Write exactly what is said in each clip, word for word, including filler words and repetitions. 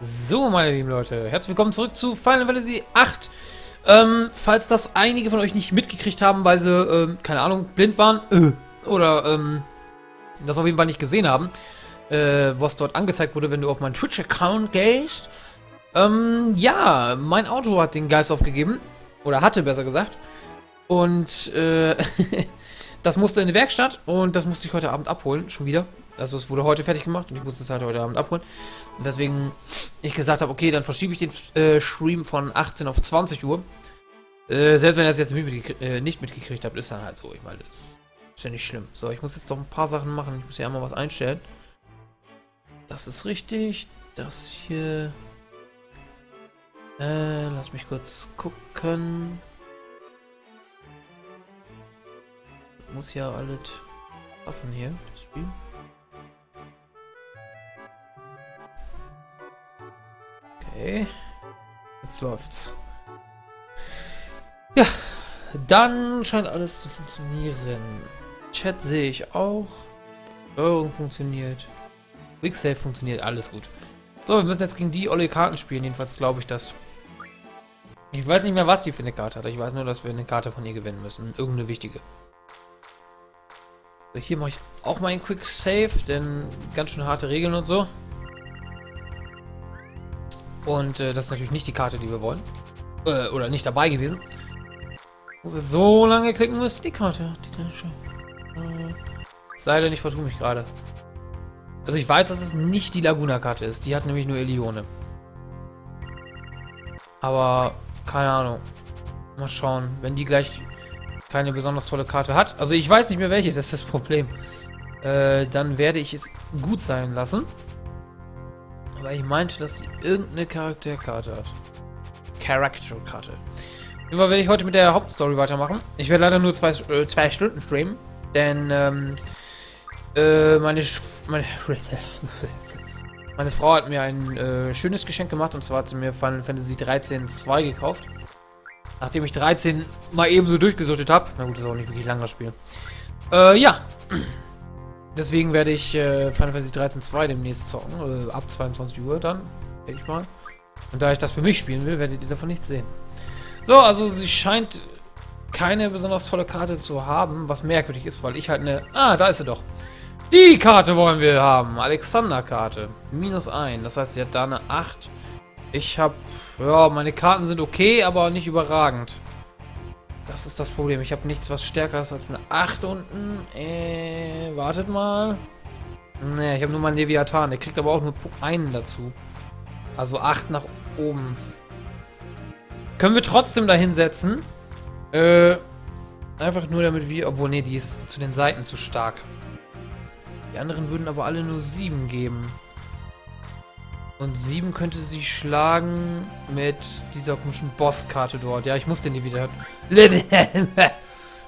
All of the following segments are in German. So, meine lieben Leute, herzlich willkommen zurück zu Final Fantasy acht. Ähm, falls das einige von euch nicht mitgekriegt haben, weil sie, ähm, keine Ahnung, blind waren, äh, oder, ähm, das auf jeden Fall nicht gesehen haben, äh, was dort angezeigt wurde, wenn du auf meinen Twitch-Account gehst. Ähm, ja, mein Auto hat den Geist aufgegeben, oder hatte, besser gesagt, und, äh, das musste in die Werkstatt und das musste ich heute Abend abholen, schon wieder. Also es wurde heute fertig gemacht und ich musste es halt heute Abend abholen. Und weswegen ich gesagt habe, okay, dann verschiebe ich den äh, Stream von achtzehn auf zwanzig Uhr. Äh, selbst wenn ihr das jetzt mitgekriegt, äh, nicht mitgekriegt habt, ist dann halt so. Ich meine, das ist ja nicht schlimm. So, ich muss jetzt noch ein paar Sachen machen. Ich muss hier einmal was einstellen. Das ist richtig. Das hier... Äh, lass mich kurz gucken. Das muss ja alles passen hier, das Spiel. Okay, jetzt läuft's. Ja, dann scheint alles zu funktionieren. Chat sehe ich auch. Steuerung funktioniert. Quicksave funktioniert, alles gut. So, wir müssen jetzt gegen die olle Karten spielen, jedenfalls glaube ich das. Ich weiß nicht mehr, was die für eine Karte hat. Ich weiß nur, dass wir eine Karte von ihr gewinnen müssen. Irgendeine wichtige. So, hier mache ich auch mal einen Quicksave, denn ganz schön harte Regeln und so. Und äh, das ist natürlich nicht die Karte, die wir wollen. Äh, oder nicht dabei gewesen. Ich muss jetzt so lange klicken, bis die Karte. Äh, sei denn, ich vertue mich gerade. Also ich weiß, dass es nicht die Laguna-Karte ist. Die hat nämlich nur Ellone. Aber, keine Ahnung. Mal schauen, wenn die gleich keine besonders tolle Karte hat. Also ich weiß nicht mehr welche, das ist das Problem. Äh, dann werde ich es gut sein lassen. Aber ich meinte, dass sie irgendeine Charakterkarte hat. Charakterkarte. Immer werde ich heute mit der Hauptstory weitermachen. Ich werde leider nur zwei, äh, zwei Stunden streamen. Denn, ähm, äh, meine, meine, meine Frau hat mir ein äh, schönes Geschenk gemacht. Und zwar hat sie mir Final Fantasy dreizehn zwei gekauft. Nachdem ich dreizehn mal ebenso durchgesuchtet habe. Na gut, das ist auch nicht wirklich lang, das Spiel. Äh, ja. Deswegen werde ich äh, Final Fantasy dreizehn zwei demnächst zocken, äh, ab zweiundzwanzig Uhr dann, denke ich mal. Und da ich das für mich spielen will, werdet ihr davon nichts sehen. So, also sie scheint keine besonders tolle Karte zu haben, was merkwürdig ist, weil ich halt eine... Ah, da ist sie doch. Die Karte wollen wir haben. Alexander-Karte. minus eins. Das heißt, sie hat da eine acht. Ich habe... Ja, meine Karten sind okay, aber nicht überragend. Das ist das Problem. Ich habe nichts, was stärker ist als eine acht unten. Äh, wartet mal. Ne, ich habe nur mal einen Leviathan. Der kriegt aber auch nur einen dazu. Also acht nach oben. Können wir trotzdem da hinsetzen. Äh, einfach nur damit wir... Obwohl, ne, die ist zu den Seiten zu stark. Die anderen würden aber alle nur sieben geben. Und sieben könnte sie schlagen mit dieser komischen Bosskarte dort. Ja, ich muss den Leviathan,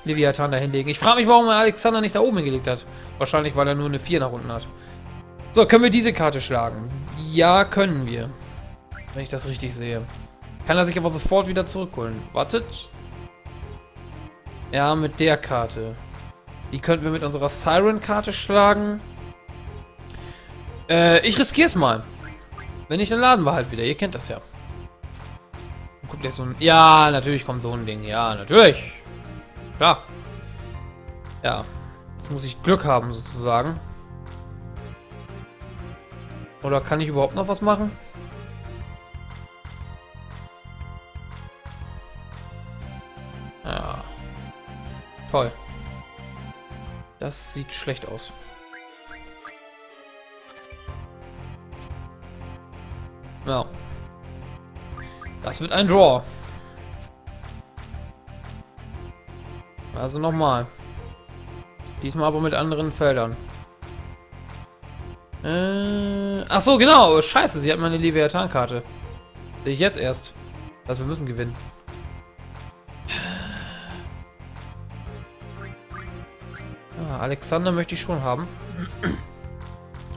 Leviathan da hinlegen. Ich frage mich, warum er Alexander nicht da oben hingelegt hat. Wahrscheinlich, weil er nur eine vier nach unten hat. So, können wir diese Karte schlagen? Ja, können wir. Wenn ich das richtig sehe. Kann er sich aber sofort wieder zurückholen. Wartet. Ja, mit der Karte. Die könnten wir mit unserer Siren-Karte schlagen. Äh, ich riskiere es mal. Wenn nicht, dann laden wir halt wieder. Ihr kennt das ja. Guckt jetzt so ein... Ja, natürlich kommt so ein Ding. Ja, natürlich. Klar. Ja. Jetzt muss ich Glück haben, sozusagen. Oder kann ich überhaupt noch was machen? Ja. Toll. Das sieht schlecht aus. Ja. Das wird ein Draw. Also nochmal. Diesmal aber mit anderen Feldern. Äh, ach so, genau. Scheiße, sie hat meine Leviathan-Karte. Sehe ich jetzt erst. Also wir müssen gewinnen. Ah, Alexander möchte ich schon haben.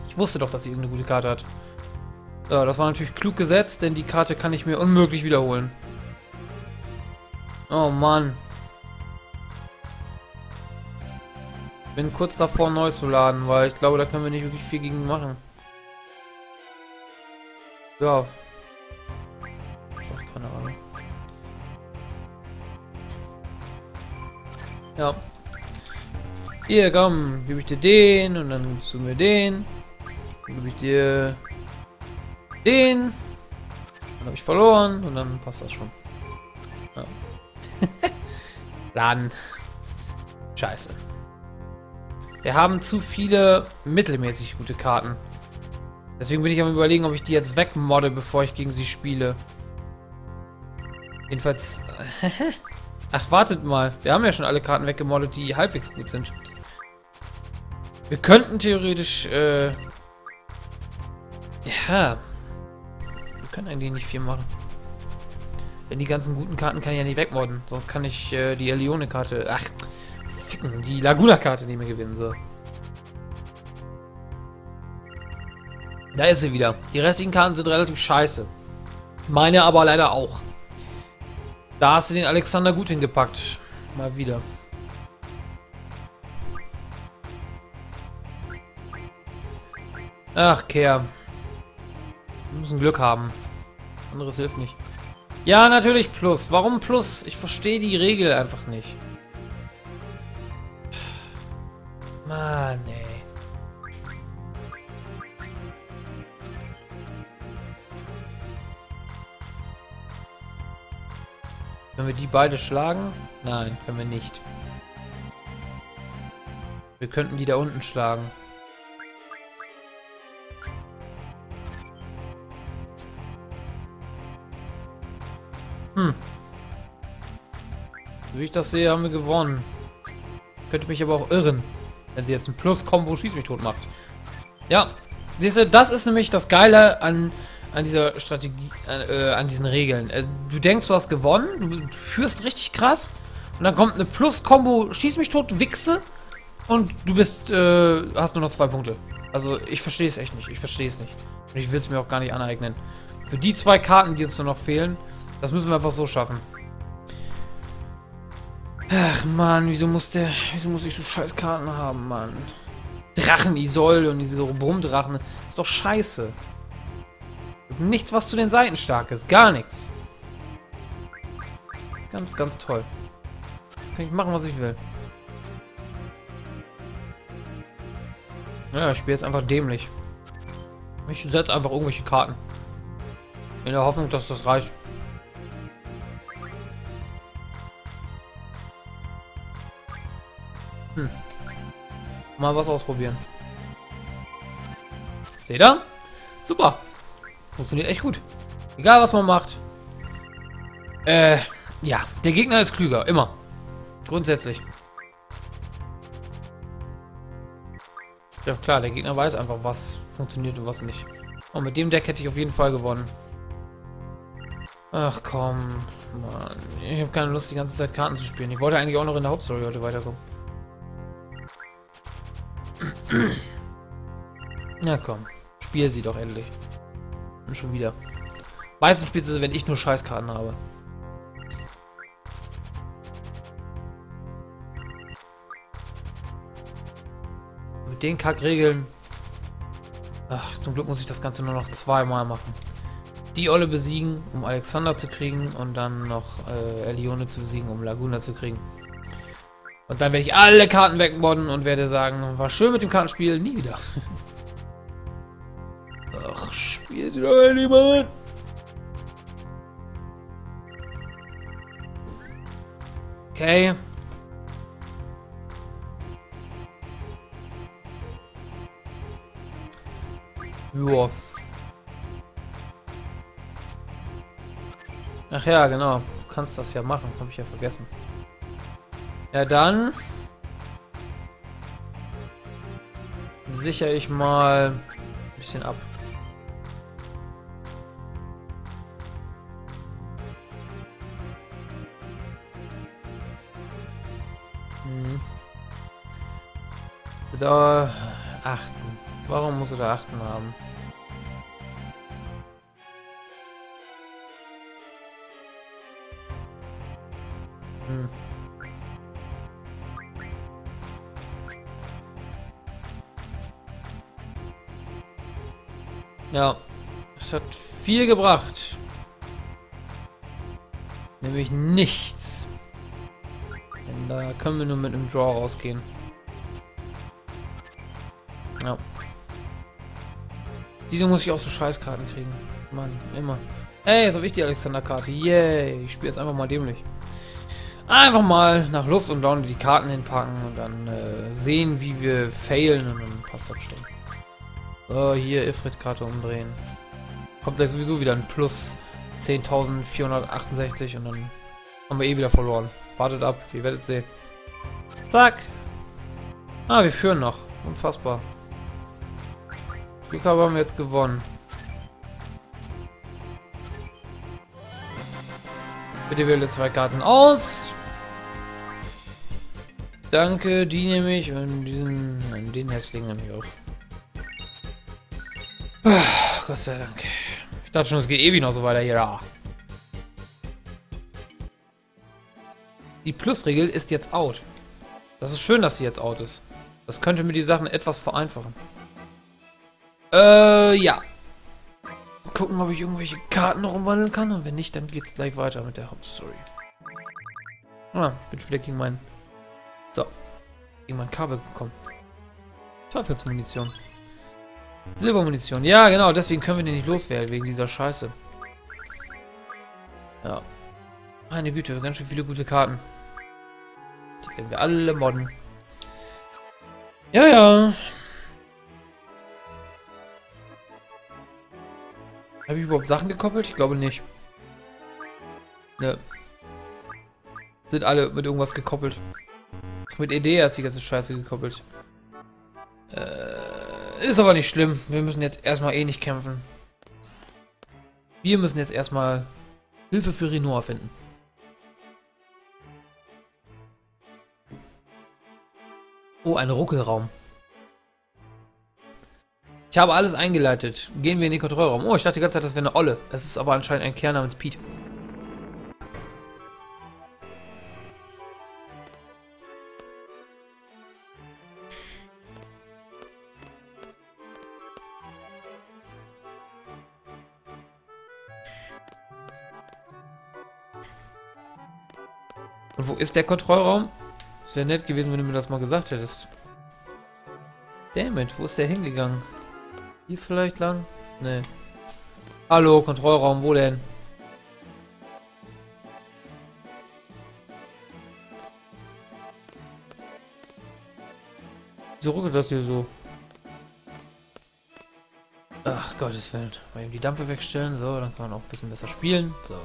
Ich wusste doch, dass sie irgendeine gute Karte hat. So, das war natürlich klug gesetzt, denn die Karte kann ich mir unmöglich wiederholen. Oh Mann. Bin kurz davor neu zu laden, weil ich glaube, da können wir nicht wirklich viel gegen machen. Ja. Ach, keine Ahnung. Ja. Hier, komm, gebe ich dir den und dann gibst du mir den. Dann gebe ich dir den. Dann habe ich verloren und dann passt das schon. Ja. Laden. Scheiße. Wir haben zu viele mittelmäßig gute Karten. Deswegen bin ich am Überlegen, ob ich die jetzt wegmodde, bevor ich gegen sie spiele. Jedenfalls... Ach, wartet mal. Wir haben ja schon alle Karten weggemoddet, die halbwegs gut sind. Wir könnten theoretisch... Äh ja. Wir können eigentlich nicht viel machen. Denn die ganzen guten Karten kann ich ja nicht wegmodden. Sonst kann ich äh, die Ellone-Karte... Ach, ficken. Die Laguna-Karte nicht mehr gewinnen, so. Da ist sie wieder. Die restlichen Karten sind relativ scheiße. Meine aber leider auch. Da hast du den Alexander gut hingepackt. Mal wieder. Ach, Kerl. Wir müssen Glück haben. Anderes hilft nicht. Ja, natürlich Plus. Warum Plus? Ich verstehe die Regel einfach nicht. Mann, ey. Können wir die beide schlagen? Nein, können wir nicht. Wir könnten die da unten schlagen. Hm. So wie ich das sehe, haben wir gewonnen. Ich könnte mich aber auch irren, wenn sie jetzt ein Plus-Kombo Schieß mich tot macht. Ja, siehst du, das ist nämlich das Geile an... An dieser Strategie, äh, an diesen Regeln. Äh, du denkst, du hast gewonnen, du führst richtig krass und dann kommt eine Plus-Kombo, schieß mich tot, Wichse und du bist, äh, hast nur noch zwei Punkte. Also ich verstehe es echt nicht, ich verstehe es nicht. Und ich will es mir auch gar nicht aneignen. Für die zwei Karten, die uns nur noch fehlen, das müssen wir einfach so schaffen. Ach man, wieso muss der, wieso muss ich so scheiß Karten haben, Mann? Drachen-Isolde und diese Brummdrachen, ist doch scheiße. Nichts, was zu den Seiten stark ist. Gar nichts. Ganz, ganz toll. Kann ich machen, was ich will. Ja, ich spiele jetzt einfach dämlich. Ich setze einfach irgendwelche Karten. In der Hoffnung, dass das reicht. Hm. Mal was ausprobieren. Seht ihr? Super. Funktioniert echt gut. Egal, was man macht. Äh, ja. Der Gegner ist klüger. Immer. Grundsätzlich. Ja, klar. Der Gegner weiß einfach, was funktioniert und was nicht. Und mit dem Deck hätte ich auf jeden Fall gewonnen. Ach, komm. Mann. Ich habe keine Lust, die ganze Zeit Karten zu spielen. Ich wollte eigentlich auch noch in der Hauptstory heute weiterkommen. Na komm. Spiel sie doch endlich. Schon wieder. Meistens spielt sie, wenn ich nur Scheißkarten habe. Mit den Kackregeln. Ach, zum Glück muss ich das Ganze nur noch zweimal machen. Die Olle besiegen, um Alexander zu kriegen und dann noch äh, Ellone zu besiegen, um Laguna zu kriegen. Und dann werde ich alle Karten wegmodden und werde sagen, war schön mit dem Kartenspiel, nie wieder. Spielt doch niemand. Okay. Joa. Ach ja, genau. Du kannst das ja machen. Habe ich ja vergessen. Ja, dann sichere ich mal ein bisschen ab. Da achten. Warum musst du da achten haben? Hm. Ja, Das hat viel gebracht. Nämlich nichts. Denn da können wir nur mit einem Draw rausgehen. Ja. Wieso muss ich auch so Scheißkarten kriegen? Mann, immer. Hey, jetzt habe ich die Alexander-Karte. Yay. Ich spiele jetzt einfach mal dämlich. Einfach mal nach Lust und Laune die Karten hinpacken und dann äh, sehen, wie wir failen, und dann passt das schon. So, hier Ifrit-Karte umdrehen. Kommt gleich sowieso wieder ein Plus zehntausendvierhundertachtundsechzig und dann haben wir eh wieder verloren. Wartet ab, ihr werdet sehen. Zack. Ah, wir führen noch. Unfassbar. Glück haben wir jetzt gewonnen. Bitte wähle zwei Karten aus. Danke, die nehme ich und diesen, den Hässling nehme ich auf. Oh, Gott sei Dank. Ich dachte schon, es geht ewig noch so weiter hier. Ja. Die Plusregel ist jetzt out. Das ist schön, dass sie jetzt out ist. Das könnte mir die Sachen etwas vereinfachen. Äh, ja. Gucken, ob ich irgendwelche Karten noch umwandeln kann, und wenn nicht, dann geht's gleich weiter mit der Hauptstory. Ah, bin schon wieder gegen mein... So. Gegen mein Kabel gekommen. Teufelsmunition. Silbermunition. Ja, genau, deswegen können wir den nicht loswerden, wegen dieser Scheiße. Ja. Meine Güte, ganz schön viele gute Karten. Die werden wir alle modden. Ja, ja. Habe ich überhaupt Sachen gekoppelt? Ich glaube nicht. Ne. Sind alle mit irgendwas gekoppelt. Mit Edea ist die ganze Scheiße gekoppelt. Äh, ist aber nicht schlimm. Wir müssen jetzt erstmal eh nicht kämpfen. Wir müssen jetzt erstmal Hilfe für Rinoa finden. Oh, ein Ruckelraum. Ich habe alles eingeleitet. Gehen wir in den Kontrollraum. Oh, ich dachte die ganze Zeit, das wäre eine Olle. Es ist aber anscheinend ein Kerl namens Pete. Und wo ist der Kontrollraum? Es wäre nett gewesen, wenn du mir das mal gesagt hättest. Dammit, wo ist der hingegangen? Hier vielleicht lang? Nee. Hallo, Kontrollraum, wo denn? Wieso ruckelt das hier so? Ach, Gottes Willen. Mal eben die Dampfe wegstellen. So, dann kann man auch ein bisschen besser spielen. So.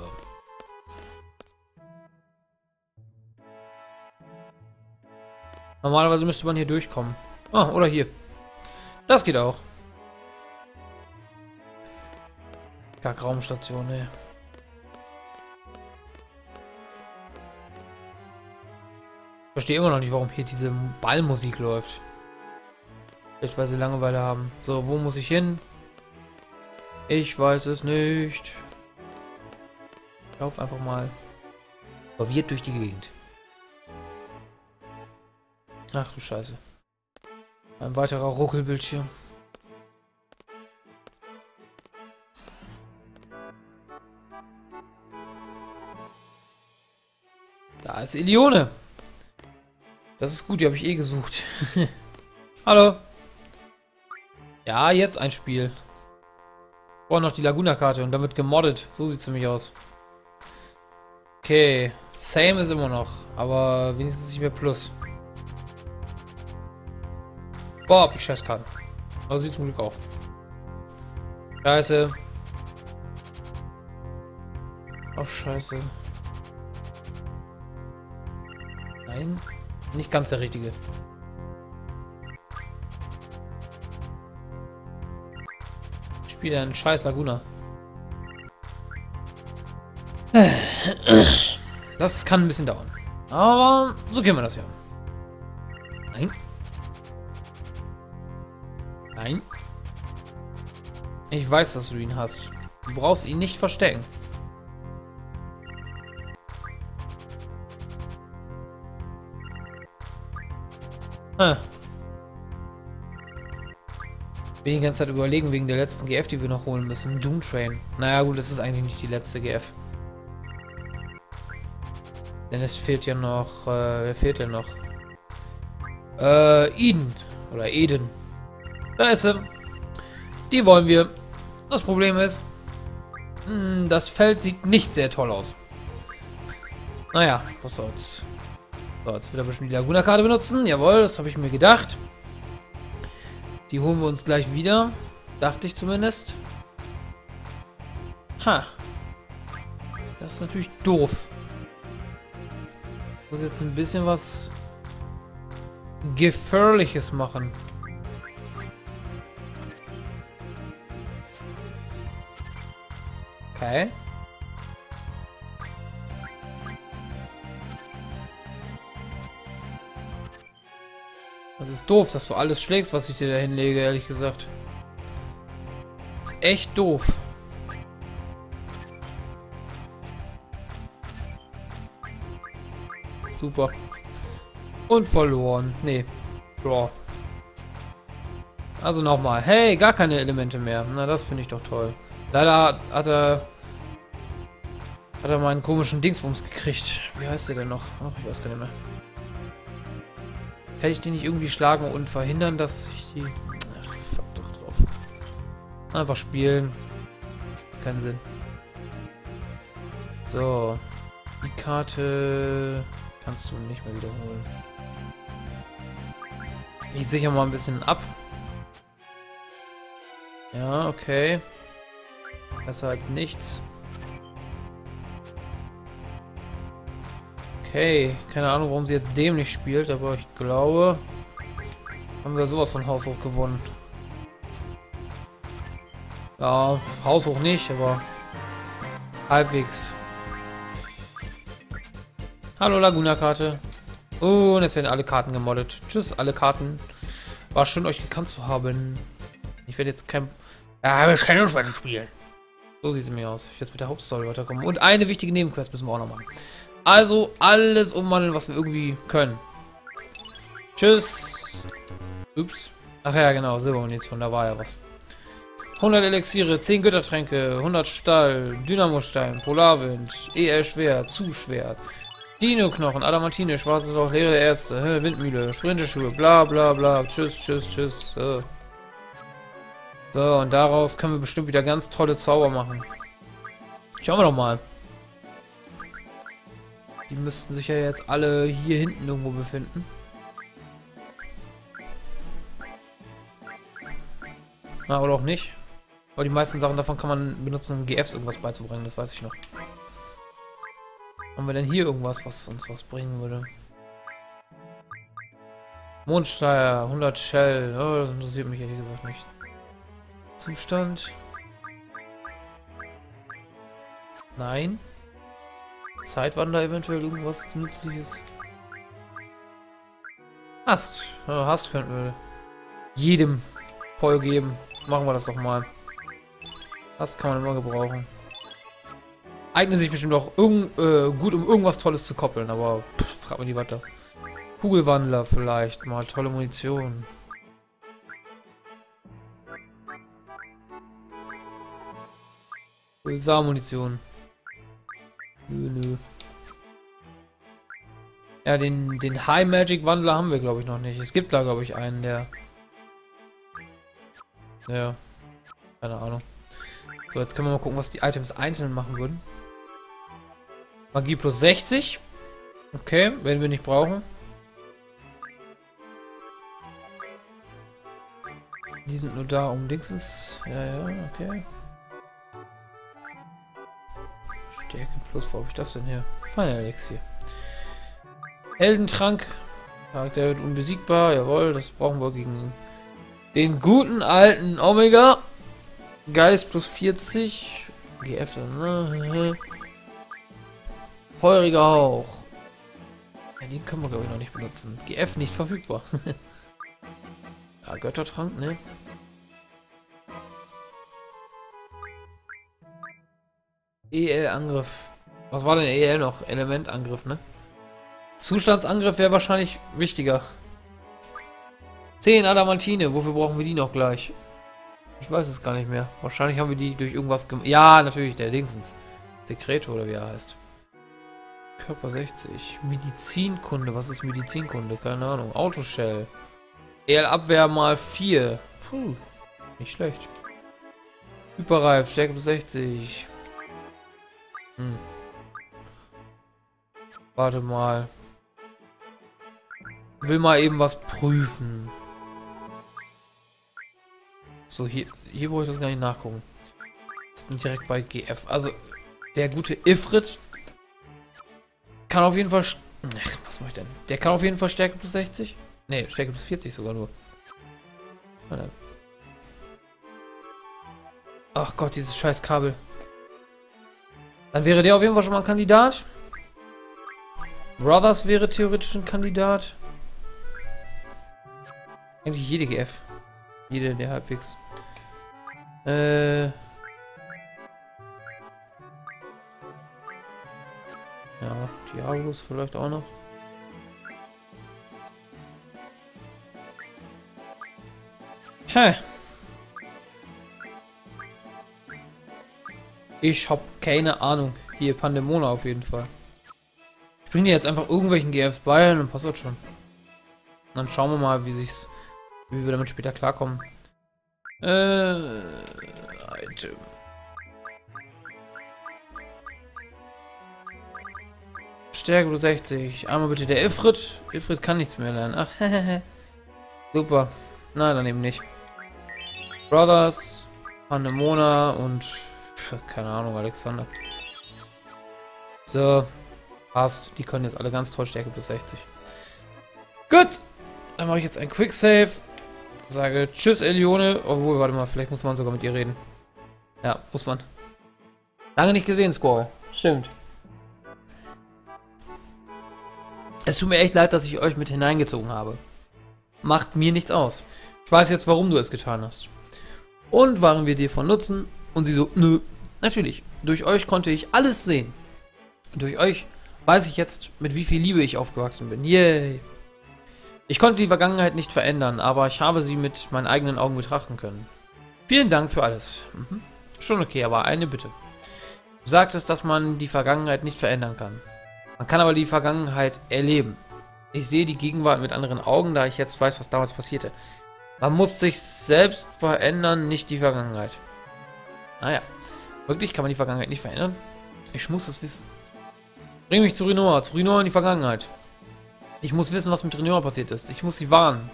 Normalerweise müsste man hier durchkommen. Ah, oder hier. Das geht auch. Raumstation, ne. Ich verstehe immer noch nicht, warum hier diese Ballmusik läuft. Vielleicht weil sie Langeweile haben. So, wo muss ich hin? Ich weiß es nicht. Ich lauf einfach mal verwirrt durch die Gegend. Ach du Scheiße. Ein weiterer Ruckelbildschirm. Da ist Ellone. Das ist gut, die habe ich eh gesucht. Hallo. Ja, jetzt ein Spiel. Ich brauche noch die Laguna-Karte und damit gemoddet. So sieht es nämlich aus. Okay. Same ist immer noch. Aber wenigstens nicht mehr Plus. Boah, hab ich Scheißkarten. Also sieht zum Glück auf. Scheiße. Ach, Scheiße. Nein, nicht ganz der richtige. Ich spiele einen scheiß Laguna. Das kann ein bisschen dauern. Aber so gehen wir das ja. Nein. Nein. Ich weiß, dass du ihn hast. Du brauchst ihn nicht verstecken. Ah. bin die ganze Zeit überlegen wegen der letzten G F, die wir noch holen müssen. Doom Train. Naja gut, das ist eigentlich nicht die letzte G F. Denn es fehlt ja noch... Äh, wer fehlt denn noch? Äh, Eden. Oder Eden. Da ist sie. Die wollen wir. Das Problem ist, mh, das Feld sieht nicht sehr toll aus. Naja, was soll's. So, jetzt wieder ein bisschen die Laguna-Karte benutzen. Jawohl, das habe ich mir gedacht. Die holen wir uns gleich wieder. Dachte ich zumindest. Ha. Das ist natürlich doof. Ich muss jetzt ein bisschen was Gefährliches machen. Okay. Das ist doof, dass du alles schlägst, was ich dir da hinlege, ehrlich gesagt. Das ist echt doof. Super. Und verloren. Nee. Draw. Also nochmal. Hey, gar keine Elemente mehr. Na, das finde ich doch toll. Leider hat er... Hat er meinen komischen Dingsbums gekriegt. Wie heißt der denn noch? Ach, ich weiß gar nicht mehr. Kann ich den nicht irgendwie schlagen und verhindern, dass ich die... Ach, fuck doch drauf. Einfach spielen. Keinen Sinn. So. Die Karte... kannst du nicht mehr wiederholen. Ich sichere mal ein bisschen ab. Ja, okay. Besser als nichts. Okay, keine Ahnung, warum sie jetzt dämlich spielt, aber ich glaube, haben wir sowas von Haus hoch gewonnen. Ja, Haus hoch nicht, aber halbwegs. Hallo Laguna-Karte. Oh, und jetzt werden alle Karten gemoddet. Tschüss, alle Karten. War schön, euch gekannt zu haben. Ich werde jetzt kein... Ja, habe ich keine Lust mehr zu spielen. So sieht es mir aus. Ich werde jetzt mit der Hauptstory weiterkommen. Und eine wichtige Nebenquest müssen wir auch noch machen. Also alles umwandeln, was wir irgendwie können. Tschüss. Ups. Ach ja, genau. Silbermunition, da war ja was. hundert Elixiere, zehn Göttertränke, hundert Stahl, Dynamostein, Polarwind, E L-Schwert, Zuschwert. Dino-Knochen, Adamantine, schwarzes Loch, leere Ärzte, Windmühle, Sprinterschuhe, bla bla bla, tschüss, tschüss, tschüss. So. So, und daraus können wir bestimmt wieder ganz tolle Zauber machen. Schauen wir doch mal. Die müssten sich ja jetzt alle hier hinten irgendwo befinden. Na, oder auch nicht. Aber die meisten Sachen davon kann man benutzen, um G Fs irgendwas beizubringen, das weiß ich noch. Haben wir denn hier irgendwas, was uns was bringen würde? Mondsteier, hundert Shell. Oh, das interessiert mich ehrlich gesagt nicht. Zustand. Nein. Zeitwander eventuell irgendwas Nützliches. Hast. Oh, hast könnten wir jedem voll geben. Machen wir das doch mal. Hast kann man immer gebrauchen. Eignen sich bestimmt auch irgend, äh, gut, um irgendwas Tolles zu koppeln, aber pff, frag mir die weiter. Kugelwandler vielleicht, mal tolle Munition. Pulsarmunition. Nö, nö. Ja, den, den High Magic Wandler haben wir, glaube ich, noch nicht. Es gibt da, glaube ich, einen, der... Ja, keine Ahnung. So, jetzt können wir mal gucken, was die Items einzeln machen würden. Magie plus sechzig. Okay, werden wir nicht brauchen. Die sind nur da, um Dingsens. Ja, ja, okay. Stärke plus, wo habe ich das denn hier? Feiner Elixier. Heldentrank. Charakter wird unbesiegbar. Jawohl, das brauchen wir gegen den guten alten Omega. Geist plus vierzig. G F. Ne? Feuriger Hauch. Ja, den können wir, glaube ich, noch nicht benutzen. G F nicht verfügbar. Ja, Göttertrank, ne? E L-Angriff. Was war denn E L noch? Elementangriff, ne? Zustandsangriff wäre wahrscheinlich wichtiger. zehn Adamantine. Wofür brauchen wir die noch gleich? Ich weiß es gar nicht mehr. Wahrscheinlich haben wir die durch irgendwas gemacht. Ja, natürlich, der Dingsens. Sekreto oder wie er heißt. Körper sechzig. Medizinkunde. Was ist Medizinkunde? Keine Ahnung. Autoshell. E L-Abwehr mal vier. Puh. Nicht schlecht. Hyperreif. Stärke plus sechzig. Hm. Warte mal. Will mal eben was prüfen. So, hier, hier wollte ich das gar nicht nachgucken. Ist direkt bei G F. Also, der gute Ifrit kann auf jeden Fall... Ach, was mache ich denn? Der kann auf jeden Fall Stärke plus sechzig? Ne, Stärke plus vierzig sogar nur. Ach Gott, dieses scheiß Kabel. Dann wäre der auf jeden Fall schon mal ein Kandidat. Brothers wäre theoretisch ein Kandidat. Eigentlich jede G F. Jede, der halbwegs. Äh. Ja, Diablos vielleicht auch noch. Hä? Ich hab keine Ahnung. Hier, Pandemona auf jeden Fall. Ich bringe dir jetzt einfach irgendwelchen G Fs bei und dann passt das schon. Und dann schauen wir mal, wie sich's. Wie wir damit später klarkommen. Äh. Item. Stärke sechzig. Einmal bitte der Ifrit. Ifrit kann nichts mehr lernen. Ach, hehehe. Super. Na, dann eben nicht. Brothers, Pandemona und. Pf, keine Ahnung, Alexander. So. Passt. Die können jetzt alle ganz toll Stärke plus sechzig. Gut. Dann mache ich jetzt ein Quicksave. Sage tschüss, Ellone. Obwohl, warte mal, vielleicht muss man sogar mit ihr reden. Ja, muss man. Lange nicht gesehen, Squall. Stimmt. Es tut mir echt leid, dass ich euch mit hineingezogen habe. Macht mir nichts aus. Ich weiß jetzt, warum du es getan hast. Und waren wir dir von Nutzen? Und sie so, nö. Natürlich, durch euch konnte ich alles sehen. Und durch euch weiß ich jetzt, mit wie viel Liebe ich aufgewachsen bin. Yay. Ich konnte die Vergangenheit nicht verändern, aber ich habe sie mit meinen eigenen Augen betrachten können. Vielen Dank für alles. Mhm. Schon okay, aber eine Bitte. Du sagtest, dass man die Vergangenheit nicht verändern kann. Man kann aber die Vergangenheit erleben. Ich sehe die Gegenwart mit anderen Augen, da ich jetzt weiß, was damals passierte. Man muss sich selbst verändern, nicht die Vergangenheit. Naja, wirklich kann man die Vergangenheit nicht verändern? Ich muss es wissen. Bring mich zu Rinoa, zu Rinoa in die Vergangenheit. Ich muss wissen, was mit Rinoa passiert ist. Ich muss sie warnen.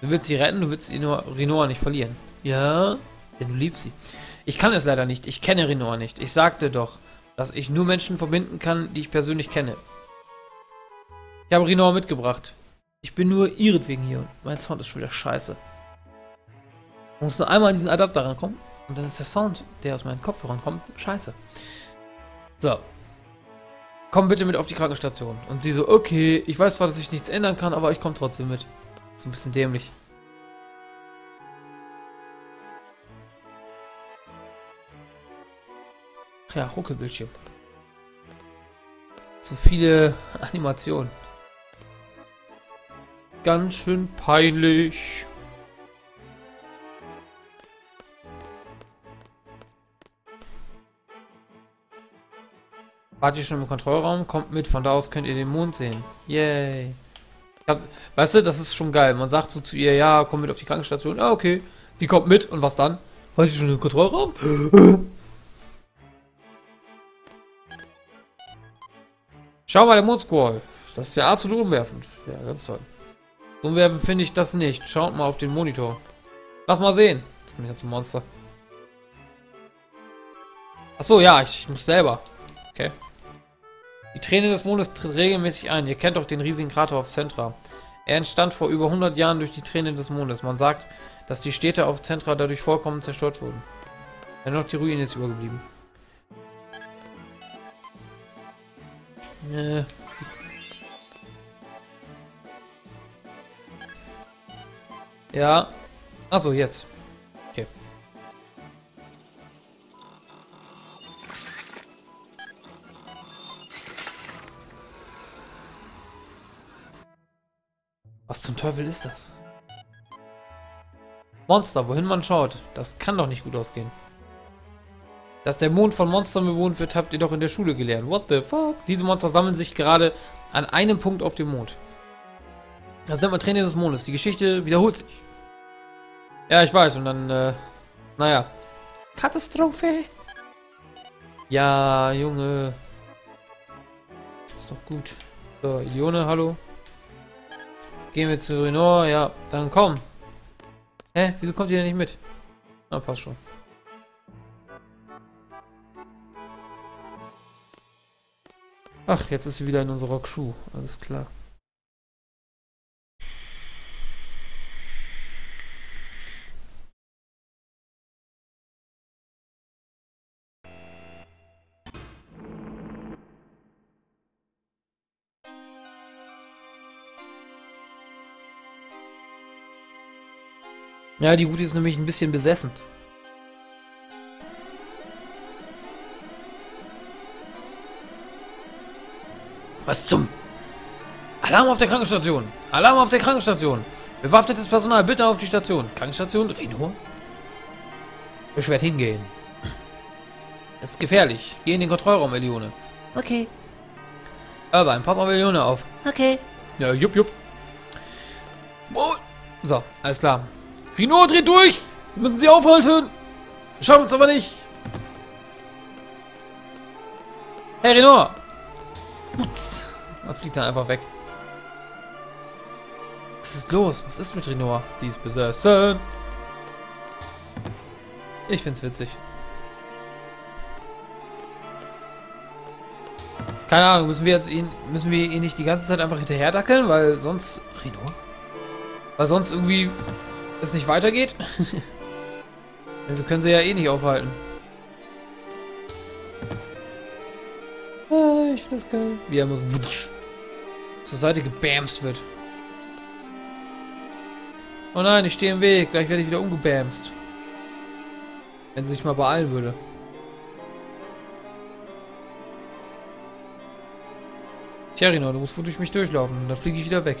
Du willst sie retten, du willst Rinoa nicht verlieren. Ja, denn du liebst sie. Ich kann es leider nicht. Ich kenne Rinoa nicht. Ich sagte doch, dass ich nur Menschen verbinden kann, die ich persönlich kenne. Ich habe Rinoa mitgebracht. Ich bin nur ihretwegen hier. Mein Sound ist schon wieder scheiße. Ich muss nur einmal an diesen Adapter rankommen. Und dann ist der Sound, der aus meinen Kopfhörern kommt, scheiße. So. Komm bitte mit auf die Krankenstation. Und sie so, okay, ich weiß zwar, dass ich nichts ändern kann, aber ich komme trotzdem mit. Ist ein bisschen dämlich. Ach ja, Ruckelbildschirm. Zu viele Animationen. Ganz schön peinlich. Wart ihr schon im Kontrollraum? Kommt mit, von da aus könnt ihr den Mond sehen. Yay. Hab, weißt du, das ist schon geil. Man sagt so zu ihr, ja, komm mit auf die Krankenstation. Ah, okay. Sie kommt mit und was dann? Wart ihr schon im Kontrollraum? Schau mal, der Mondsquall. Das ist ja absolut umwerfend. Ja, ganz toll. So umwerfend finde ich das nicht. Schaut mal auf den Monitor. Lass mal sehen. Das ist ein ganzes Monster. Achso, ja, ich, ich muss selber. Okay. Die Träne des Mondes tritt regelmäßig ein. Ihr kennt doch den riesigen Krater auf Centra. Er entstand vor über hundert Jahren durch die Träne des Mondes. Man sagt, dass die Städte auf Centra dadurch vollkommen zerstört wurden. Dennoch die Ruine ist übergeblieben. Äh. Ja. Achso, jetzt. Okay. Was zum Teufel ist das? Monster, wohin man schaut. Das kann doch nicht gut ausgehen. Dass der Mond von Monstern bewohnt wird, habt ihr doch in der Schule gelernt. What the fuck? Diese Monster sammeln sich gerade an einem Punkt auf dem Mond. Das nennt man Tränen des Mondes. Die Geschichte wiederholt sich. Ja, ich weiß. Und dann, äh, naja. Katastrophe. Ja, Junge. Ist doch gut. So, Ellone, hallo. Gehen wir zu Rinoa. Ja, dann komm. Hä? Wieso kommt ihr denn nicht mit? Na, passt schon. Ach, jetzt ist sie wieder in unserer Crew. Alles klar. Ja, die Gute ist nämlich ein bisschen besessen. Was zum... Alarm auf der Krankenstation! Alarm auf der Krankenstation! Bewaffnetes Personal, bitte auf die Station! Krankenstation? Rinoa? Beschwert hingehen. Es ist gefährlich. Geh in den Kontrollraum, Ellone. Okay. Irvine, pass auf Ellone auf. Okay. Ja, jupp, jupp. Oh. So, alles klar. Rinoa, dreht durch! Wir müssen sie aufhalten! Schaffen es aber nicht! Hey, Rinoa! Ups! Man fliegt dann einfach weg. Was ist los? Was ist mit Rinoa? Sie ist besessen! Ich find's witzig. Keine Ahnung, müssen wir jetzt ihn, müssen wir ihn nicht die ganze Zeit einfach hinterher dackeln, weil sonst... Rinoa? Weil sonst irgendwie... es nicht weitergeht. Wir können sie ja eh nicht aufhalten. Ah, ich finde das geil. Wie er muss zur Seite gebamst wird. Oh nein, ich stehe im Weg. Gleich werde ich wieder umgebamst. Wenn sie sich mal beeilen würde. Tja, Rinoa, du musst wohl durch mich durchlaufen. Und dann fliege ich wieder weg.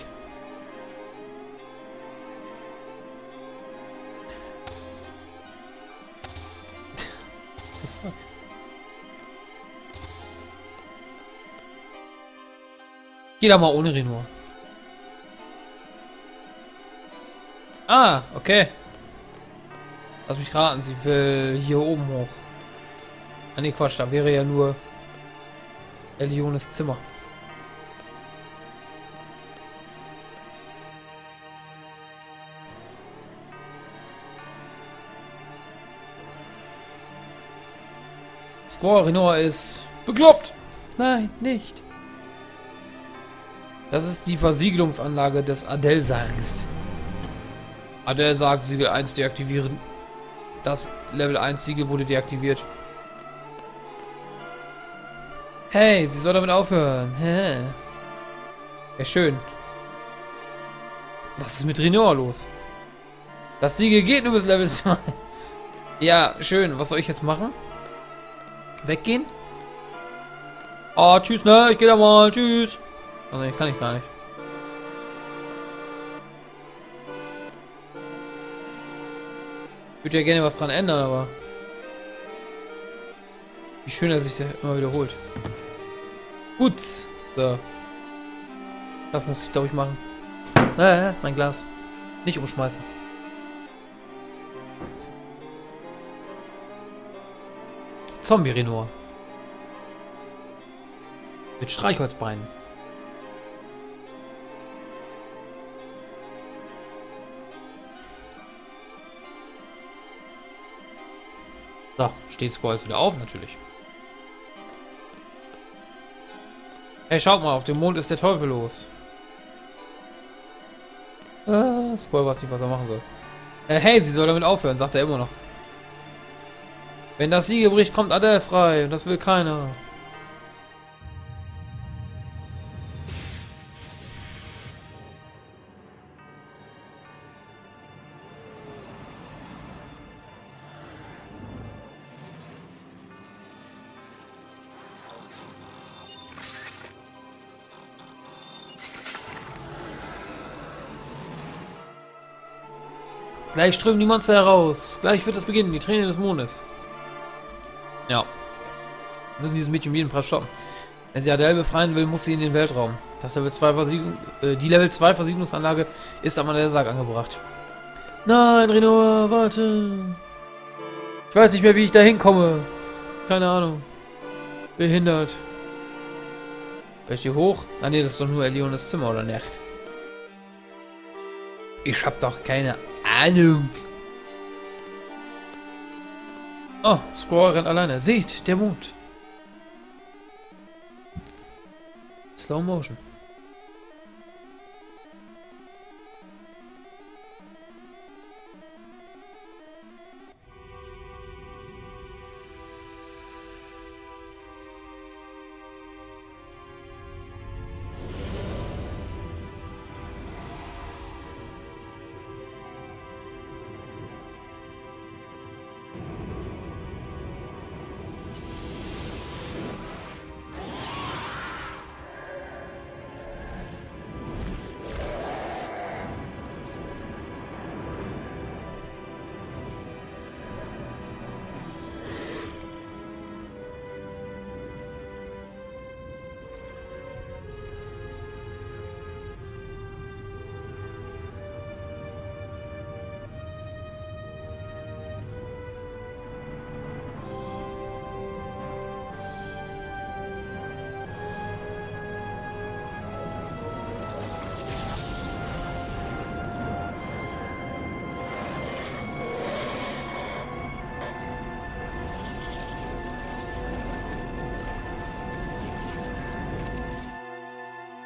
Geh da mal ohne Rinoa. Ah, okay. Lass mich raten, sie will hier oben hoch. Ah ne, Quatsch, da wäre ja nur Ellones Zimmer. Squall, Rinoa ist bekloppt. Nein, nicht. Das ist die Versiegelungsanlage des Adel-Sargs. Adel-Sarg Siegel eins deaktivieren. Das Level eins Siegel wurde deaktiviert. Hey, sie soll damit aufhören. Hä? Ja, schön. Was ist mit Rinoa los? Das Siegel geht nur bis Level zwei. Ja, schön. Was soll ich jetzt machen? Weggehen? Ah, tschüss, ne? Ich geh da mal. Tschüss. Oh ne, kann ich gar nicht. Ich würde ja gerne was dran ändern, aber... Wie schön, dass sich das immer wiederholt. Gut. So. Das muss ich, glaube ich, machen. Äh, mein Glas. Nicht umschmeißen. Zombie Rinoa. Mit Streichholzbeinen. So, steht Squall wieder auf, natürlich. Hey, schaut mal, auf dem Mond ist der Teufel los. Äh, Squall weiß nicht, was er machen soll. Äh, hey, sie soll damit aufhören, sagt er immer noch. Wenn das Siegel bricht, kommt Adel frei und das will keiner. Gleich strömen die Monster heraus. Gleich wird es beginnen, die Tränen des Mondes. Ja. Wir müssen dieses Mädchen um jeden Preis stoppen. Wenn sie Adel befreien will, muss sie in den Weltraum. Das Level zwei Versiegung, äh, die Level zwei Versiegelungsanlage ist am Sarg angebracht. Nein, Rinoa, warte. Ich weiß nicht mehr, wie ich da hinkomme. Keine Ahnung. Behindert. Vielleicht hier hoch? Ah ne, das ist doch nur Ellones Zimmer, oder nicht? Ich hab doch keine Ahnung. Oh, Squall rennt alleine. Seht, der Mond. Slow Motion.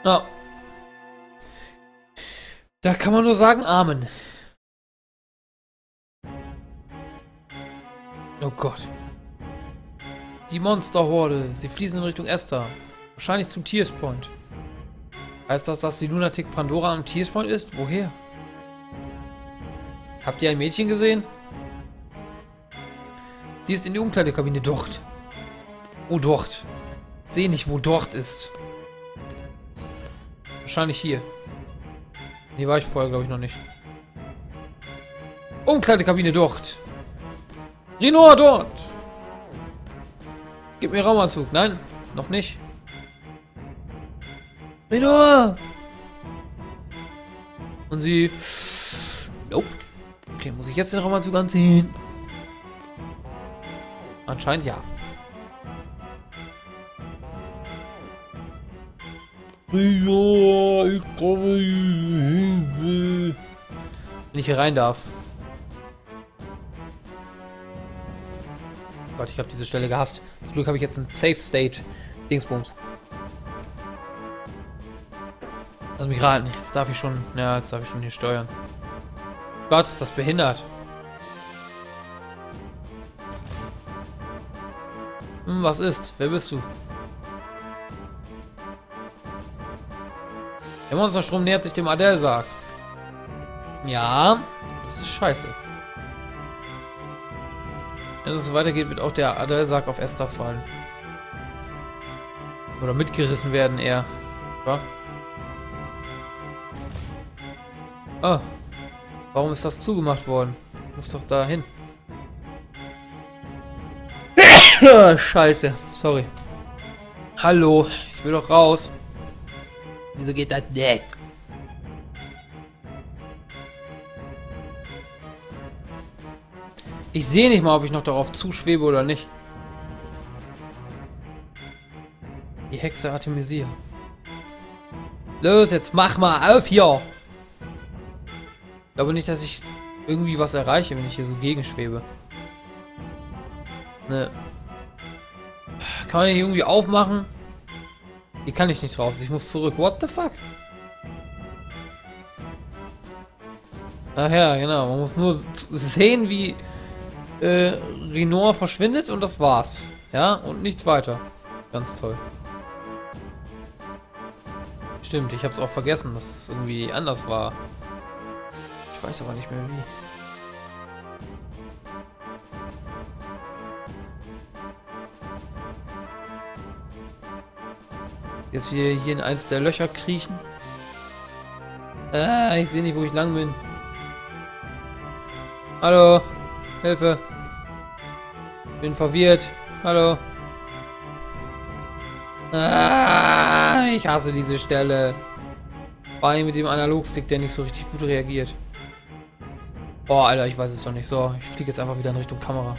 Ja. Da kann man nur sagen, Amen. Oh Gott. Die Monsterhorde. Sie fließen in Richtung Esthar. Wahrscheinlich zum Tears Point. Heißt das, dass die Lunatic Pandora am Tears Point ist? Woher? Habt ihr ein Mädchen gesehen? Sie ist in die Umkleidekabine. Dort. Oh, dort. Seh nicht, wo dort ist. Wahrscheinlich hier. Hier war ich vorher, glaube ich, noch nicht. Umkleidekabine dort. Rinoa dort. Gib mir Raumanzug. Nein, noch nicht. Rinoa. Und sie... Nope. Okay, muss ich jetzt den Raumanzug anziehen? Anscheinend ja. Ja, ich komme hier. Wenn ich hier rein darf. Gott, ich habe diese Stelle gehasst. Zum Glück habe ich jetzt einen Safe State Dingsbums. Lass mich raten. Jetzt darf ich schon. Ja, jetzt darf ich schon hier steuern. Gott, ist das behindert. Hm, was ist? Wer bist du? Der Monsterstrom nähert sich dem Adel-Sarg. Ja, das ist scheiße. Wenn es so weitergeht, wird auch der Adel-Sarg auf Esthar fallen. Oder mitgerissen werden eher. Ja? Ah, warum ist das zugemacht worden? Muss doch da hin. Scheiße, sorry. Hallo, ich will doch raus. Wieso geht das nicht? Ich sehe nicht mal, ob ich noch darauf zuschwebe oder nicht. Die Hexe Artemisia. Los, jetzt mach mal auf hier! Ich glaube nicht, dass ich irgendwie was erreiche, wenn ich hier so gegenschwebe. Ne. Kann man hier irgendwie aufmachen? Hier kann ich nicht raus, ich muss zurück. What the fuck? Ach ja, genau. Man muss nur sehen, wie äh, Rinoa verschwindet und das war's. Ja, und nichts weiter. Ganz toll. Stimmt, ich hab's auch vergessen, dass es irgendwie anders war. Ich weiß aber nicht mehr wie. Jetzt wieder hier in eins der Löcher kriechen. Ah, ich sehe nicht, wo ich lang bin. Hallo. Hilfe. Bin verwirrt. Hallo. Ah, ich hasse diese Stelle. Vor allem mit dem Analogstick, der nicht so richtig gut reagiert. Oh, Alter, ich weiß es doch nicht. So, ich fliege jetzt einfach wieder in Richtung Kamera.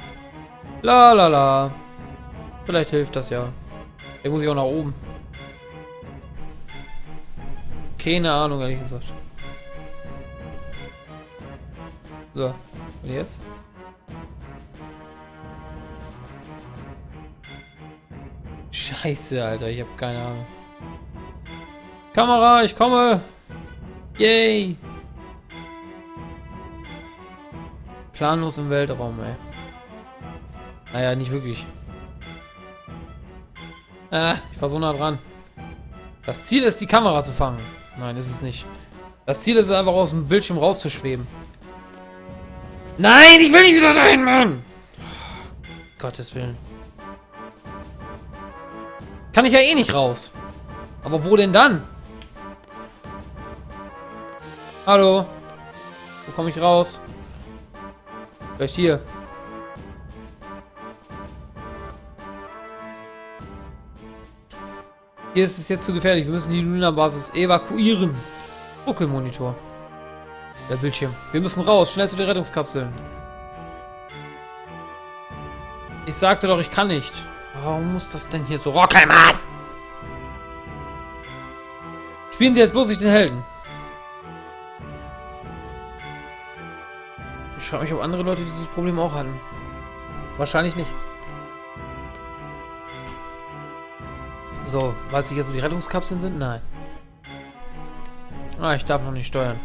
La la la. Vielleicht hilft das ja. Hier muss ich auch nach oben. Keine Ahnung, ehrlich gesagt. So, und jetzt? Scheiße, Alter, ich habe keine Ahnung. Kamera, ich komme! Yay! Planlos im Weltraum, ey. Naja, nicht wirklich. Ah, ich war so nah dran. Das Ziel ist, die Kamera zu fangen. Nein, ist es nicht. Das Ziel ist, einfach aus dem Bildschirm rauszuschweben. Nein, ich will nicht wieder dahin, Mann! Oh, Gottes Willen. Kann ich ja eh nicht raus. Aber wo denn dann? Hallo? Wo komme ich raus? Vielleicht hier. Hier ist es jetzt zu gefährlich. Wir müssen die Luna-Basis evakuieren. Ruckelmonitor. Der Bildschirm. Wir müssen raus. Schnell zu den Rettungskapseln. Ich sagte doch, ich kann nicht. Warum muss das denn hier so rockeln, Mann? Spielen Sie jetzt bloß nicht den Helden. Ich frage mich, ob andere Leute dieses Problem auch hatten. Wahrscheinlich nicht. So, weiß ich jetzt, wo die Rettungskapseln sind? Nein. Ah, ich darf noch nicht steuern.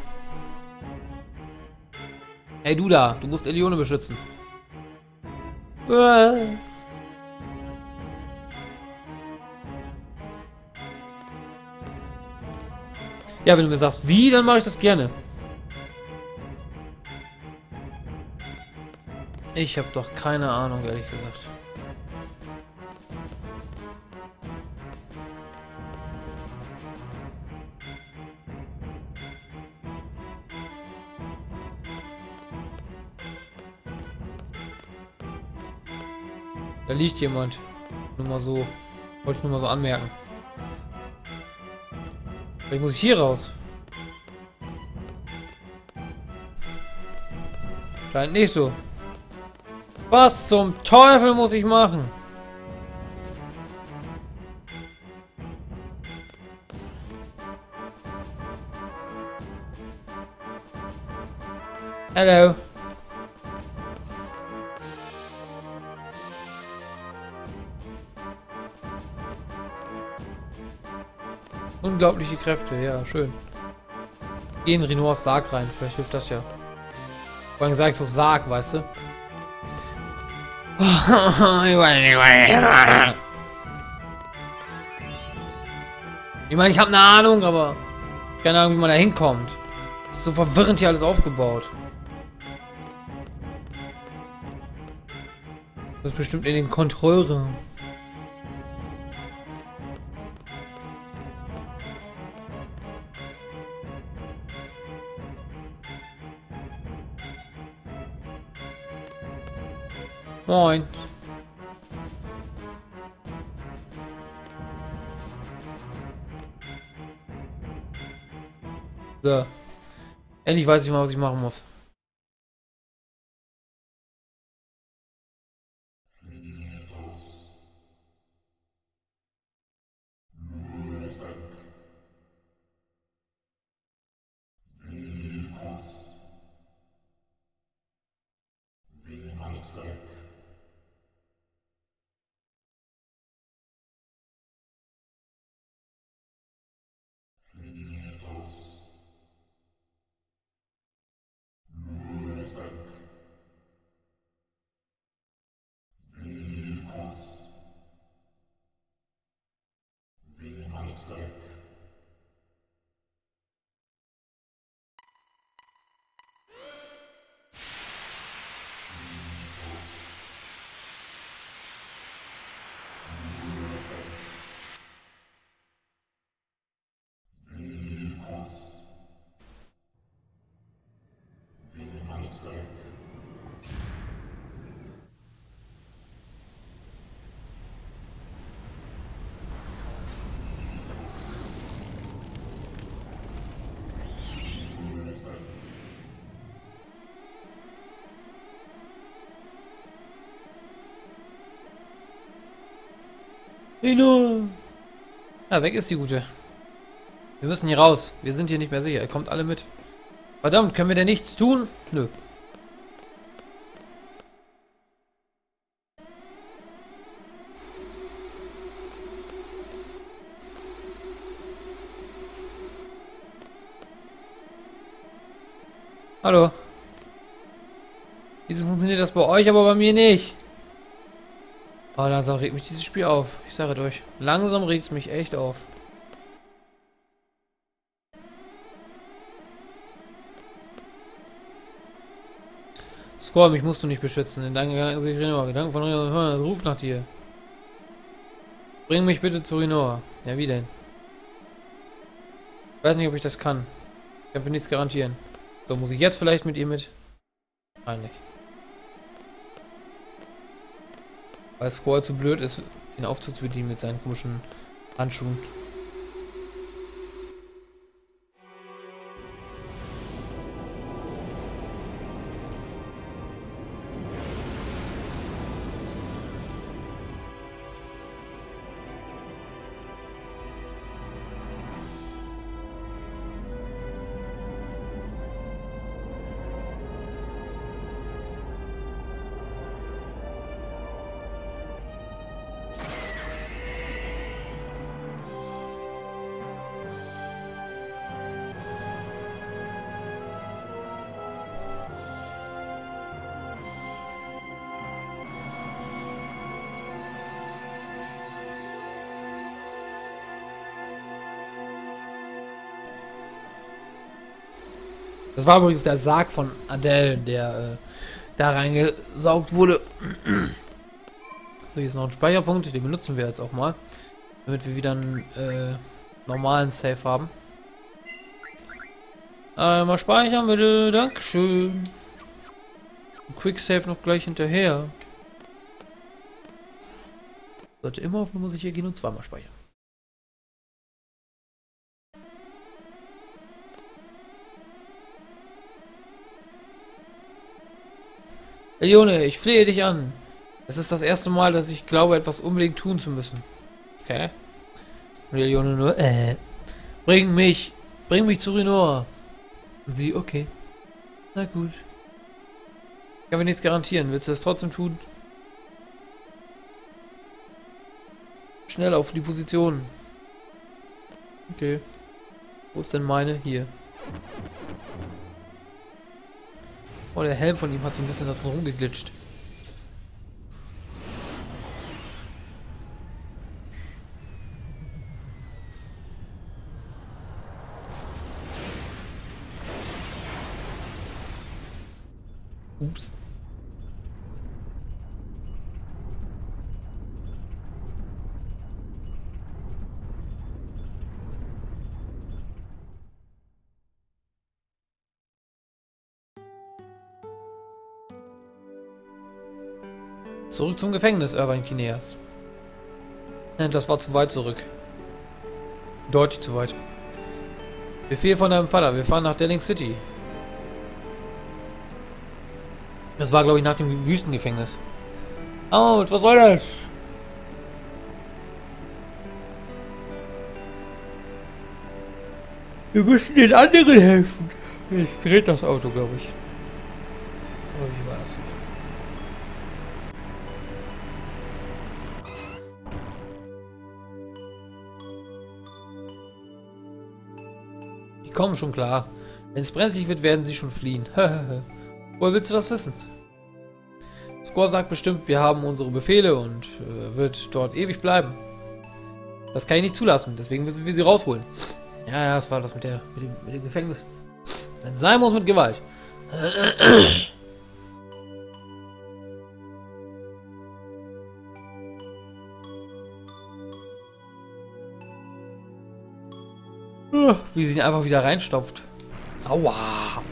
Hey, du da. Du musst Ellone beschützen. Uah. Ja, wenn du mir sagst, wie, dann mache ich das gerne. Ich habe doch keine Ahnung, ehrlich gesagt. Da liegt jemand. Nur mal so. Wollte ich nur mal so anmerken. Vielleicht muss ich hier raus. Scheint nicht so. Was zum Teufel muss ich machen? Hallo. Unglaubliche Kräfte, ja, schön. Gehen Rinoas Sarg rein, vielleicht hilft das ja. Vor allem sage ich so Sarg, weißt du? Ich meine, ich habe eine Ahnung, aber keine Ahnung, wie man da hinkommt. Ist so verwirrend hier alles aufgebaut. Das ist bestimmt in den Kontrollraum. Moin. So. Endlich weiß ich mal, was ich machen muss. Rinoa! Na, weg ist die Gute. Wir müssen hier raus. Wir sind hier nicht mehr sicher. Ihr kommt alle mit. Verdammt, können wir denn nichts tun? Nö. Hallo. Wieso funktioniert das bei euch, aber bei mir nicht? Oh, langsam regt mich dieses Spiel auf. Ich sage es euch. Langsam regt es mich echt auf. Squall, mich musst du nicht beschützen. In deinen Gedanken von Rinoa. Ruf nach dir. Bring mich bitte zu Rinoa. Ja, wie denn? Ich weiß nicht, ob ich das kann. Ich kann für nichts garantieren. So, muss ich jetzt vielleicht mit ihr mit? Nein, nicht. Weil Squall zu blöd ist, den Aufzug zu bedienen mit seinen komischen Handschuhen. Das war übrigens der Sarg von Adel, der äh, da reingesaugt wurde. So, hier ist noch ein Speicherpunkt, den benutzen wir jetzt auch mal, damit wir wieder einen äh, normalen Save haben. Einmal speichern bitte, dankeschön. Ein Quick Save noch gleich hinterher. Sollte immer auf Nummer sicher gehen und zweimal speichern. Ellone, ich flehe dich an. Es ist das erste Mal, dass ich glaube, etwas unbedingt tun zu müssen. Okay. Und Ellone nur, äh. Bring mich. Bring mich zu Rinoa. Und sie, okay. Na gut. Ich kann mir nichts garantieren. Willst du das trotzdem tun? Schnell auf die Position. Okay. Wo ist denn meine? Hier. Oh, der Helm von ihm hat so ein bisschen da drin rumgeglitscht. Ups. Zurück zum Gefängnis, Irvine Kineas. Das war zu weit zurück. Deutlich zu weit. Befehl von deinem Vater. Wir fahren nach Delling City. Das war, glaube ich, nach dem Wüstengefängnis. Autsch, was soll das? Wir müssen den anderen helfen. Jetzt dreht das Auto, glaube ich. Oh, wie war das? Komm schon klar. Wenn es brenzlig wird, werden sie schon fliehen. Woher willst du das wissen? Squall sagt bestimmt, wir haben unsere Befehle und äh, wird dort ewig bleiben. Das kann ich nicht zulassen, deswegen müssen wir sie rausholen. Ja, ja, das war das mit, der, mit, dem, mit dem Gefängnis. Wenn sein muss, mit Gewalt. Wie sie ihn einfach wieder reinstopft. Aua.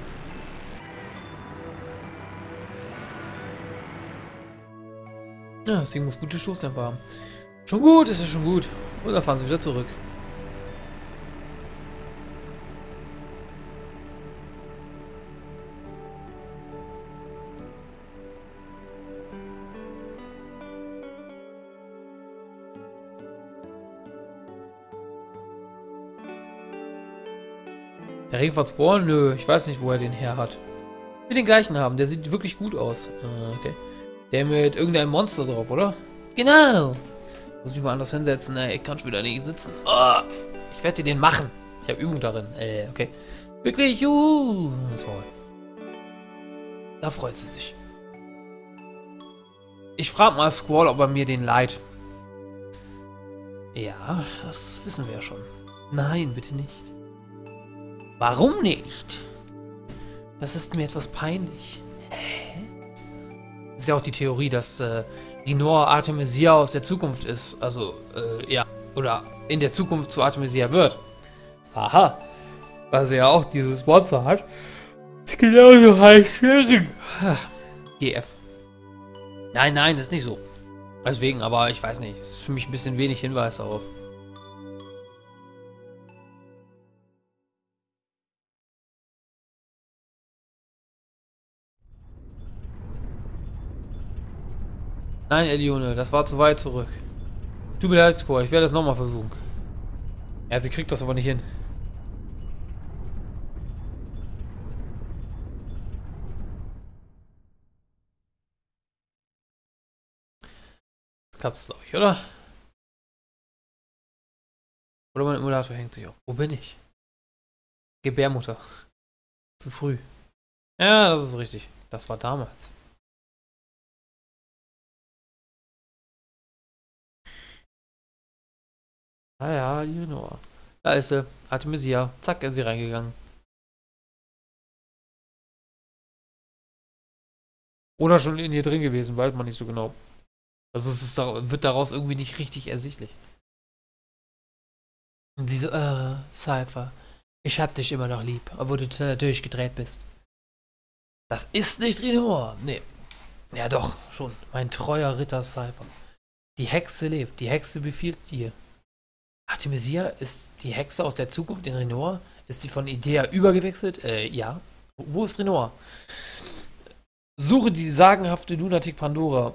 Ja, sie muss gute Stoßdämpfer haben. Schon gut, ist ja schon gut. Und dann fahren sie wieder zurück. Der Regen von Squall? Nö, ich weiß nicht, wo er den her hat. Ich will den gleichen haben, der sieht wirklich gut aus. Äh, okay. Der mit irgendeinem Monster drauf, oder? Genau! Muss ich mal anders hinsetzen. Ey, ich kann schon wieder nicht sitzen. Oh, ich werde dir den machen. Ich habe Übung darin. Äh, okay. Wirklich, juhu! Da freut sie sich. Ich frage mal Squall, ob er mir den leiht. Ja, das wissen wir ja schon. Nein, bitte nicht. Warum nicht? Das ist mir etwas peinlich. Hä? Das ist ja auch die Theorie, dass äh, Rinoa Artemisia aus der Zukunft ist. Also, äh, ja. Oder in der Zukunft zu Artemisia wird. Aha. Weil sie ja auch dieses Monster hat. Das genauso heißt Schering. G F. Nein, nein, das ist nicht so. Deswegen, aber ich weiß nicht. Das ist für mich ein bisschen wenig Hinweis darauf. Nein, Ellone, das war zu weit zurück. Tut mir leid, Squall, ich werde das nochmal versuchen. Ja, sie kriegt das aber nicht hin. Das klappt's, glaube ich, oder? Oder mein Emulator hängt sich auf. Wo bin ich? Gebärmutter. Zu früh. Ja, das ist richtig. Das war damals. Ah ja, Rinoa. Da ist sie. Artemisia. Zack, ist sie reingegangen. Oder schon in ihr drin gewesen, weiß man nicht so genau. Also es ist, wird daraus irgendwie nicht richtig ersichtlich. Und sie so, äh, Cypher, ich hab dich immer noch lieb, obwohl du total durchgedreht bist. Das ist nicht Rinoa. Nee. Ja doch, schon. Mein treuer Ritter Cypher. Die Hexe lebt. Die Hexe befiehlt dir. Artemisia ist die Hexe aus der Zukunft in Rinoa? Ist sie von Edea übergewechselt? Äh, ja. Wo ist Rinoa? Suche die sagenhafte Lunatic Pandora,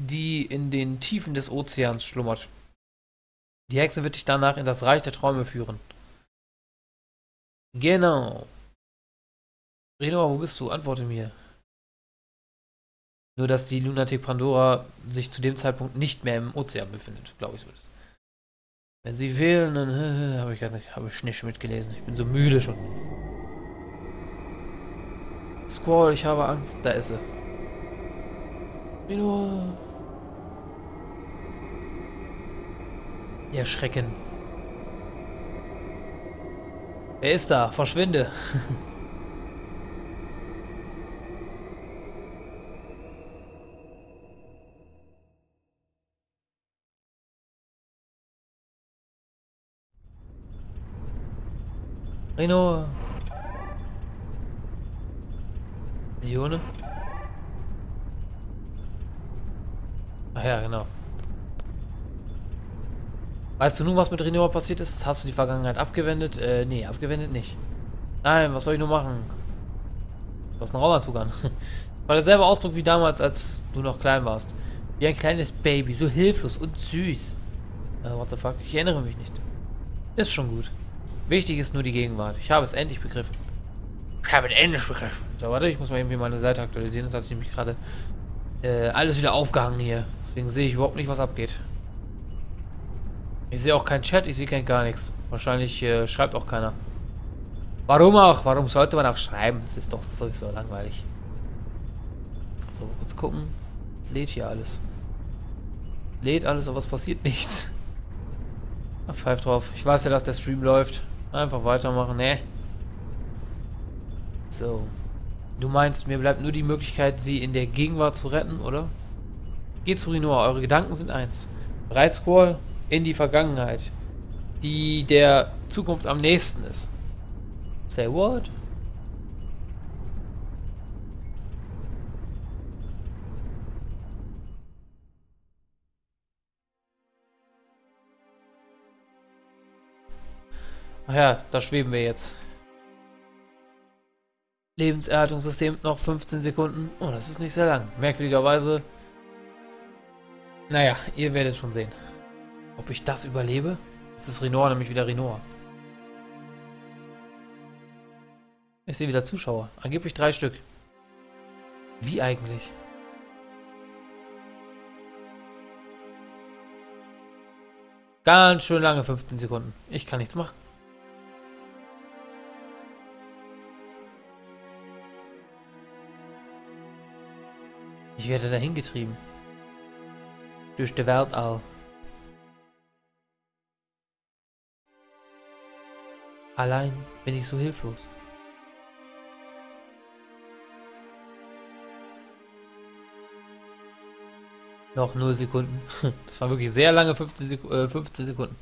die in den Tiefen des Ozeans schlummert. Die Hexe wird dich danach in das Reich der Träume führen. Genau. Rinoa, wo bist du? Antworte mir. Nur, dass die Lunatic Pandora sich zu dem Zeitpunkt nicht mehr im Ozean befindet, glaube ich so ist. Wenn sie fehlen, dann äh, habe ich, hab ich nicht mitgelesen. Ich bin so müde schon. Squall, ich habe Angst. Da ist sie. Rinoa. Ihr Schrecken. Wer ist da? Verschwinde. Rinoa. Ellone. Ach ja, genau. Weißt du nun, was mit Rinoa passiert ist? Hast du die Vergangenheit abgewendet? Äh, nee, abgewendet nicht. Nein, was soll ich nur machen? Du hast einen Raumanzug an. War derselbe Ausdruck wie damals, als du noch klein warst. Wie ein kleines Baby, so hilflos und süß. Uh, what the fuck? Ich erinnere mich nicht. Ist schon gut. Wichtig ist nur die Gegenwart. Ich habe es endlich begriffen. Ich habe es endlich begriffen. So, warte, ich muss mal irgendwie meine Seite aktualisieren. Das hat sich nämlich gerade äh, alles wieder aufgehangen hier. Deswegen sehe ich überhaupt nicht, was abgeht. Ich sehe auch keinen Chat, ich sehe kein gar nichts. Wahrscheinlich äh, schreibt auch keiner. Warum auch? Warum sollte man auch schreiben? Es ist doch sowieso langweilig. So, kurz gucken. Es lädt hier alles. Lädt alles, aber es passiert nichts. Ach, pfeif drauf. Ich weiß ja, dass der Stream läuft. Einfach weitermachen, ne? So. Du meinst, mir bleibt nur die Möglichkeit, sie in der Gegenwart zu retten, oder? Geht zu Rinoa, eure Gedanken sind eins. Reizsquall in die Vergangenheit, die der Zukunft am nächsten ist. Say what? Ach ja, da schweben wir jetzt. Lebenserhaltungssystem, noch fünfzehn Sekunden. Oh, das ist nicht sehr lang. Merkwürdigerweise. Naja, ihr werdet schon sehen. Ob ich das überlebe? Jetzt ist Rinoa nämlich wieder Rinoa. Ich sehe wieder Zuschauer. Angeblich drei Stück. Wie eigentlich? Ganz schön lange, fünfzehn Sekunden. Ich kann nichts machen. Ich werde dahin getrieben. Durch die Weltall. Allein bin ich so hilflos. Noch null Sekunden. Das war wirklich sehr lange, fünfzehn Sekunden.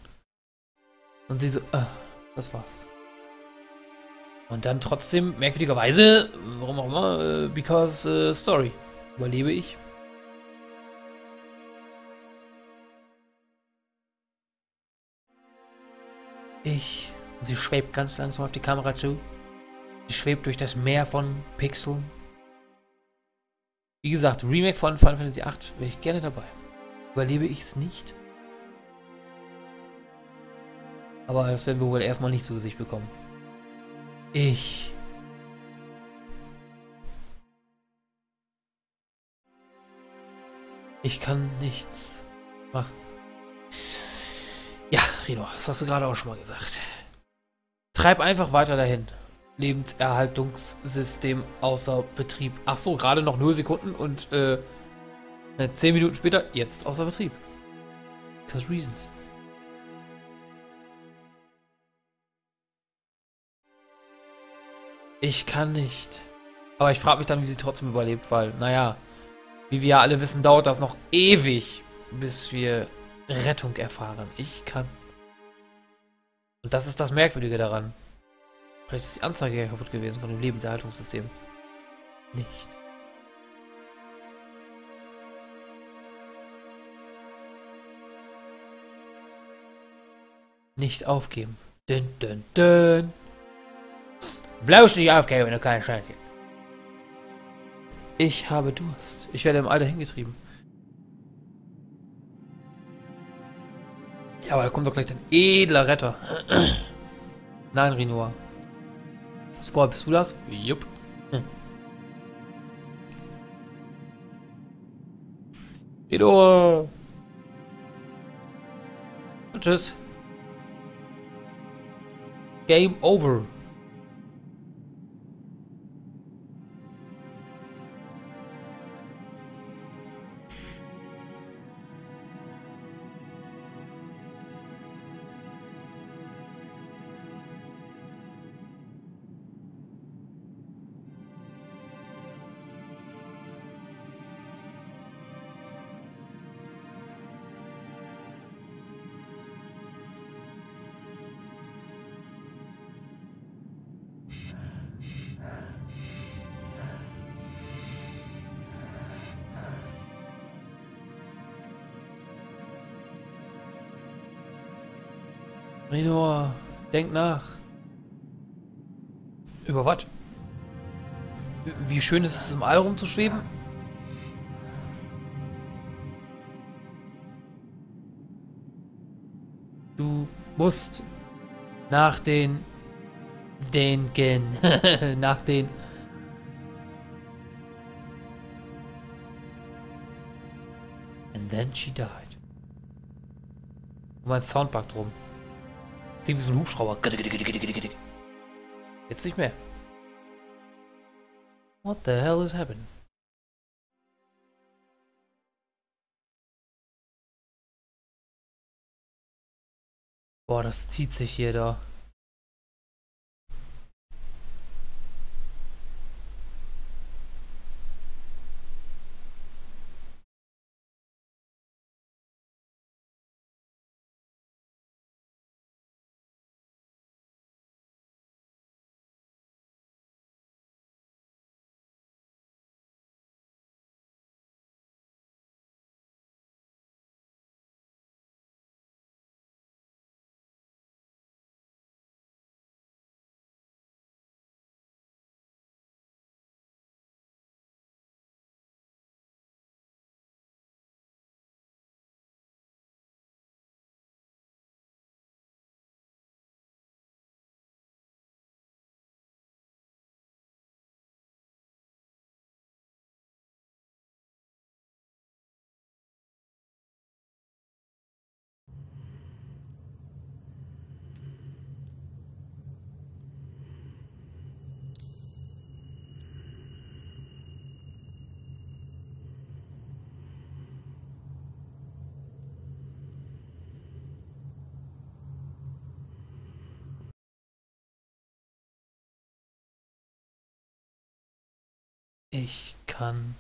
Und sie so, ah, das war's. Und dann trotzdem, merkwürdigerweise, warum auch immer, because uh, story. Überlebe ich? Ich. Und sie schwebt ganz langsam auf die Kamera zu. Sie schwebt durch das Meer von Pixeln. Wie gesagt, Remake von Final Fantasy acht wäre ich gerne dabei. Überlebe ich es nicht? Aber das werden wir wohl erstmal nicht zu Gesicht bekommen. Ich. Ich kann nichts machen. Ja, Rinoa, das hast du gerade auch schon mal gesagt. Treib einfach weiter dahin. Lebenserhaltungssystem außer Betrieb. Ach so, gerade noch null Sekunden und äh, zehn Minuten später jetzt außer Betrieb. Because reasons. Ich kann nicht. Aber ich frage mich dann, wie sie trotzdem überlebt, weil, naja, wie wir ja alle wissen, dauert das noch ewig, bis wir Rettung erfahren. Ich kann. Und das ist das Merkwürdige daran. Vielleicht ist die Anzeige ja kaputt gewesen von dem Lebenserhaltungssystem. Nicht. Nicht aufgeben. Dün, dün, dün. Bloß nicht aufgeben, du kleines Scheinchen. Ich habe Durst. Ich werde im Alter hingetrieben. Ja, aber da kommt doch gleich ein edler Retter. Nein, Rinoa. Squall, bist du das? Jupp. Hm. Rinoa. Und tschüss. Game over. Rinoa, denk nach. Über was? Wie schön ist es, im All rumzuschweben? Du musst nach den denken. Nach den. And then she died. Um ein Soundpack drum. Klingt wie so ein Hubschrauber. Jetzt nicht mehr. What the hell is happening? Boah, das zieht sich hier da. Ich kann...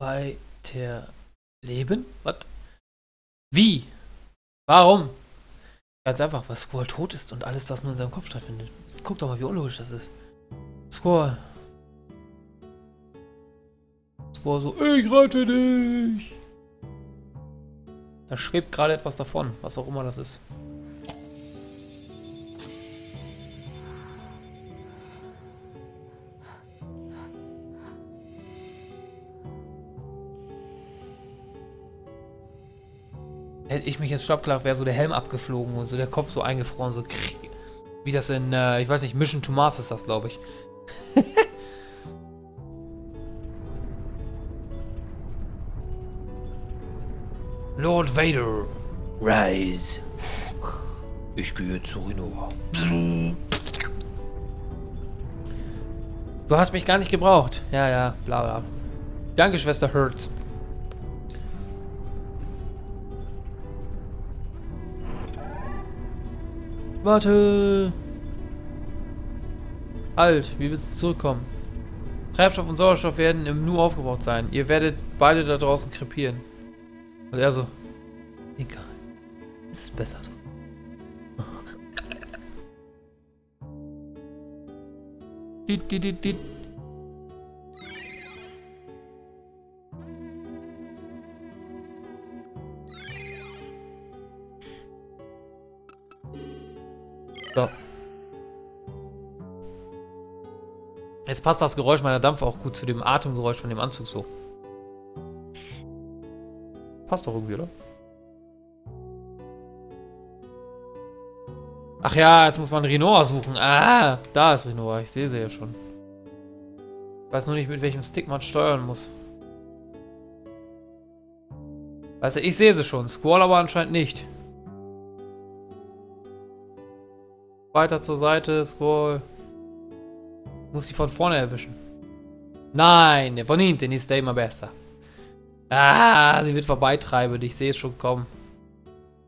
weiter leben? Was? Wie? Warum? Ganz einfach, weil Squall tot ist und alles das nur in seinem Kopf stattfindet. Guck doch mal, wie unlogisch das ist. Squall. Squall so, ich rette dich. Da schwebt gerade etwas davon, was auch immer das ist. Hätte ich mich jetzt schlapp gelacht, wäre so der Helm abgeflogen und so der Kopf so eingefroren, so wie das in, äh, ich weiß nicht, Mission to Mars ist das, glaube ich. Lord Vader, rise. Ich gehe zu Rinoa. Du hast mich gar nicht gebraucht. Ja, ja, bla bla. Danke, Schwester Hertz. Warte! Halt, wie willst du zurückkommen? Treibstoff und Sauerstoff werden im Nu aufgebraucht sein. Ihr werdet beide da draußen krepieren. Und er so. Egal. Es ist besser so. Dit, dit, dit, dit. So. Jetzt passt das Geräusch meiner Dampfe auch gut zu dem Atemgeräusch von dem Anzug so. Passt doch irgendwie, oder? Ach ja, jetzt muss man Rinoa suchen. Ah, da ist Rinoa. Ich sehe sie ja schon. Ich weiß nur nicht, mit welchem Stick man steuern muss. Weißt du, ich sehe sie schon. Squall aber anscheinend nicht. Weiter zur Seite, Squall. Muss sie von vorne erwischen. Nein, von hinten ist der immer besser. Ah, sie wird vorbeitreiben. Ich sehe es schon kommen.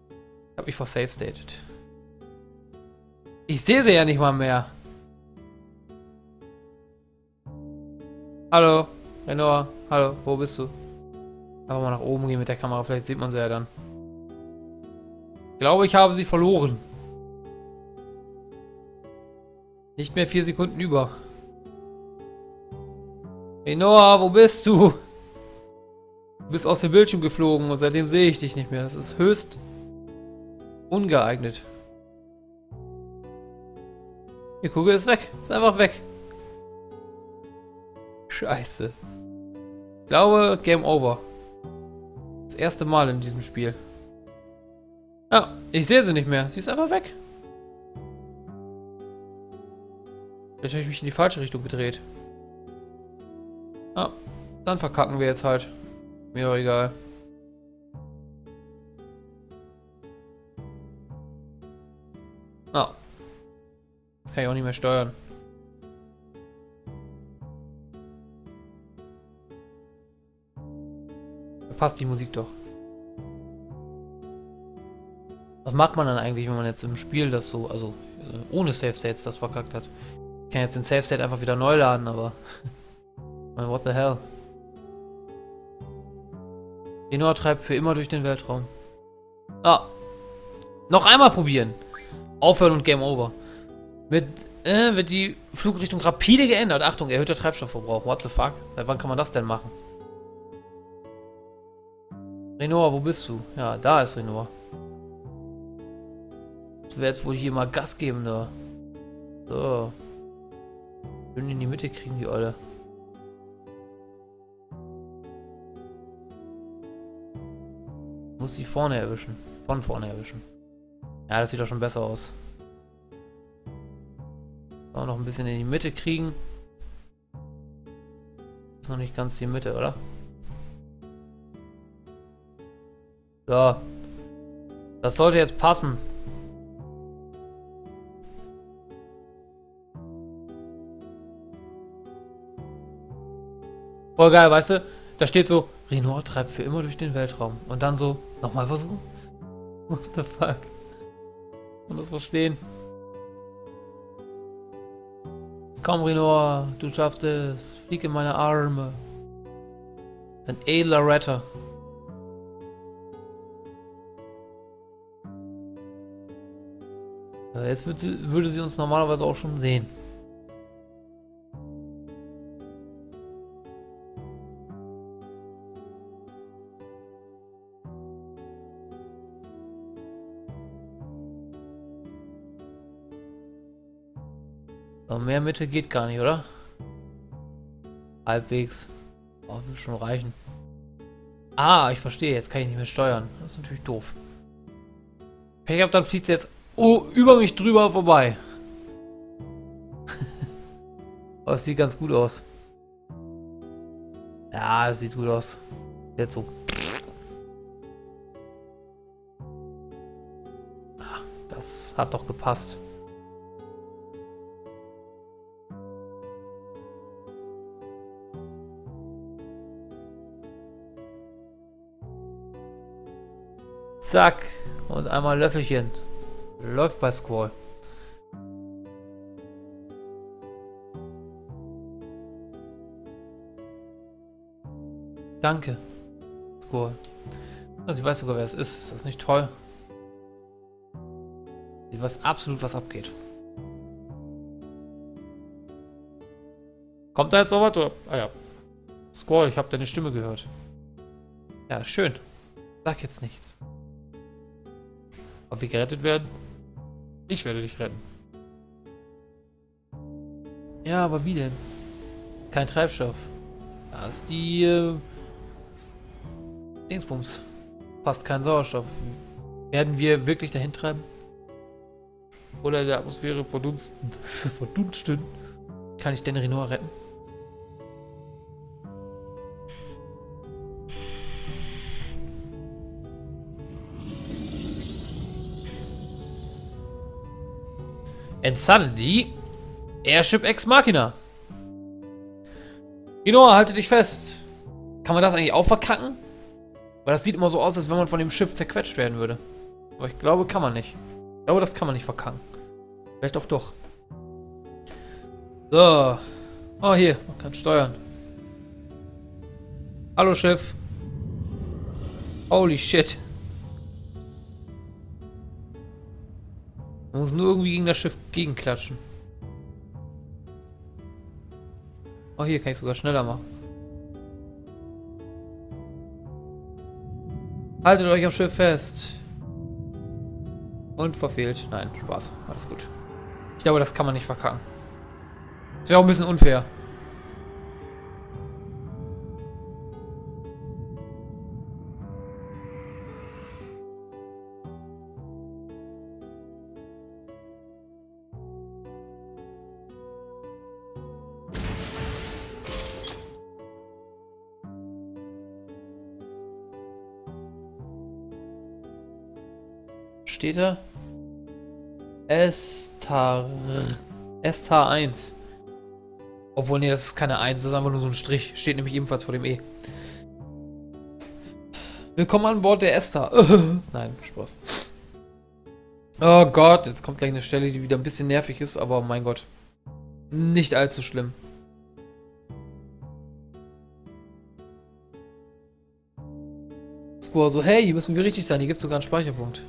Ich habe mich vor Safe stated. Ich sehe sie ja nicht mal mehr. Hallo, Renoa. Hallo, wo bist du? Einfach mal nach oben gehen mit der Kamera. Vielleicht sieht man sie ja dann. Ich glaube, ich habe sie verloren. Nicht mehr vier Sekunden über. Rinoa, wo bist du? Du bist aus dem Bildschirm geflogen und seitdem sehe ich dich nicht mehr. Das ist höchst ungeeignet. Die Kugel ist weg. Ist einfach weg. Scheiße. Ich glaube, Game Over. Das erste Mal in diesem Spiel. Ja, ich sehe sie nicht mehr. Sie ist einfach weg. Vielleicht habe ich mich in die falsche Richtung gedreht. Ah, dann verkacken wir jetzt halt. Mir doch egal. Ah. Das kann ich auch nicht mehr steuern. Da passt die Musik doch. Was macht man dann eigentlich, wenn man jetzt im Spiel das so, also ohne Save States das verkackt hat? Ich kann jetzt den Safe State einfach wieder neu laden, aber. Man, what the hell? Rinoa treibt für immer durch den Weltraum. Ah! Noch einmal probieren! Aufhören und Game Over. Mit. Äh, wird die Flugrichtung rapide geändert. Achtung, erhöhter Treibstoffverbrauch. What the fuck? Seit wann kann man das denn machen? Rinoa, wo bist du? Ja, da ist Rinoa. Ich werde jetzt wohl hier mal Gas geben, da. So. Schön in die Mitte kriegen, die Olle. Muss sie vorne erwischen. Von vorne erwischen. Ja, das sieht doch schon besser aus. Auch noch ein bisschen in die Mitte kriegen. Ist noch nicht ganz die Mitte, oder? So. Das sollte jetzt passen. Voll geil, weißt du? Da steht so, Rinoa treibt für immer durch den Weltraum. Und dann so, nochmal versuchen? What the fuck? und das verstehen. Komm, Rinoa, du schaffst es. Flieg in meine Arme. Ein edler Retter. Jetzt würde sie, würde sie uns normalerweise auch schon sehen. Aber mehr Mitte geht gar nicht, oder? Halbwegs. Oh, wird schon reichen. Ah, ich verstehe. Jetzt kann ich nicht mehr steuern. Das ist natürlich doof. Pech hab, dann fliegt sie jetzt oh, über mich drüber vorbei. Aber es sieht ganz gut aus. Ja, es sieht gut aus. Jetzt so. Ah, das hat doch gepasst. Zack. Und einmal Löffelchen. Läuft bei Squall. Danke, Squall. Also, ich weiß sogar, wer es ist. Ist das nicht toll? Ich weiß absolut, was abgeht. Kommt da jetzt noch was? Ah ja. Squall, ich habe deine Stimme gehört. Ja, schön. Sag jetzt nichts. Ob wir gerettet werden? Ich werde dich retten. Ja, aber wie denn? Kein Treibstoff. Da ist die äh, Dingsbums. Fast kein Sauerstoff. Werden wir wirklich dahin treiben? Oder in der Atmosphäre verdunsten? Verdunsten? Kann ich denn Rinoa retten? And suddenly, Airship Ex Machina. Rinoa, halte dich fest. Kann man das eigentlich auch verkacken? Weil das sieht immer so aus, als wenn man von dem Schiff zerquetscht werden würde. Aber ich glaube, kann man nicht. Ich glaube, das kann man nicht verkacken. Vielleicht auch doch. So. Oh, hier. Man kann steuern. Hallo, Schiff. Holy shit. Man muss nur irgendwie gegen das Schiff gegenklatschen. Oh, hier kann ich sogar schneller machen. Haltet euch am Schiff fest. Und verfehlt. Nein, Spaß. Alles gut. Ich glaube, das kann man nicht verkacken. Das wäre auch ein bisschen unfair. Steht da? Esthar. Esthar eins. Obwohl, nee, das ist keine eins, das ist einfach nur so ein Strich. Steht nämlich ebenfalls vor dem E. Willkommen an Bord der Esthar. Nein, Spaß. Oh Gott, jetzt kommt gleich eine Stelle, die wieder ein bisschen nervig ist, aber mein Gott. Nicht allzu schlimm. Score so, hey, hier müssen wir richtig sein, hier gibt es sogar einen Speicherpunkt.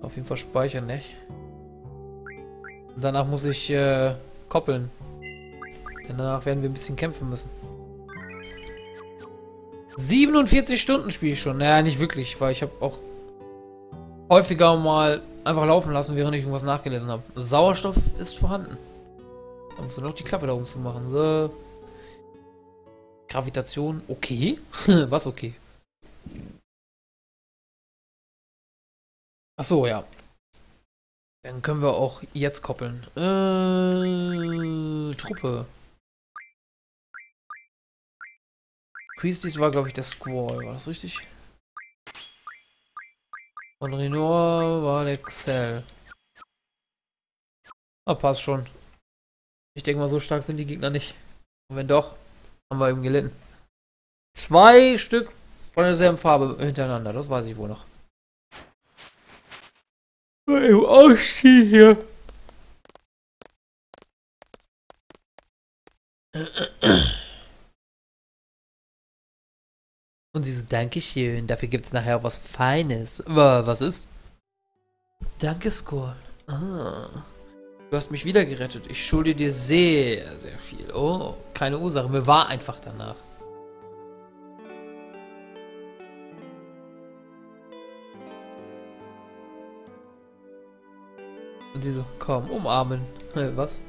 Auf jeden Fall speichern, nicht? Und danach muss ich äh, koppeln. Denn danach werden wir ein bisschen kämpfen müssen. siebenundvierzig Stunden spiele ich schon. Naja, nicht wirklich, weil ich habe auch häufiger mal einfach laufen lassen, während ich irgendwas nachgelesen habe. Sauerstoff ist vorhanden. Da muss man noch die Klappe da oben zu machen. So. Gravitation, okay. Was okay? Ach so, ja. Dann können wir auch jetzt koppeln. Äh, Truppe. Priestis war, glaube ich, der Squall. War das richtig? Und Rinoa war der Xell. Ah, passt schon. Ich denke mal, so stark sind die Gegner nicht. Und wenn doch, haben wir eben gelitten. Zwei Stück von derselben Farbe hintereinander. Das weiß ich wohl noch. Im Ausstieg hier. Und sie so, Dankeschön, dafür gibt's nachher auch was Feines. Was ist? Danke, Squall. Ah. Du hast mich wieder gerettet. Ich schulde dir sehr, sehr viel. Oh, keine Ursache. Mir war einfach danach. Und sie so, komm, umarmen. Was?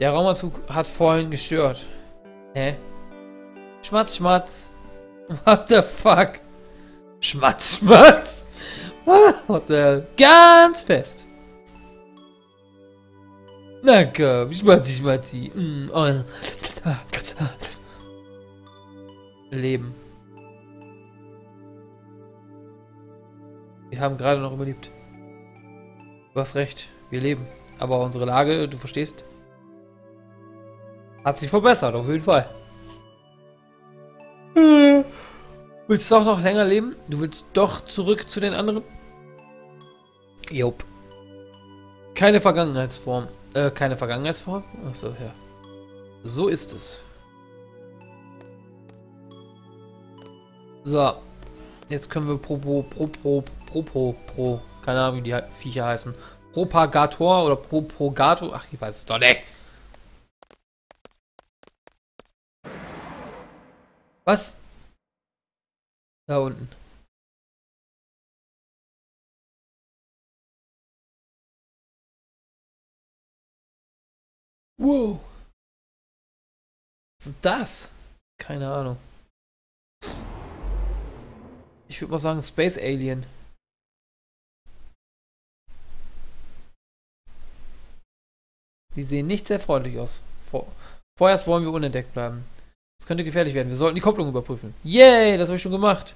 Der Raumanzug hat vorhin gestört. Hä? Schmatz, schmatz. What the fuck? Schmatz, schmatz. What the hell? Ganz fest. Na komm, schmatzi, schmatzi. Mm, oh. Leben. Wir haben gerade noch überlebt. Du hast recht, wir leben. Aber unsere Lage, du verstehst, hat sich verbessert, auf jeden Fall. Äh, willst du auch noch länger leben? Du willst doch zurück zu den anderen? Jop. Keine Vergangenheitsform. Äh, keine Vergangenheitsform? Achso, ja. So ist es. So. Jetzt können wir pro, pro, pro, pro, pro, pro, pro. Keine Ahnung, wie die Viecher heißen. Propagator oder Propogator? Ach, ich weiß es doch nicht. Was? Da unten. Wow. Was ist das? Keine Ahnung. Ich würde mal sagen Space Alien. Die sehen nicht sehr freundlich aus. Vor Vorerst wollen wir unentdeckt bleiben. Das könnte gefährlich werden. Wir sollten die Kopplung überprüfen. Yay, das habe ich schon gemacht.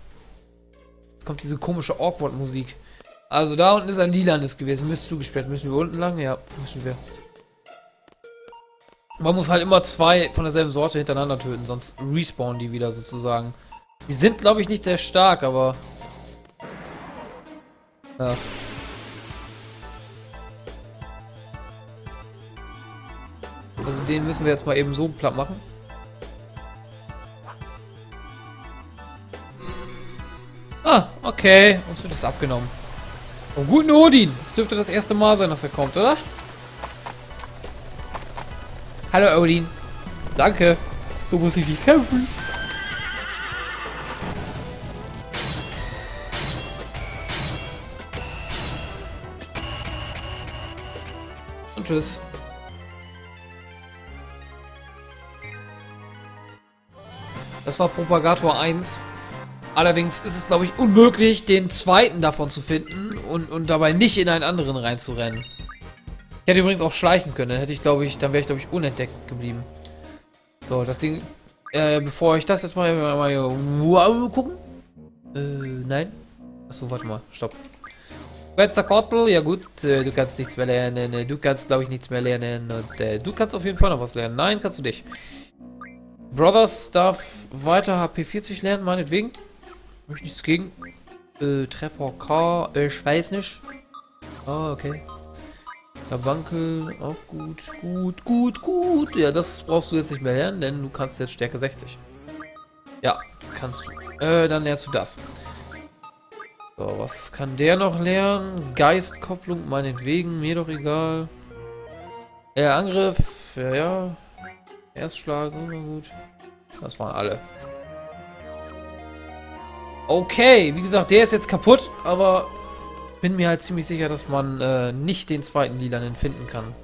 Jetzt kommt diese komische Awkward-Musik. Also da unten ist ein Lilanes gewesen. Mist, zugesperrt. Müssen wir unten lang? Ja, müssen wir. Man muss halt immer zwei von derselben Sorte hintereinander töten, sonst respawnen die wieder sozusagen. Die sind, glaube ich, nicht sehr stark, aber... Ja. Also den müssen wir jetzt mal eben so platt machen. Ah, okay. Uns wird das abgenommen. Vom guten Odin. Das dürfte das erste Mal sein, dass er kommt, oder? Hallo Odin. Danke. So muss ich nicht kämpfen. Und tschüss. Das war Propagator eins. Allerdings ist es, glaube ich, unmöglich, den zweiten davon zu finden und, und dabei nicht in einen anderen reinzurennen. Ich hätte übrigens auch schleichen können. Dann hätte ich, glaube ich, dann wäre ich, glaube ich, unentdeckt geblieben. So, das Ding. Äh, bevor ich das jetzt mal, mal hier, wow, gucken. Äh, nein. Achso, warte mal. Stopp. Wetterkottel, ja gut. Äh, du kannst nichts mehr lernen. Du kannst, glaube ich, nichts mehr lernen. Und äh, du kannst auf jeden Fall noch was lernen. Nein, kannst du nicht. Brothers darf weiter H P vierzig lernen, meinetwegen. Habe ich nichts gegen. Äh, Treffer K. Äh, ich weiß nicht. Ah, okay. Karbonkel, auch gut, gut, gut, gut. Ja, das brauchst du jetzt nicht mehr lernen, denn du kannst jetzt Stärke sechzig. Ja, kannst du. Äh, dann lernst du das. So, was kann der noch lernen? Geistkopplung, meinetwegen, mir doch egal. Äh, Angriff, ja, ja. Erstschlag, na gut. Das waren alle. Okay, wie gesagt, der ist jetzt kaputt, aber bin mir halt ziemlich sicher, dass man äh, nicht den zweiten Lilanen finden kann.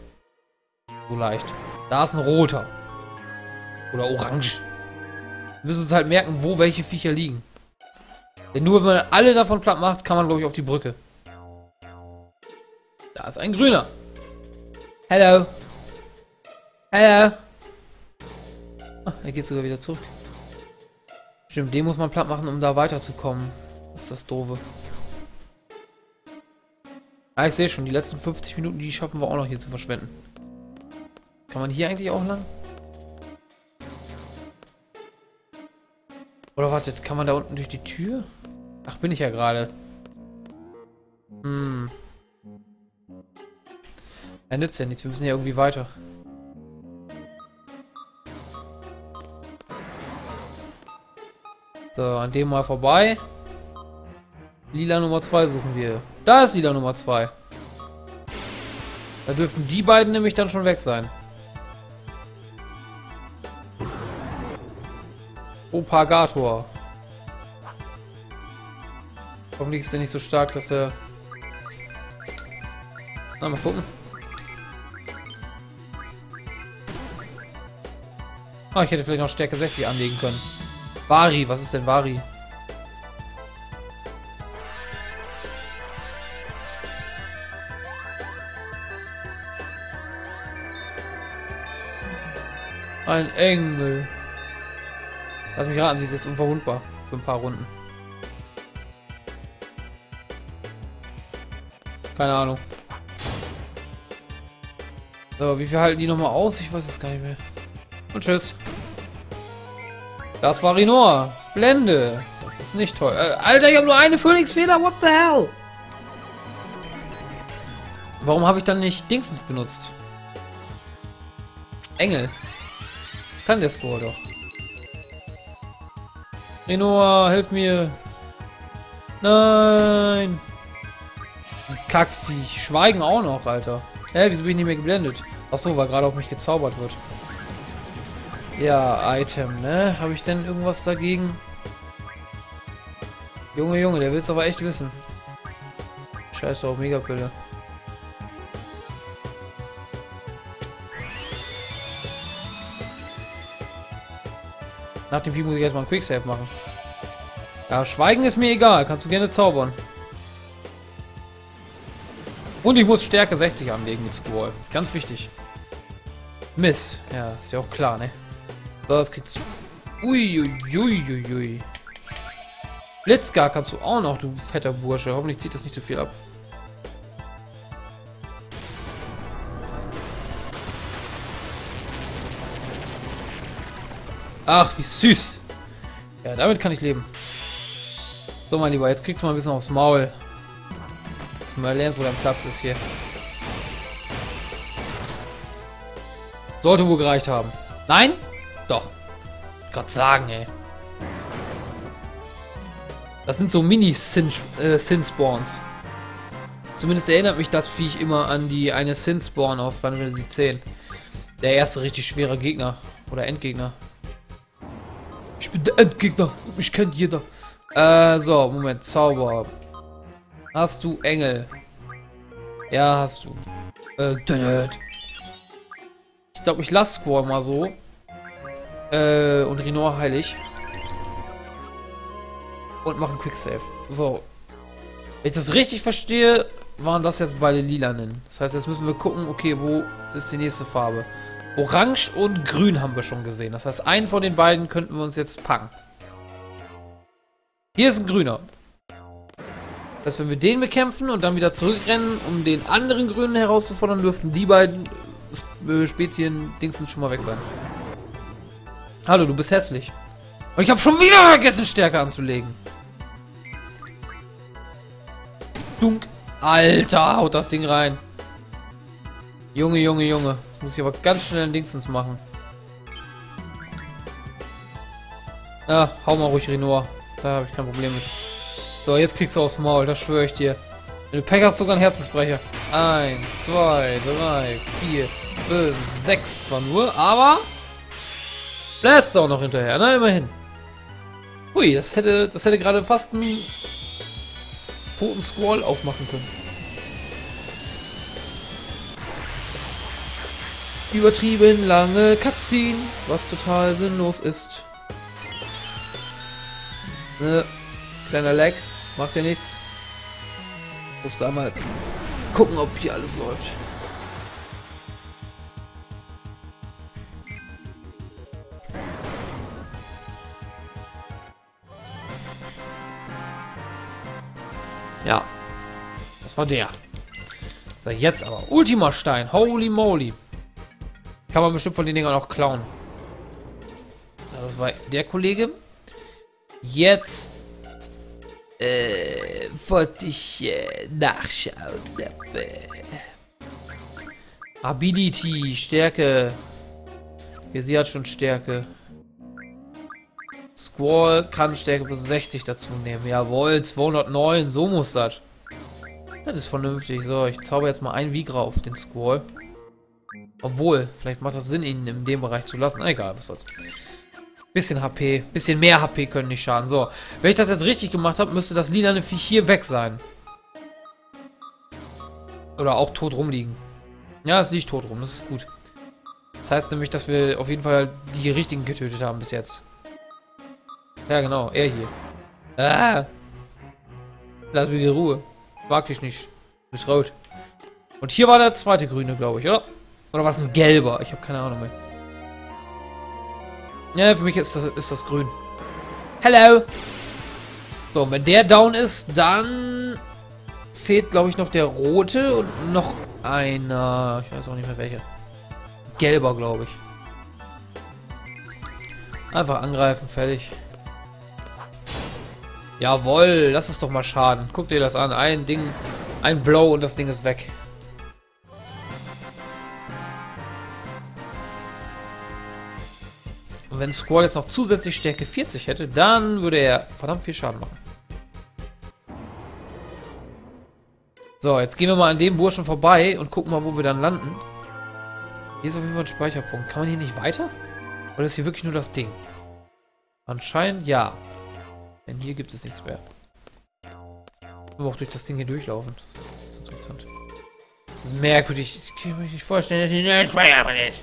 So leicht. Da ist ein roter. Oder orange. Wir müssen uns halt merken, wo welche Viecher liegen. Denn nur wenn man alle davon platt macht, kann man, glaube ich, auf die Brücke. Da ist ein grüner. Hello. Hello. Ah, er geht sogar wieder zurück. Stimmt, den muss man platt machen, um da weiterzukommen. Das ist das Doofe. Ah, ich sehe schon, die letzten fünfzig Minuten, die schaffen wir auch noch hier zu verschwenden. Kann man hier eigentlich auch lang? Oder wartet, kann man da unten durch die Tür? Ach, bin ich ja gerade. Hm. Ja, nützt ja nichts, wir müssen ja irgendwie weiter. So, an dem mal vorbei. Lila Nummer zwei suchen wir. Da ist Lila Nummer zwei. Da dürften die beiden nämlich dann schon weg sein. Opagator. Hoffentlich ist er nicht so stark, dass er... Na, mal gucken. Ah, ich hätte vielleicht noch Stärke sechzig anlegen können. Vari, was ist denn Vari? Ein Engel. Lass mich raten, sie ist jetzt unverwundbar für ein paar Runden. Keine Ahnung. So, wie viel halten die nochmal aus? Ich weiß es gar nicht mehr. Und tschüss. Das war Rinoa. Blende. Das ist nicht toll. Äh, Alter, ich habe nur eine Phoenix-Feder. What the hell? Warum habe ich dann nicht Dingsens benutzt? Engel. Kann der Squall doch. Rinoa, hilf mir. Nein. Kackvieh. Schweigen auch noch, Alter. Hä, wieso bin ich nicht mehr geblendet? Achso, weil gerade auf mich gezaubert wird. Ja, Item, ne? Habe ich denn irgendwas dagegen? Junge, Junge, der will es aber echt wissen. Scheiße auf Megapille. Nach dem Vieh muss ich erstmal einen Quicksave machen. Ja, Schweigen ist mir egal. Kannst du gerne zaubern. Und ich muss Stärke sechzig anlegen mit Squall. Ganz wichtig. Miss. Ja, ist ja auch klar, ne? So, das kriegst du. Uiuiuiuiui. Blitzgar kannst du auch noch, du fetter Bursche. Hoffentlich zieht das nicht zu viel ab. Ach, wie süß. Ja, damit kann ich leben. So, mein Lieber, jetzt kriegst du mal ein bisschen aufs Maul. Du mal lernst, wo dein Platz ist hier. Sollte wohl gereicht haben. Nein? Doch. Gott sagen, ey. Das sind so Mini-Sin-Spawns. Äh, Zumindest erinnert mich das Viech immer an die eine Sin-Spawn aus Final Fantasy zehn. Der erste richtig schwere Gegner. Oder Endgegner. Ich bin der Endgegner. Mich kennt jeder. Äh, so, Moment. Zauber. Hast du Engel? Ja, hast du. Äh, död. Ich glaube, ich lasse Squall mal so. Äh, und Rinoa heilig. Und machen Quicksave. So. Wenn ich das richtig verstehe, waren das jetzt beide Lilanen. Das heißt, jetzt müssen wir gucken, okay, wo ist die nächste Farbe? Orange und Grün haben wir schon gesehen. Das heißt, einen von den beiden könnten wir uns jetzt packen. Hier ist ein Grüner. Das heißt, wenn wir den bekämpfen und dann wieder zurückrennen, um den anderen Grünen herauszufordern, dürften die beiden Spezien Dingsen schon mal weg sein. Hallo, du bist hässlich. Und ich habe schon wieder vergessen, Stärke anzulegen. Dunk. Alter, haut das Ding rein. Junge, Junge, Junge. Jetzt muss ich aber ganz schnell ein Dingsens machen. Na, hau mal ruhig, Rinoa. Da habe ich kein Problem mit. So, jetzt kriegst du aufs Maul, das schwöre ich dir. Wenn du Pech hast, sogar einen Herzensbrecher. Eins, zwei, drei, vier, fünf, sechs zwar nur, aber... Bläst auch noch hinterher, na immerhin. Hui, das hätte, das hätte gerade fast einen toten Squall aufmachen können. Übertrieben lange Cutscene, was total sinnlos ist. Ne, kleiner Lag, macht ja nichts. Muss da mal gucken, ob hier alles läuft. Ja, das war der. So, jetzt aber. Ultima-Stein. Holy moly. Kann man bestimmt von den Dingern auch klauen. Ja, das war der Kollege. Jetzt äh, wollte ich äh, nachschauen. Ability, Stärke. Ja, sie hat schon Stärke. Squall kann Stärke plus sechzig dazu nehmen. Jawohl, zweihundertneun, so muss das. Das ist vernünftig. So, ich zauber jetzt mal ein Vigra auf den Squall. Obwohl, vielleicht macht das Sinn, ihn in dem Bereich zu lassen. Egal, was soll's. Bisschen H P, bisschen mehr H P können nicht schaden. So, wenn ich das jetzt richtig gemacht habe, müsste das lila Viech hier weg sein. Oder auch tot rumliegen. Ja, es liegt tot rum, das ist gut. Das heißt nämlich, dass wir auf jeden Fall die richtigen getötet haben bis jetzt. Ja, genau, er hier. Ah! Lass mich in Ruhe. Mag dich nicht. Du bist rot. Und hier war der zweite grüne, glaube ich, oder? Oder war es ein gelber? Ich habe keine Ahnung mehr. Ja, für mich ist das, ist das grün. Hello! So, wenn der down ist, dann fehlt, glaube ich, noch der rote und noch einer. Ich weiß auch nicht mehr welcher. Gelber, glaube ich. Einfach angreifen, fertig. Jawohl, lass es doch mal schaden. Guck dir das an. Ein Ding, ein Blow und das Ding ist weg. Und wenn Squall jetzt noch zusätzlich Stärke vierzig hätte, dann würde er verdammt viel Schaden machen. So, jetzt gehen wir mal an dem Burschen vorbei und gucken mal, wo wir dann landen. Hier ist auf jeden Fall ein Speicherpunkt. Kann man hier nicht weiter? Oder ist hier wirklich nur das Ding? Anscheinend ja. Denn hier gibt es nichts mehr. Aber auch durch das Ding hier durchlaufen. Das ist interessant. Das ist merkwürdig. Ich kann mir nicht vorstellen, dass hier ein Speicherpunkt ist.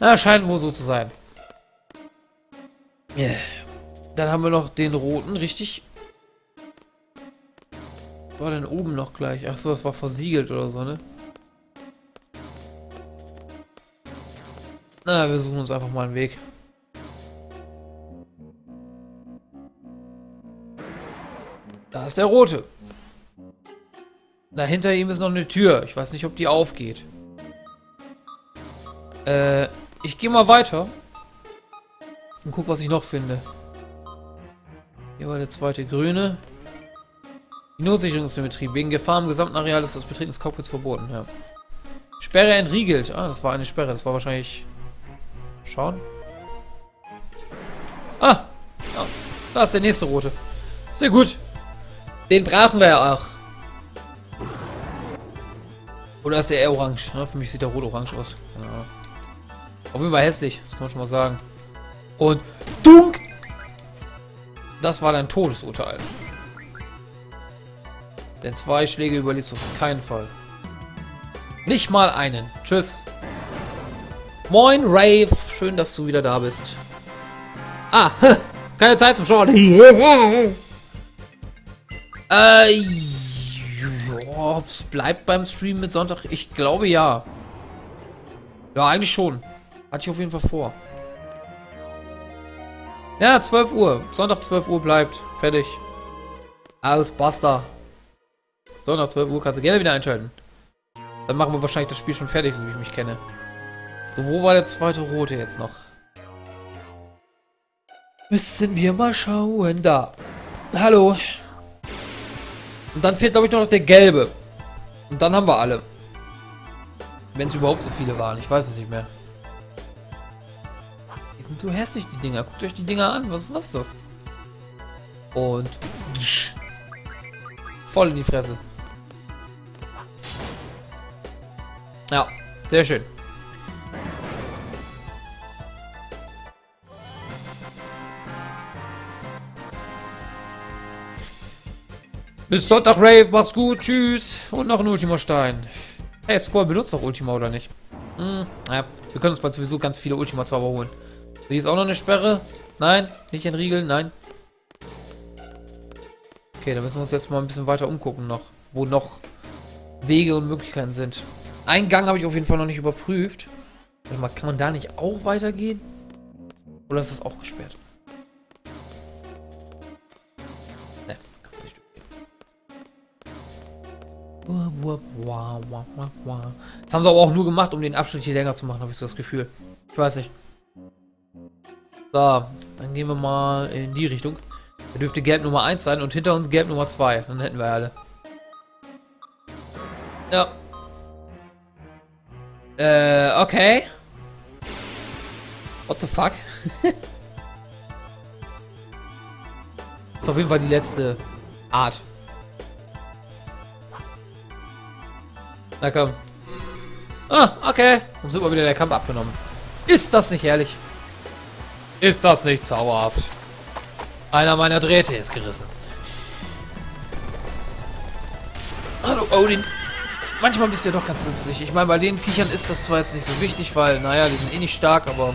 Na, scheint wohl so zu sein. Yeah. Dann haben wir noch den roten, richtig? Was war denn oben noch gleich? Ach so, das war versiegelt oder so, ne? Na, wir suchen uns einfach mal einen Weg. Da ist der rote. Da hinter ihm ist noch eine Tür. Ich weiß nicht, ob die aufgeht. Äh, ich gehe mal weiter. Und guck, was ich noch finde. Hier war der zweite grüne. Die Notsicherung ist in Betrieb. Wegen Gefahr im gesamten Areal ist das Betreten des Cockpits verboten. Ja. Sperre entriegelt. Ah, das war eine Sperre. Das war wahrscheinlich... Schauen. Ah! Ja. Da ist der nächste rote. Sehr gut. Den brauchen wir ja auch. Oder ist der eher orange? Ne? Für mich sieht der rot-orange aus. Ja. Auf jeden Fall hässlich. Das kann man schon mal sagen. Und... Dunk! Das war dein Todesurteil. Denn zwei Schläge überlebst du auf keinen Fall. Nicht mal einen. Tschüss. Moin, Rave. Schön, dass du wieder da bist. Ah, keine Zeit zum Schauen. äh, ob es bleibt beim Stream mit Sonntag? Ich glaube ja. Ja, eigentlich schon. Hatte ich auf jeden Fall vor. Ja, zwölf Uhr. Sonntag zwölf Uhr bleibt. Fertig. Alles basta. So, nach zwölf Uhr kannst du gerne wieder einschalten. Dann machen wir wahrscheinlich das Spiel schon fertig, so wie ich mich kenne. So, wo war der zweite rote jetzt noch? Müssen wir mal schauen. Da. Hallo. Und dann fehlt, glaube ich, noch der gelbe. Und dann haben wir alle. Wenn es überhaupt so viele waren. Ich weiß es nicht mehr. Die sind so hässlich, die Dinger. Guckt euch die Dinger an. Was, was ist das? Und... Voll in die Fresse. Ja, sehr schön. Bis Sonntag, Rave. Mach's gut. Tschüss. Und noch ein Ultima-Stein. Hey, Squall benutzt doch Ultima, oder nicht? Hm, ja. Wir können uns bald sowieso ganz viele Ultima-Zauber holen. Hier ist auch noch eine Sperre. Nein, nicht entriegeln. Nein. Okay, da müssen wir uns jetzt mal ein bisschen weiter umgucken noch. Wo noch Wege und Möglichkeiten sind. Einen Gang habe ich auf jeden Fall noch nicht überprüft. Warte mal, kann man da nicht auch weitergehen? Oder ist das auch gesperrt? Ne, kannst du nicht durchgehen. Das haben sie aber auch nur gemacht, um den Abschnitt hier länger zu machen, habe ich so das Gefühl. Ich weiß nicht. So, dann gehen wir mal in die Richtung. Da dürfte gelb Nummer eins sein und hinter uns gelb Nummer zwei. Dann hätten wir alle. Ja. Äh, okay. What the fuck? Ist auf jeden Fall die letzte Art. Na komm. Ah, okay. Dann sind wir wieder der Kampf abgenommen. Ist das nicht herrlich? Ist das nicht zauberhaft? Einer meiner Drähte ist gerissen. Hallo Odin. Manchmal bist du ja doch ganz nützlich. Ich meine, bei den Viechern ist das zwar jetzt nicht so wichtig, weil, naja, die sind eh nicht stark, aber...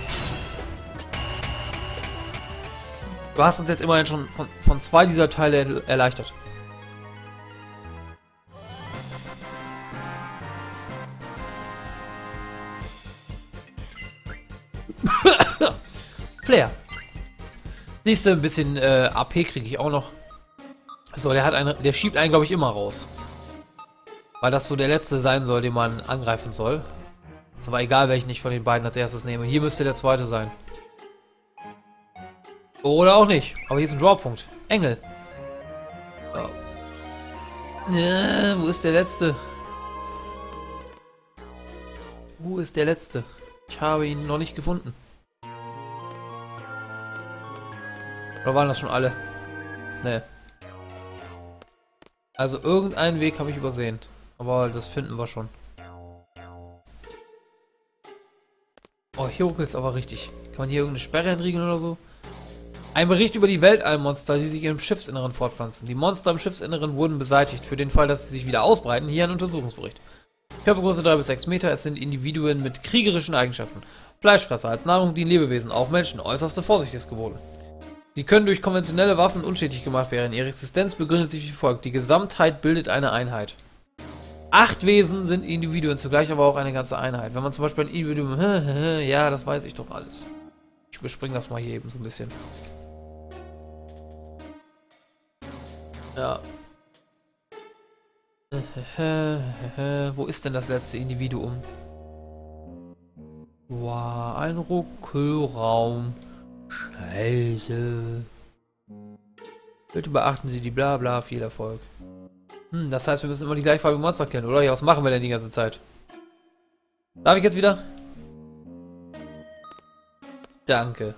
Du hast uns jetzt immerhin schon von, von zwei dieser Teile erleichtert. Flair. Siehst du, ein bisschen äh, A P kriege ich auch noch. So, der hat einen, der schiebt einen, glaube ich, immer raus. Weil das so der letzte sein soll, den man angreifen soll. Ist aber egal, welchen ich von den beiden als erstes nehme. Hier müsste der zweite sein. Oder auch nicht. Aber hier ist ein Drawpunkt. Engel. Oh. Äh, wo ist der letzte? Wo ist der letzte? Ich habe ihn noch nicht gefunden. Oder waren das schon alle? Nee. Also irgendeinen Weg habe ich übersehen. Aber das finden wir schon. Oh, hier ruckelt es aber richtig. Kann man hier irgendeine Sperre entriegeln oder so? Ein Bericht über die Weltallmonster, die sich im Schiffsinneren fortpflanzen. Die Monster im Schiffsinneren wurden beseitigt. Für den Fall, dass sie sich wieder ausbreiten, hier ein Untersuchungsbericht. Körpergröße drei bis sechs Meter, es sind Individuen mit kriegerischen Eigenschaften. Fleischfresser, als Nahrung dienen Lebewesen, auch Menschen. Äußerste Vorsicht ist geboten. Sie können durch konventionelle Waffen unschädlich gemacht werden. Ihre Existenz begründet sich wie folgt. Die Gesamtheit bildet eine Einheit. Acht Wesen sind Individuen, zugleich aber auch eine ganze Einheit. Wenn man zum Beispiel ein Individuum... Ja, das weiß ich doch alles. Ich überspringe das mal hier eben so ein bisschen. Ja. Wo ist denn das letzte Individuum? Wow, ein Ruckelraum. Scheiße. Bitte beachten Sie die Blabla, viel Erfolg. Hm, das heißt, wir müssen immer die gleichfarbigen Monster kennen, oder? Ja, was machen wir denn die ganze Zeit? Darf ich jetzt wieder? Danke.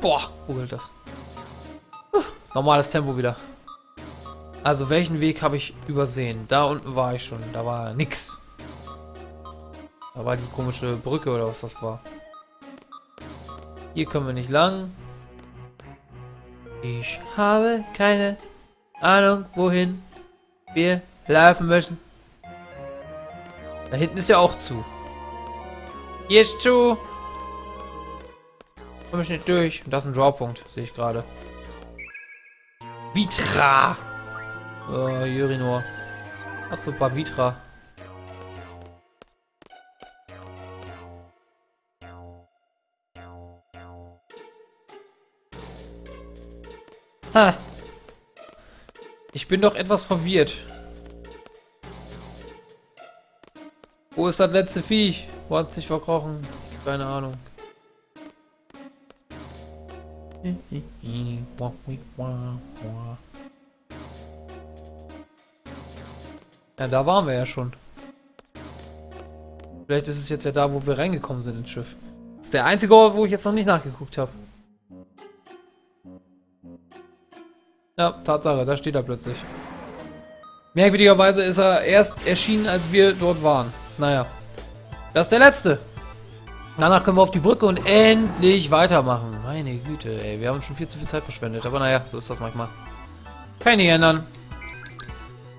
Boah, wo gilt das? Puh, normales Tempo wieder. Also, welchen Weg habe ich übersehen? Da unten war ich schon. Da war nix. Da war die komische Brücke oder was das war. Hier können wir nicht lang. Ich habe keine Ahnung, wohin wir laufen müssen. Da hinten ist ja auch zu. Hier ist zu. Komm ich nicht durch. Und das ist ein Drawpunkt, sehe ich gerade. Vitra! Oh, Rinoa. Ach so, ein paar Vitra. Ha. Ich bin doch etwas verwirrt. Wo ist das letzte Viech? Wo hat es sich verkrochen? Keine Ahnung. Ja, da waren wir ja schon. Vielleicht ist es jetzt ja da, wo wir reingekommen sind ins Schiff. Das ist der einzige Ort, wo ich jetzt noch nicht nachgeguckt habe. Ja, Tatsache, da steht er plötzlich. Merkwürdigerweise ist er erst erschienen, als wir dort waren. Naja, das ist der letzte. Danach können wir auf die Brücke und endlich weitermachen. Meine Güte, ey, wir haben schon viel zu viel Zeit verschwendet. Aber naja, so ist das manchmal. Kann ich nicht ändern.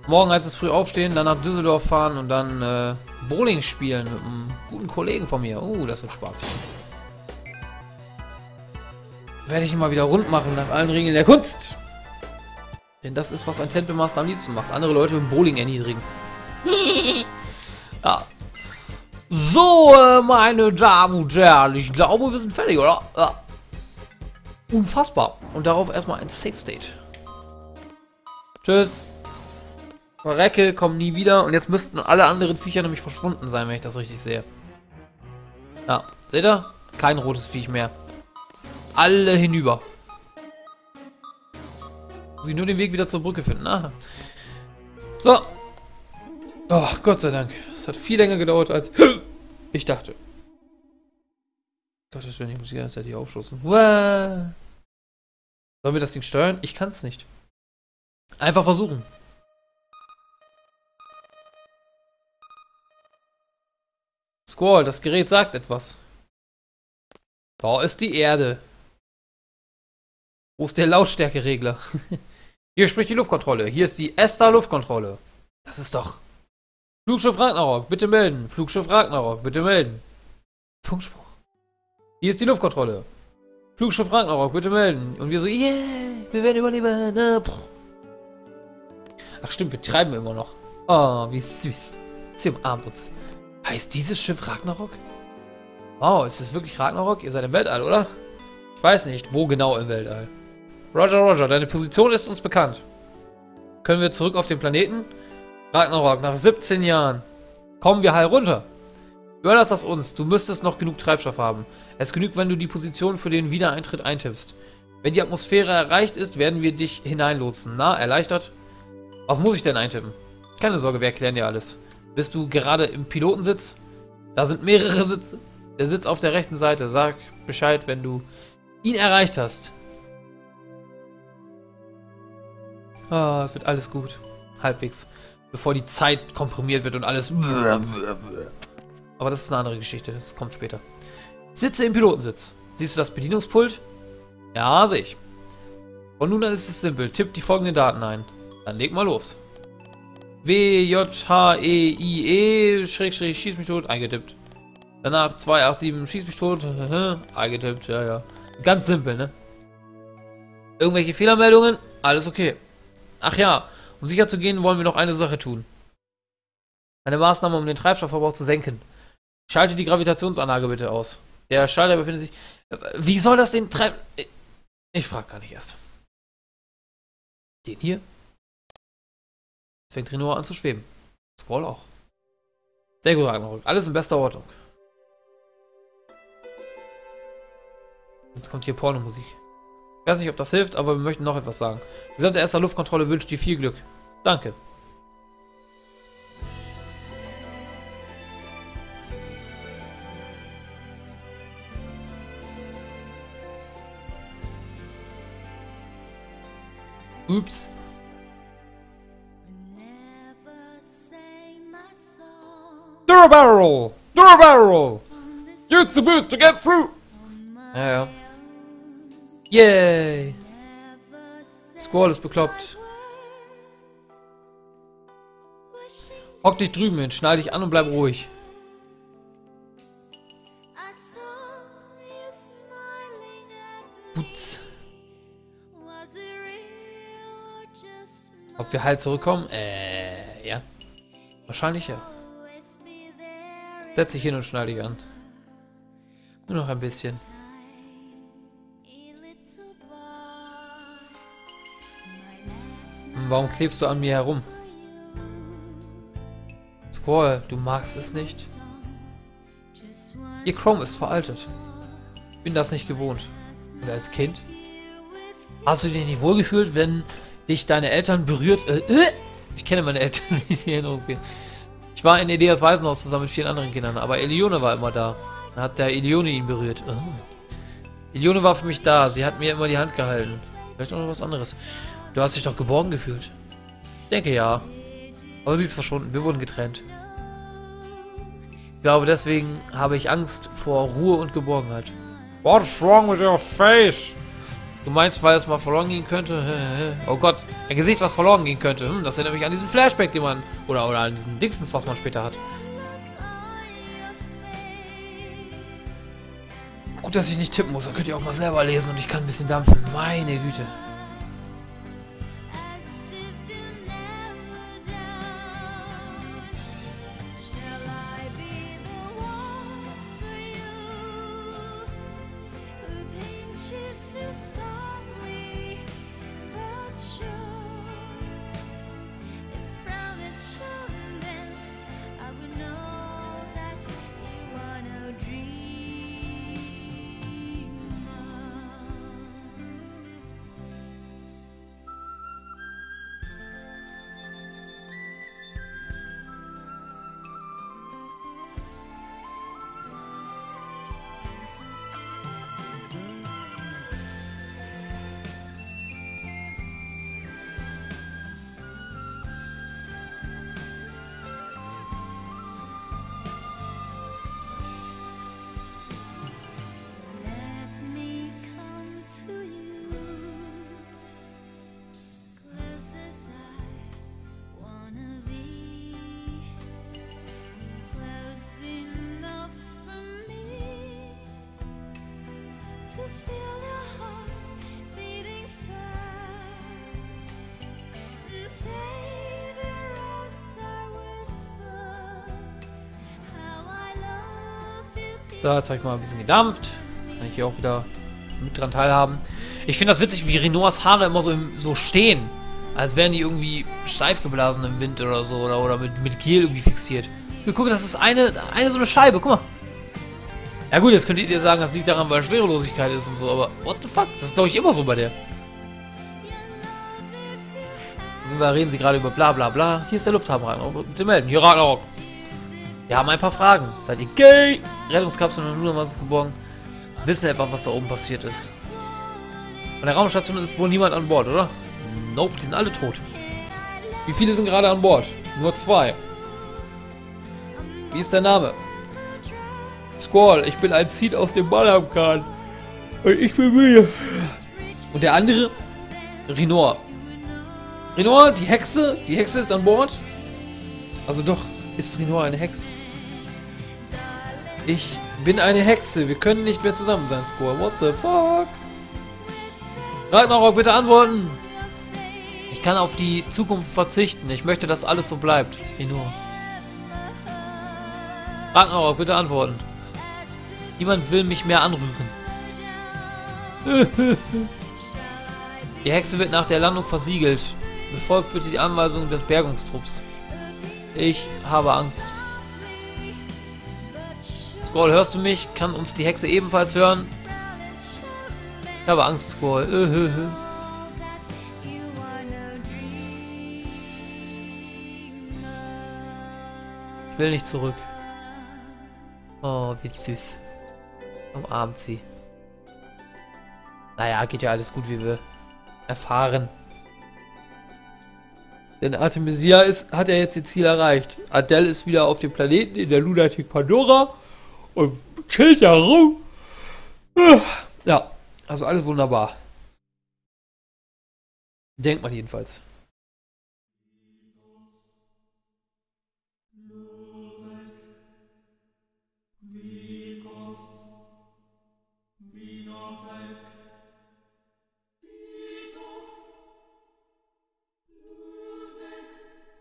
Morgen heißt es früh aufstehen, dann nach Düsseldorf fahren und dann äh, Bowling spielen mit einem guten Kollegen von mir. Uh, das wird spaßig. Werde ich ihn mal wieder rund machen nach allen Regeln der Kunst. Denn das ist, was ein Tenpinmaster am liebsten macht. Andere Leute im Bowling erniedrigen. Ja. So, äh, meine Damen und Herren, ich glaube, wir sind fertig, oder? Ja. Unfassbar. Und darauf erstmal ein Safe State. Tschüss. Verrecke, kommen nie wieder. Und jetzt müssten alle anderen Viecher nämlich verschwunden sein, wenn ich das richtig sehe. Ja, seht ihr? Kein rotes Viech mehr. Alle hinüber. Muss ich nur den Weg wieder zur Brücke finden. Aha. So. Oh, Gott sei Dank. Das hat viel länger gedauert als... Ich dachte. Gottes Willen, ich muss die ganze Zeit hier aufstoßen. Uah. Sollen wir das Ding steuern? Ich kann es nicht. Einfach versuchen. Squall, das Gerät sagt etwas. Da ist die Erde. Wo ist der Lautstärkeregler? Hier spricht die Luftkontrolle. Hier ist die Esthar Luftkontrolle. Das ist doch... Flugschiff Ragnarok, bitte melden. Flugschiff Ragnarok, bitte melden. Funkspruch. Hier ist die Luftkontrolle. Flugschiff Ragnarok, bitte melden. Und wir so, yeah, wir werden überleben. Ach stimmt, wir treiben immer noch. Oh, wie süß. Sie umarmt uns. Heißt dieses Schiff Ragnarok? Wow, ist es wirklich Ragnarok? Ihr seid im Weltall, oder? Ich weiß nicht, wo genau im Weltall. Roger, Roger, deine Position ist uns bekannt. Können wir zurück auf den Planeten? Ragnarok, nach siebzehn Jahren. Kommen wir heil runter. Überlass das uns. Du müsstest noch genug Treibstoff haben. Es genügt, wenn du die Position für den Wiedereintritt eintippst. Wenn die Atmosphäre erreicht ist, werden wir dich hineinlotsen. Na, erleichtert? Was muss ich denn eintippen? Keine Sorge, wir erklären dir alles. Bist du gerade im Pilotensitz? Da sind mehrere Sitze. Der Sitz auf der rechten Seite. Sag Bescheid, wenn du ihn erreicht hast. Ah, es wird alles gut. Halbwegs. Bevor die Zeit komprimiert wird und alles... Aber das ist eine andere Geschichte, das kommt später. Ich sitze im Pilotensitz. Siehst du das Bedienungspult? Ja, sehe ich. Von nun an ist es simpel. Tipp die folgenden Daten ein. Dann leg mal los. W J H E I E Schrägstrich schieß mich tot, eingetippt. Danach zwei acht sieben schieß mich tot, eingetippt, ja, ja. Ganz simpel, ne? Irgendwelche Fehlermeldungen? Alles okay. Ach ja, um sicher zu gehen, wollen wir noch eine Sache tun. Eine Maßnahme, um den Treibstoffverbrauch zu senken. Schalte die Gravitationsanlage bitte aus. Der Schalter befindet sich... Wie soll das den Treib... Ich frag gar nicht erst. Den hier? Jetzt fängt Rinoa an zu schweben. Scroll auch. Sehr gut, Ragnarok. Alles in bester Ordnung. Jetzt kommt hier Pornomusik. Ich weiß nicht, ob das hilft, aber wir möchten noch etwas sagen. Die gesamte Esthar Luftkontrolle wünscht dir viel Glück. Danke. Ups. Durabarrel! Durabarrel! Use the boost to get through! Ja, ja. Yay! Squall ist bekloppt. Hock dich drüben hin, schneid dich an und bleib ruhig. Putz. Ob wir heil zurückkommen? Äh, ja. Wahrscheinlich ja. Setz dich hin und schneid dich an. Nur noch ein bisschen. Warum klebst du an mir herum? Squall, du magst es nicht? Ihr Chrome ist veraltet. Bin das nicht gewohnt. Und als Kind? Hast du dich nicht wohlgefühlt, wenn dich deine Eltern berührt... Äh, ich kenne meine Eltern nicht in Erinnerung. Ich war in Edeas Waisenhaus zusammen mit vielen anderen Kindern, aber Ellone war immer da. Dann hat der Ellone ihn berührt. Äh. Ellone war für mich da, sie hat mir immer die Hand gehalten. Vielleicht auch noch was anderes. Du hast dich doch geborgen gefühlt. Denke ja. Aber sie ist verschwunden. Wir wurden getrennt. Ich glaube, deswegen habe ich Angst vor Ruhe und Geborgenheit. What's wrong with your face? Du meinst, weil es mal verloren gehen könnte? Oh Gott, ein Gesicht, was verloren gehen könnte. Hm, das erinnert mich an diesen Flashback, den man... Oder, oder an diesen Dixons, was man später hat. Gut, dass ich nicht tippen muss. Dann könnt ihr auch mal selber lesen und ich kann ein bisschen dampfen. Meine Güte. So, jetzt habe ich mal ein bisschen gedampft. Jetzt kann ich hier auch wieder mit dran teilhaben. Ich finde das witzig, wie Rinoas Haare immer so, im, so stehen. Als wären die irgendwie steif geblasen im Wind oder so. Oder, oder mit, mit Gel irgendwie fixiert. Wir gucken, das ist eine, eine so eine Scheibe. Guck mal. Ja gut, jetzt könntet ihr sagen, das liegt daran, weil Schwerelosigkeit ist und so. Aber what the fuck? Das ist, glaube ich, immer so bei der. Wir reden sie gerade über bla bla bla. Hier ist der Lufthafen. Bitte melden. Hier Ragnarok. Wir haben ein paar Fragen. Seid ihr gay? Rettungskapseln und Luna ist geborgen. Wissen etwa, was da oben passiert ist. An der Raumstation ist wohl niemand an Bord, oder? Nope, die sind alle tot. Wie viele sind gerade an Bord? Nur zwei. Wie ist dein Name? Squall, ich bin ein Seed aus dem Ballamkan. Und ich bin müde. Und der andere? Rinoa. Rinoa, die Hexe? Die Hexe ist an Bord? Also doch, ist Rinoa eine Hexe? Ich bin eine Hexe. Wir können nicht mehr zusammen sein, Squall. What the fuck? Ragnarok, bitte antworten. Ich kann auf die Zukunft verzichten. Ich möchte, dass alles so bleibt. Rinoa. Ragnarok, bitte antworten. Niemand will mich mehr anrühren. Die Hexe wird nach der Landung versiegelt. Befolgt bitte die Anweisungen des Bergungstrupps. Ich habe Angst. Squall, hörst du mich? Kann uns die Hexe ebenfalls hören? Ich habe Angst, Squall. Ich will nicht zurück. Oh, wie süß. Umarmt sie. Naja, geht ja alles gut, wie wir erfahren. Denn Artemisia ist, hat ja jetzt ihr Ziel erreicht. Adel ist wieder auf dem Planeten in der Lunatic Pandora. Und chillt da rum. Ja, also alles wunderbar. Denkt man jedenfalls.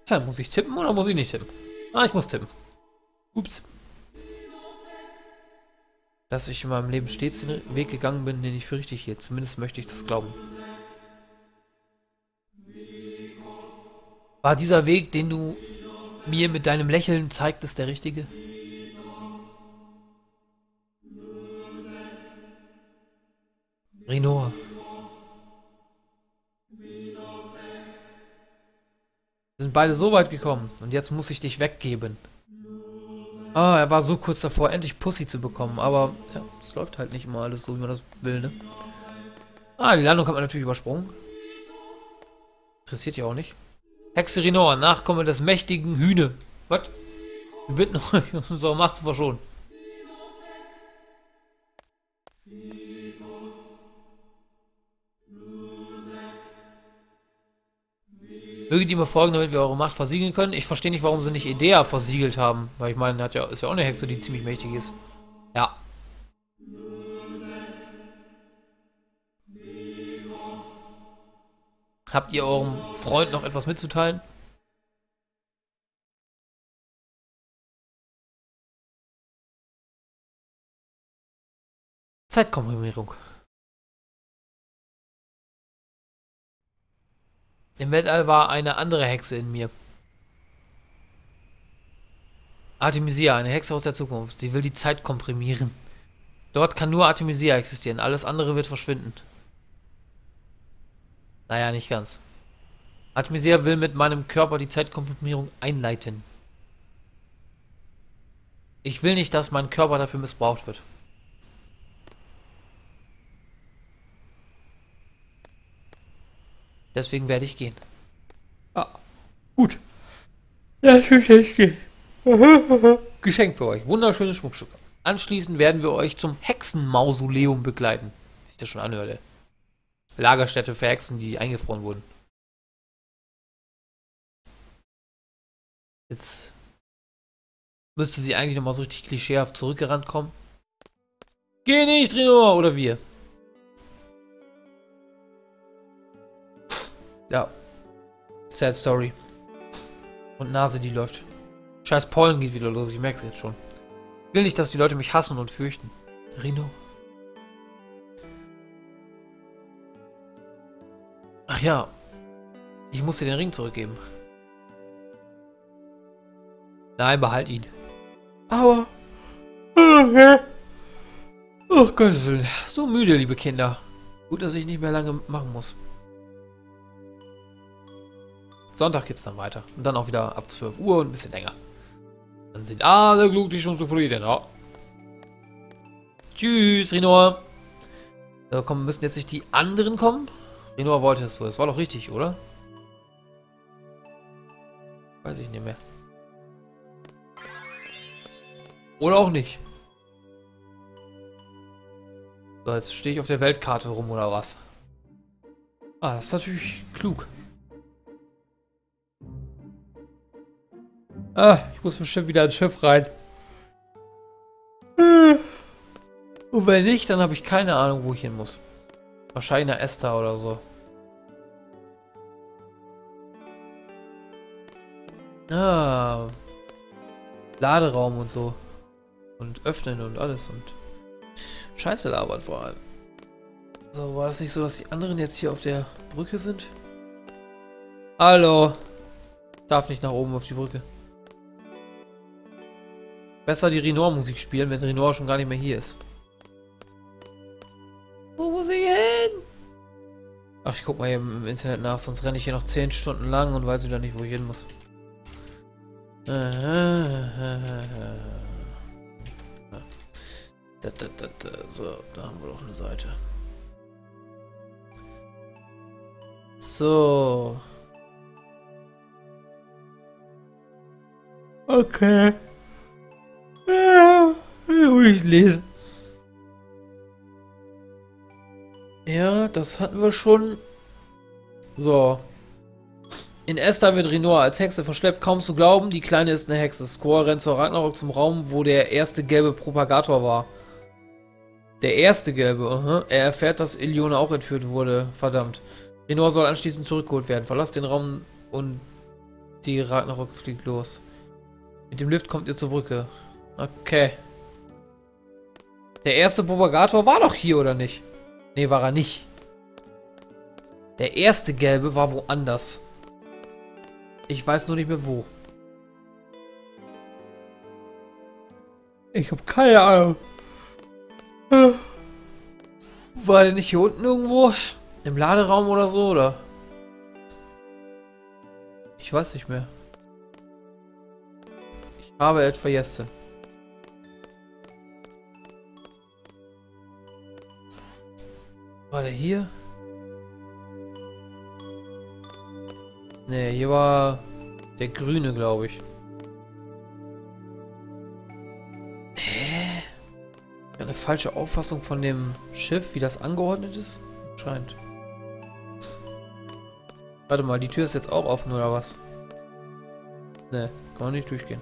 Ja, muss ich tippen oder muss ich nicht tippen? Ah, ich muss tippen. Ups. Dass ich in meinem Leben stets den Weg gegangen bin, den ich für richtig hielt. Zumindest möchte ich das glauben. War dieser Weg, den du mir mit deinem Lächeln zeigtest, der richtige? Rinoa. Wir sind beide so weit gekommen und jetzt muss ich dich weggeben. Ah, er war so kurz davor, endlich Pussy zu bekommen, aber ja, es läuft halt nicht immer alles so, wie man das will, ne? Ah, die Landung hat man natürlich übersprungen. Interessiert ja auch nicht. Hexe Rinoa, Nachkomme des mächtigen Hühne. Was? Wir bitten euch, unsere Macht zu verschonen. Möge die mir folgen, damit wir eure Macht versiegeln können. Ich verstehe nicht, warum sie nicht Edea versiegelt haben. Weil ich meine, hat ja, ist ja auch eine Hexe, die ziemlich mächtig ist. Ja. Habt ihr eurem Freund noch etwas mitzuteilen? Zeitkomprimierung. Im Weltall war eine andere Hexe in mir. Artemisia, eine Hexe aus der Zukunft. Sie will die Zeit komprimieren. Dort kann nur Artemisia existieren. Alles andere wird verschwinden. Naja, nicht ganz. Artemisia will mit meinem Körper die Zeitkomprimierung einleiten. Ich will nicht, dass mein Körper dafür missbraucht wird. Deswegen werde ich gehen. Ah, gut. Lass mich jetzt gehen. Geschenk für euch. Wunderschönes Schmuckstück. Anschließend werden wir euch zum Hexenmausoleum begleiten. Wie ich das schon anhörte. Lagerstätte für Hexen, die eingefroren wurden. Jetzt müsste sie eigentlich nochmal so richtig klischeehaft zurückgerannt kommen. Geh nicht, Rinoa, oder wir. Ja. Sad Story. Und Nase, die läuft. Scheiß Pollen geht wieder los, ich merke es jetzt schon. Ich will nicht, dass die Leute mich hassen und fürchten. Rino. Ach ja. Ich muss dir den Ring zurückgeben. Nein, behalt ihn. Aua. Ach Gottes Willen. So müde, liebe Kinder. Gut, dass ich nicht mehr lange machen muss. Sonntag geht's dann weiter. Und dann auch wieder ab zwölf Uhr und ein bisschen länger. Dann sind alle glücklich und zufrieden. Ja. Tschüss, Rinoa. So, komm, müssen jetzt nicht die anderen kommen? Rinoa wollte es so. Das war doch richtig, oder? Weiß ich nicht mehr. Oder auch nicht. So, jetzt stehe ich auf der Weltkarte rum, oder was? Ah, das ist natürlich klug. Ah, ich muss bestimmt wieder ins Schiff rein. Und wenn nicht, dann habe ich keine Ahnung, wo ich hin muss. Wahrscheinlich nach Esthar oder so. Ah. Laderaum und so. Und öffnen und alles und Scheiße labert vor allem. So, war es nicht so, dass die anderen jetzt hier auf der Brücke sind? Hallo. Darf nicht nach oben auf die Brücke. Besser die Rinoa-Musik spielen, wenn Rinoa schon gar nicht mehr hier ist. Wo muss ich hin? Ach, ich guck mal hier im Internet nach, sonst renne ich hier noch zehn Stunden lang und weiß wieder nicht, wo ich hin muss. So, da haben wir doch eine Seite. So. Okay. Ja, ruhig lesen. Ja, das hatten wir schon. So. In Esthar wird Rinoa als Hexe verschleppt. Kaum zu glauben, die Kleine ist eine Hexe. Squall rennt zur Ragnarok zum Raum, wo der erste gelbe Propagator war. Der erste gelbe, uh-huh. Er erfährt, dass Ellone auch entführt wurde. Verdammt. Rinoa soll anschließend zurückgeholt werden. Verlasst den Raum und die Ragnarok fliegt los. Mit dem Lift kommt ihr zur Brücke. Okay. Der erste Propagator war doch hier, oder nicht? Ne, war er nicht. Der erste gelbe war woanders. Ich weiß nur nicht mehr wo. Ich hab keine Ahnung. War der nicht hier unten irgendwo? Im Laderaum oder so, oder? Ich weiß nicht mehr. Ich habe etwas vergessen. War der hier? Ne, hier war der Grüne, glaube ich. Hä? Ich habe eine falsche Auffassung von dem Schiff, wie das angeordnet ist? Scheint. Warte mal, die Tür ist jetzt auch offen, oder was? Ne, kann man nicht durchgehen.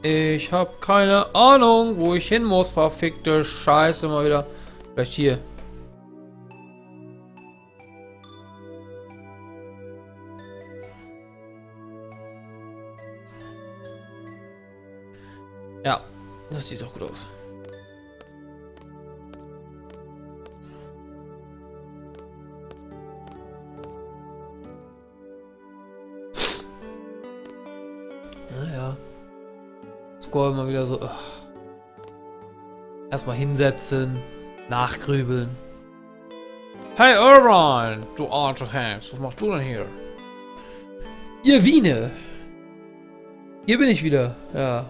Ich habe keine Ahnung, wo ich hin muss. Verfickte Scheiße mal wieder. Vielleicht hier. Ja, das sieht doch gut aus. Immer wieder so. Ugh. Erstmal hinsetzen, nachgrübeln. Hey Irvine, du alter Hex, was machst du denn hier? Ihr Wiene! Hier bin ich wieder. Ja.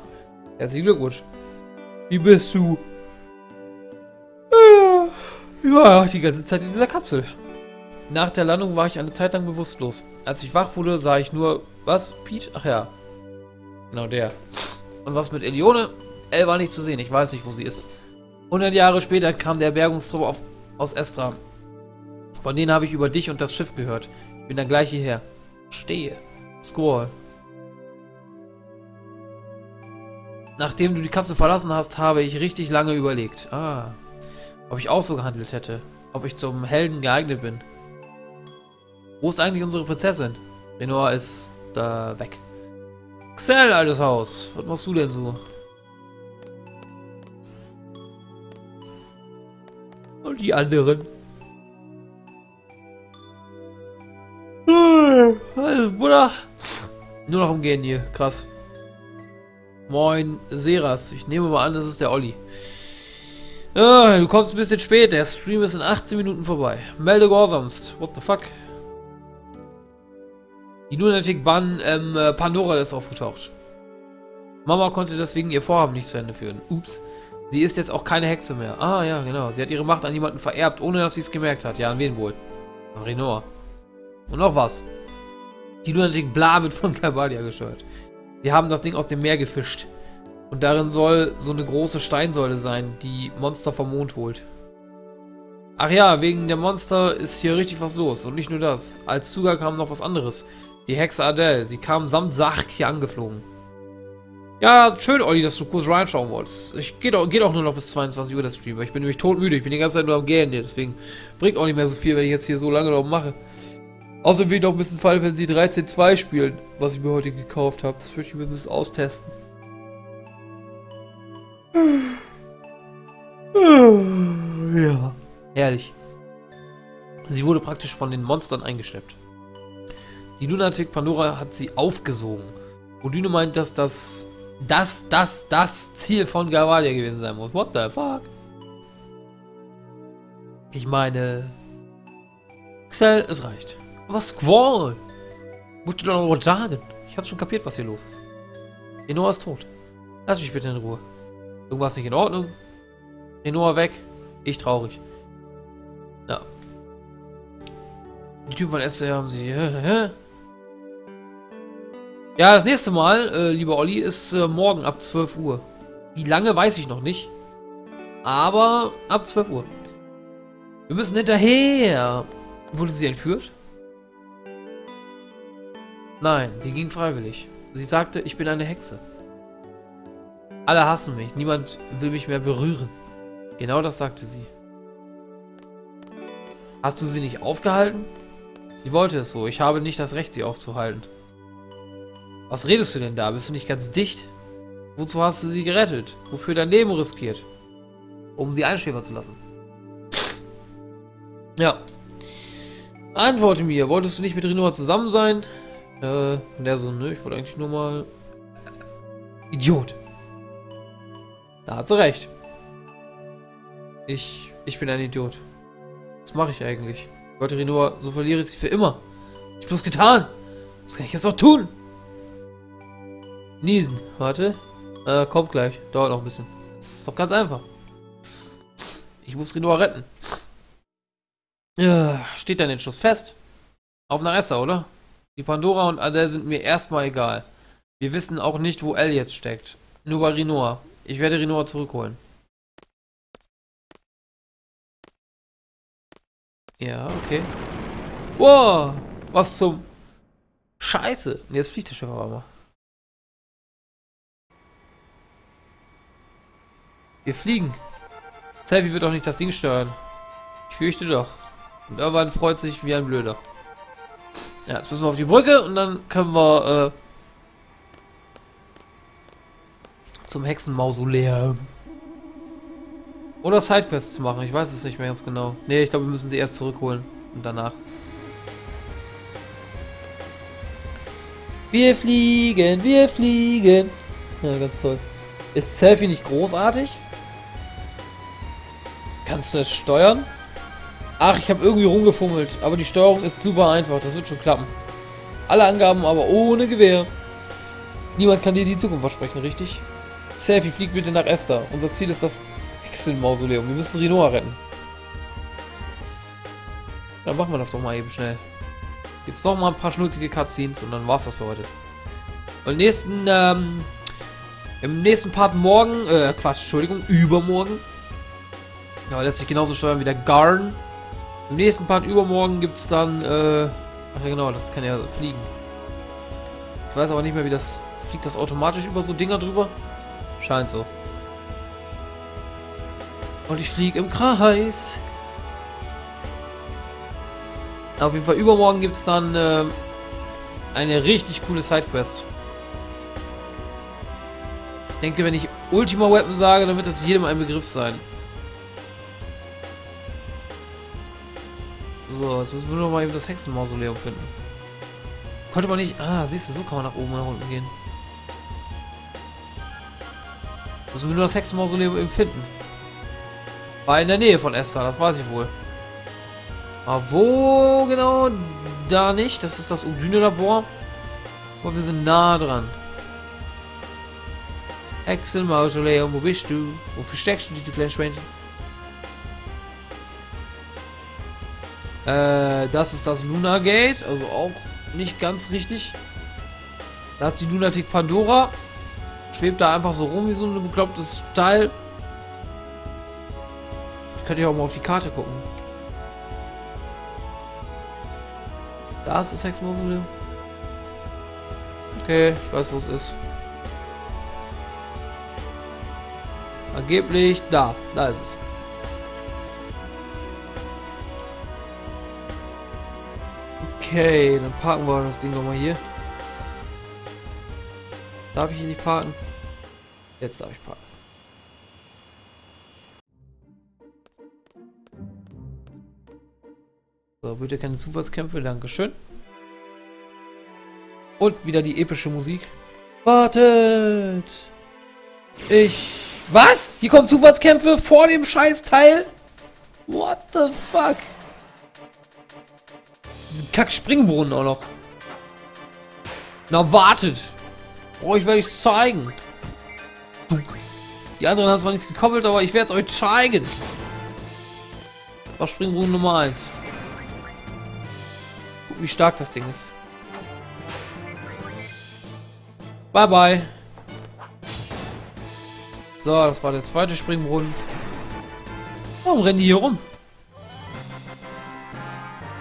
Herzlichen Glückwunsch. Wie bist du? Ja, die ganze Zeit in dieser Kapsel. Nach der Landung war ich eine Zeit lang bewusstlos. Als ich wach wurde, sah ich nur. Was? Pete? Ach ja. Genau der. Und was mit Ellone? Elle war nicht zu sehen, ich weiß nicht, wo sie ist. hundert Jahre später kam der Bergungstrupp auf, aus Esthar. Von denen habe ich über dich und das Schiff gehört. Ich bin dann gleich hierher. Stehe. Squall. Nachdem du die Kapsel verlassen hast, habe ich richtig lange überlegt. Ah, ob ich auch so gehandelt hätte. Ob ich zum Helden geeignet bin. Wo ist eigentlich unsere Prinzessin? Rinoa ist da weg. Xell, altes Haus. Was machst du denn so? Und die anderen. Also, Bruder. Nur noch umgehen hier. Krass. Moin, Seras. Ich nehme mal an, das ist der Olli. Ah, du kommst ein bisschen spät. Der Stream ist in achtzehn Minuten vorbei. Melde gehorsamst. What the fuck? Die Lunatic Ban, ähm, Pandora ist aufgetaucht. Mama konnte deswegen ihr Vorhaben nicht zu Ende führen. Ups. Sie ist jetzt auch keine Hexe mehr. Ah, ja, genau. Sie hat ihre Macht an jemanden vererbt, ohne dass sie es gemerkt hat. Ja, an wen wohl? An Rinoa. Und noch was. Die Lunatic Bla wird von Galbadia gesteuert. Sie haben das Ding aus dem Meer gefischt. Und darin soll so eine große Steinsäule sein, die Monster vom Mond holt. Ach ja, wegen der Monster ist hier richtig was los. Und nicht nur das. Als Zugang kam noch was anderes. Die Hexe Adel. Sie kam samt Zack hier angeflogen. Ja, schön, Olli, dass du kurz reinschauen wolltest. Ich gehe doch, geh doch nur noch bis zweiundzwanzig Uhr das Stream. Ich bin nämlich todmüde. Ich bin die ganze Zeit nur am Gähnen hier. Deswegen bringt auch nicht mehr so viel, wenn ich jetzt hier so lange drauf mache. Außerdem will ich noch ein bisschen Final Fantasy dreizehn zwei spielen, was ich mir heute gekauft habe. Das würde ich mir ein bisschen austesten. Ja, herrlich. Sie wurde praktisch von den Monstern eingeschleppt. Die Lunatic Pandora hat sie aufgesogen. Odin meint, dass das, das, das, das Ziel von Galvadia gewesen sein muss. What the fuck? Ich meine... Xell, es reicht. Aber Squall! Musst du doch noch sagen. Ich hab's schon kapiert, was hier los ist. Rinoa ist tot. Lass mich bitte in Ruhe. Irgendwas nicht in Ordnung. Rinoa weg. Ich traurig. Ja. Die Typen von Esthar haben sie... Ja, das nächste Mal, äh, lieber Olli, ist äh, morgen ab zwölf Uhr. Wie lange, weiß ich noch nicht. Aber ab zwölf Uhr. Wir müssen hinterher. Wurde sie entführt? Nein, sie ging freiwillig. Sie sagte, ich bin eine Hexe. Alle hassen mich. Niemand will mich mehr berühren. Genau das sagte sie. Hast du sie nicht aufgehalten? Sie wollte es so. Ich habe nicht das Recht, sie aufzuhalten. Was redest du denn da? Bist du nicht ganz dicht? Wozu hast du sie gerettet? Wofür dein Leben riskiert? Um sie einschläfern zu lassen. Ja. Antworte mir. Wolltest du nicht mit Rinoa zusammen sein? Äh, der so, nö, ich wollte eigentlich nur mal... Idiot. Da hat sie recht. Ich, ich bin ein Idiot. Was mache ich eigentlich? Ich wollte Rinoa, so verliere ich sie für immer. Ich hab's bloß getan. Was kann ich jetzt noch tun? Niesen, warte. Äh, kommt gleich. Dauert noch ein bisschen. Das ist doch ganz einfach. Ich muss Rinoa retten. Ja, steht dein Entschluss fest? Auf nach Esthar, oder? Die Pandora und Adel sind mir erstmal egal. Wir wissen auch nicht, wo Elle jetzt steckt. Nur bei Rinoa. Ich werde Rinoa zurückholen. Ja, okay. Wow! Was zum... Scheiße! Jetzt fliegt der Schiff aber mal. Wir fliegen. Selphie wird doch nicht das Ding steuern. Ich fürchte doch. Und Irvine freut sich wie ein Blöder. Ja, jetzt müssen wir auf die Brücke und dann können wir äh, zum Hexenmausoleum. Oder Sidequests machen. Ich weiß es nicht mehr ganz genau. Ne, ich glaube, wir müssen sie erst zurückholen. Und danach. Wir fliegen, wir fliegen. Ja, ganz toll. Ist Selphie nicht großartig? Kannst du es steuern? Ach, ich habe irgendwie rumgefummelt. Aber die Steuerung ist super einfach. Das wird schon klappen. Alle Angaben aber ohne Gewehr. Niemand kann dir die Zukunft versprechen, richtig? Selphie, flieg bitte nach Esthar. Unser Ziel ist das Hexenmausoleum. Wir müssen Rinoa retten. Dann machen wir das doch mal eben schnell. Jetzt noch mal ein paar schnulzige Cutscenes und dann war's das für heute. Und nächsten, ähm, im nächsten Part morgen, äh, Quatsch, Entschuldigung, übermorgen. Ja, lässt sich genauso steuern wie der Garn. Im nächsten Part übermorgen gibt es dann, äh, ach ja genau, das kann ja fliegen. Ich weiß aber nicht mehr, wie das, fliegt das automatisch über so Dinger drüber? Scheint so. Und ich fliege im Kreis. Auf jeden Fall übermorgen gibt es dann äh, eine richtig coole Sidequest. Ich denke, wenn ich Ultima Weapon sage, dann wird das jedem ein Begriff sein. So, jetzt müssen wir noch mal eben das Hexenmausoleum finden. Konnte man nicht... Ah, siehst du, so kann man nach oben und nach unten gehen. Müssen wir nur das Hexenmausoleum eben finden. War in der Nähe von Esthar, das weiß ich wohl. Aber wo genau? Da nicht. Das ist das Odin-Labor. Aber wir sind nah dran. Hexenmausoleum, wo bist du? Wo versteckst du diese kleinen Schwänchen? Äh, das ist das Luna Gate. Also auch nicht ganz richtig. Da ist die Lunatic Pandora. Schwebt da einfach so rum wie so ein beklopptes Teil. Ich könnte ja auch mal auf die Karte gucken. Da ist das Hexenmausoleum. Okay, ich weiß, wo es ist. Angeblich da. Da ist es. Okay, dann parken wir das Ding nochmal hier. Darf ich hier nicht parken? Jetzt darf ich parken. So, bitte keine Zufallskämpfe, dankeschön. Und wieder die epische Musik. Wartet! Ich... Was? Hier kommen Zufallskämpfe vor dem Scheißteil? What the fuck? Diesen Kack-Springbrunnen auch noch. Na, wartet! Oh, ich werde euch zeigen. Die anderen haben zwar nichts gekoppelt, aber ich werde es euch zeigen. War Springbrunnen Nummer eins. Guck, wie stark das Ding ist. Bye, bye. So, das war der zweite Springbrunnen. Warum rennen die hier rum?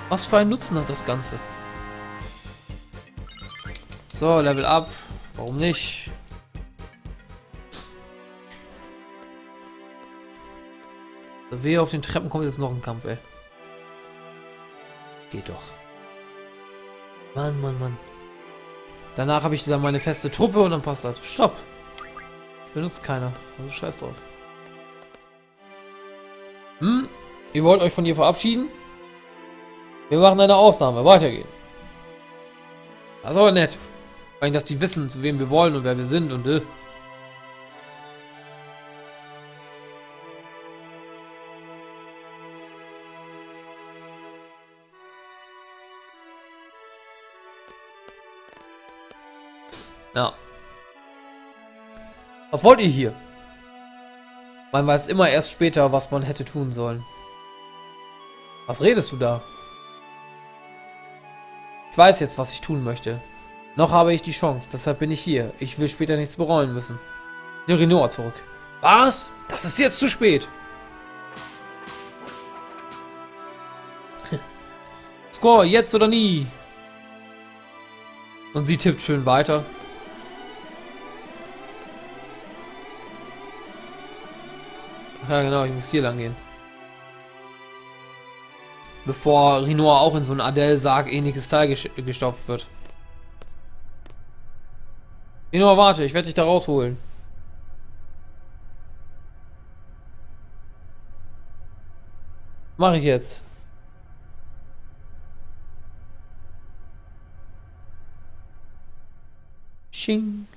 Was für einen Nutzen hat das Ganze? So, Level Up. Warum nicht? Wehe, auf den Treppen kommt jetzt noch ein Kampf, ey. Geht doch. Mann, Mann, Mann. Danach habe ich dann meine feste Truppe und dann passt das. Stopp! Benutzt keiner. Also scheiß drauf. Hm? Ihr wollt euch von hier verabschieden? Wir machen eine Ausnahme. Weiter geht's. Das ist aber nett. Vor allem, dass die wissen, zu wem wir wollen und wer wir sind und äh. Ja. Was wollt ihr hier? Man weiß immer erst später, was man hätte tun sollen. Was redest du da? Ich weiß jetzt, was ich tun möchte. Noch habe ich die Chance, deshalb bin ich hier. Ich will später nichts bereuen müssen. Der Rinoa zurück. Was? Das ist jetzt zu spät. Score, jetzt oder nie. Und sie tippt schön weiter. Ach ja, genau, ich muss hier lang gehen. Bevor Rinoa auch in so ein Adel-Sarg-ähnliches Teil gestopft wird. Rinoa, warte, ich werde dich da rausholen. Mache ich jetzt. Sching.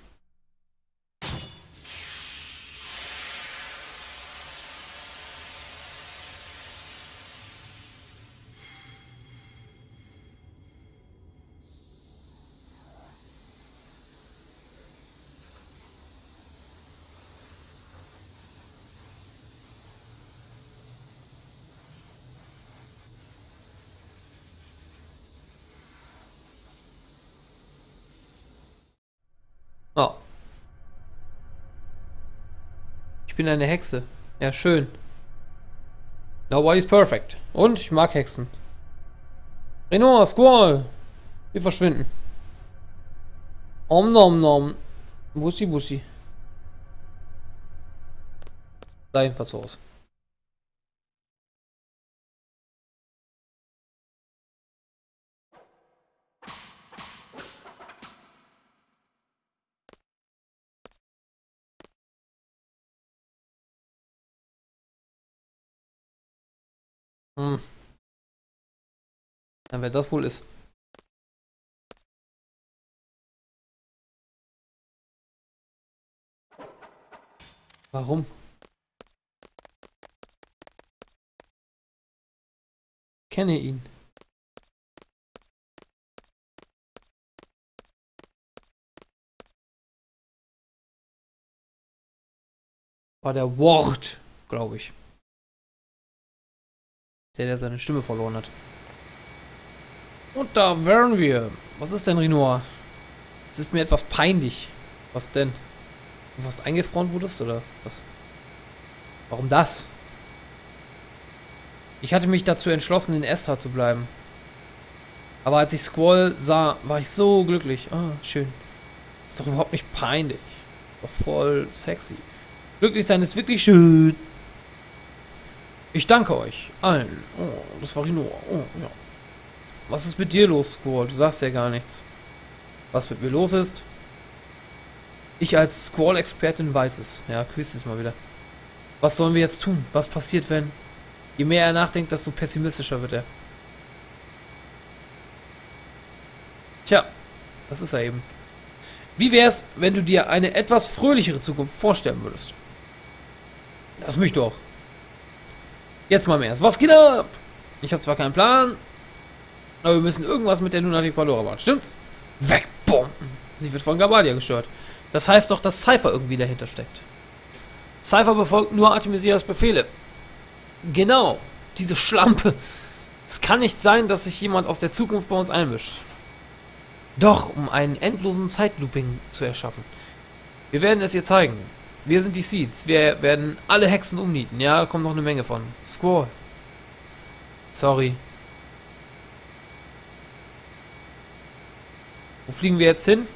Oh. Ich bin eine Hexe. Ja, schön. Nobody's perfect. Und ich mag Hexen. Renoir, Squall. Wir verschwinden. Om nom nom. Bussi, bussi. Sah jedenfalls so aus. Hm. Dann wer das wohl ist. Warum? Ich kenne ihn. War der Wort, glaube ich. Der, der seine Stimme verloren hat. Und da wären wir. Was ist denn, Rinoa? Es ist mir etwas peinlich. Was denn? Du fast eingefroren wurdest, oder was? Warum das? Ich hatte mich dazu entschlossen, in Esthar zu bleiben. Aber als ich Squall sah, war ich so glücklich. Ah, schön. Ist doch überhaupt nicht peinlich. Doch voll sexy. Glücklich sein ist wirklich schön. Ich danke euch allen. Oh, das war Rinoa. Oh, ja. Was ist mit dir los, Squall? Du sagst ja gar nichts. Was mit mir los ist? Ich als Squall-Expertin weiß es. Ja, küsst es mal wieder. Was sollen wir jetzt tun? Was passiert, wenn... Je mehr er nachdenkt, desto pessimistischer wird er. Tja, das ist er eben. Wie wär's, wenn du dir eine etwas fröhlichere Zukunft vorstellen würdest? Das möchte ich doch. Jetzt mal im Ernst. Was geht ab? Ich habe zwar keinen Plan... Aber wir müssen irgendwas mit der Lunatic Pandora machen, stimmt's? Wegbomben! Sie wird von Galbadia gestört. Das heißt doch, dass Cypher irgendwie dahinter steckt. Cypher befolgt nur Artemisias Befehle. Genau, diese Schlampe. Es kann nicht sein, dass sich jemand aus der Zukunft bei uns einmischt. Doch, um einen endlosen Zeitlooping zu erschaffen. Wir werden es ihr zeigen. Wir sind die Seeds. Wir werden alle Hexen umnieten. Ja, da kommt noch eine Menge von. Squall. Sorry. Wo fliegen wir jetzt hin?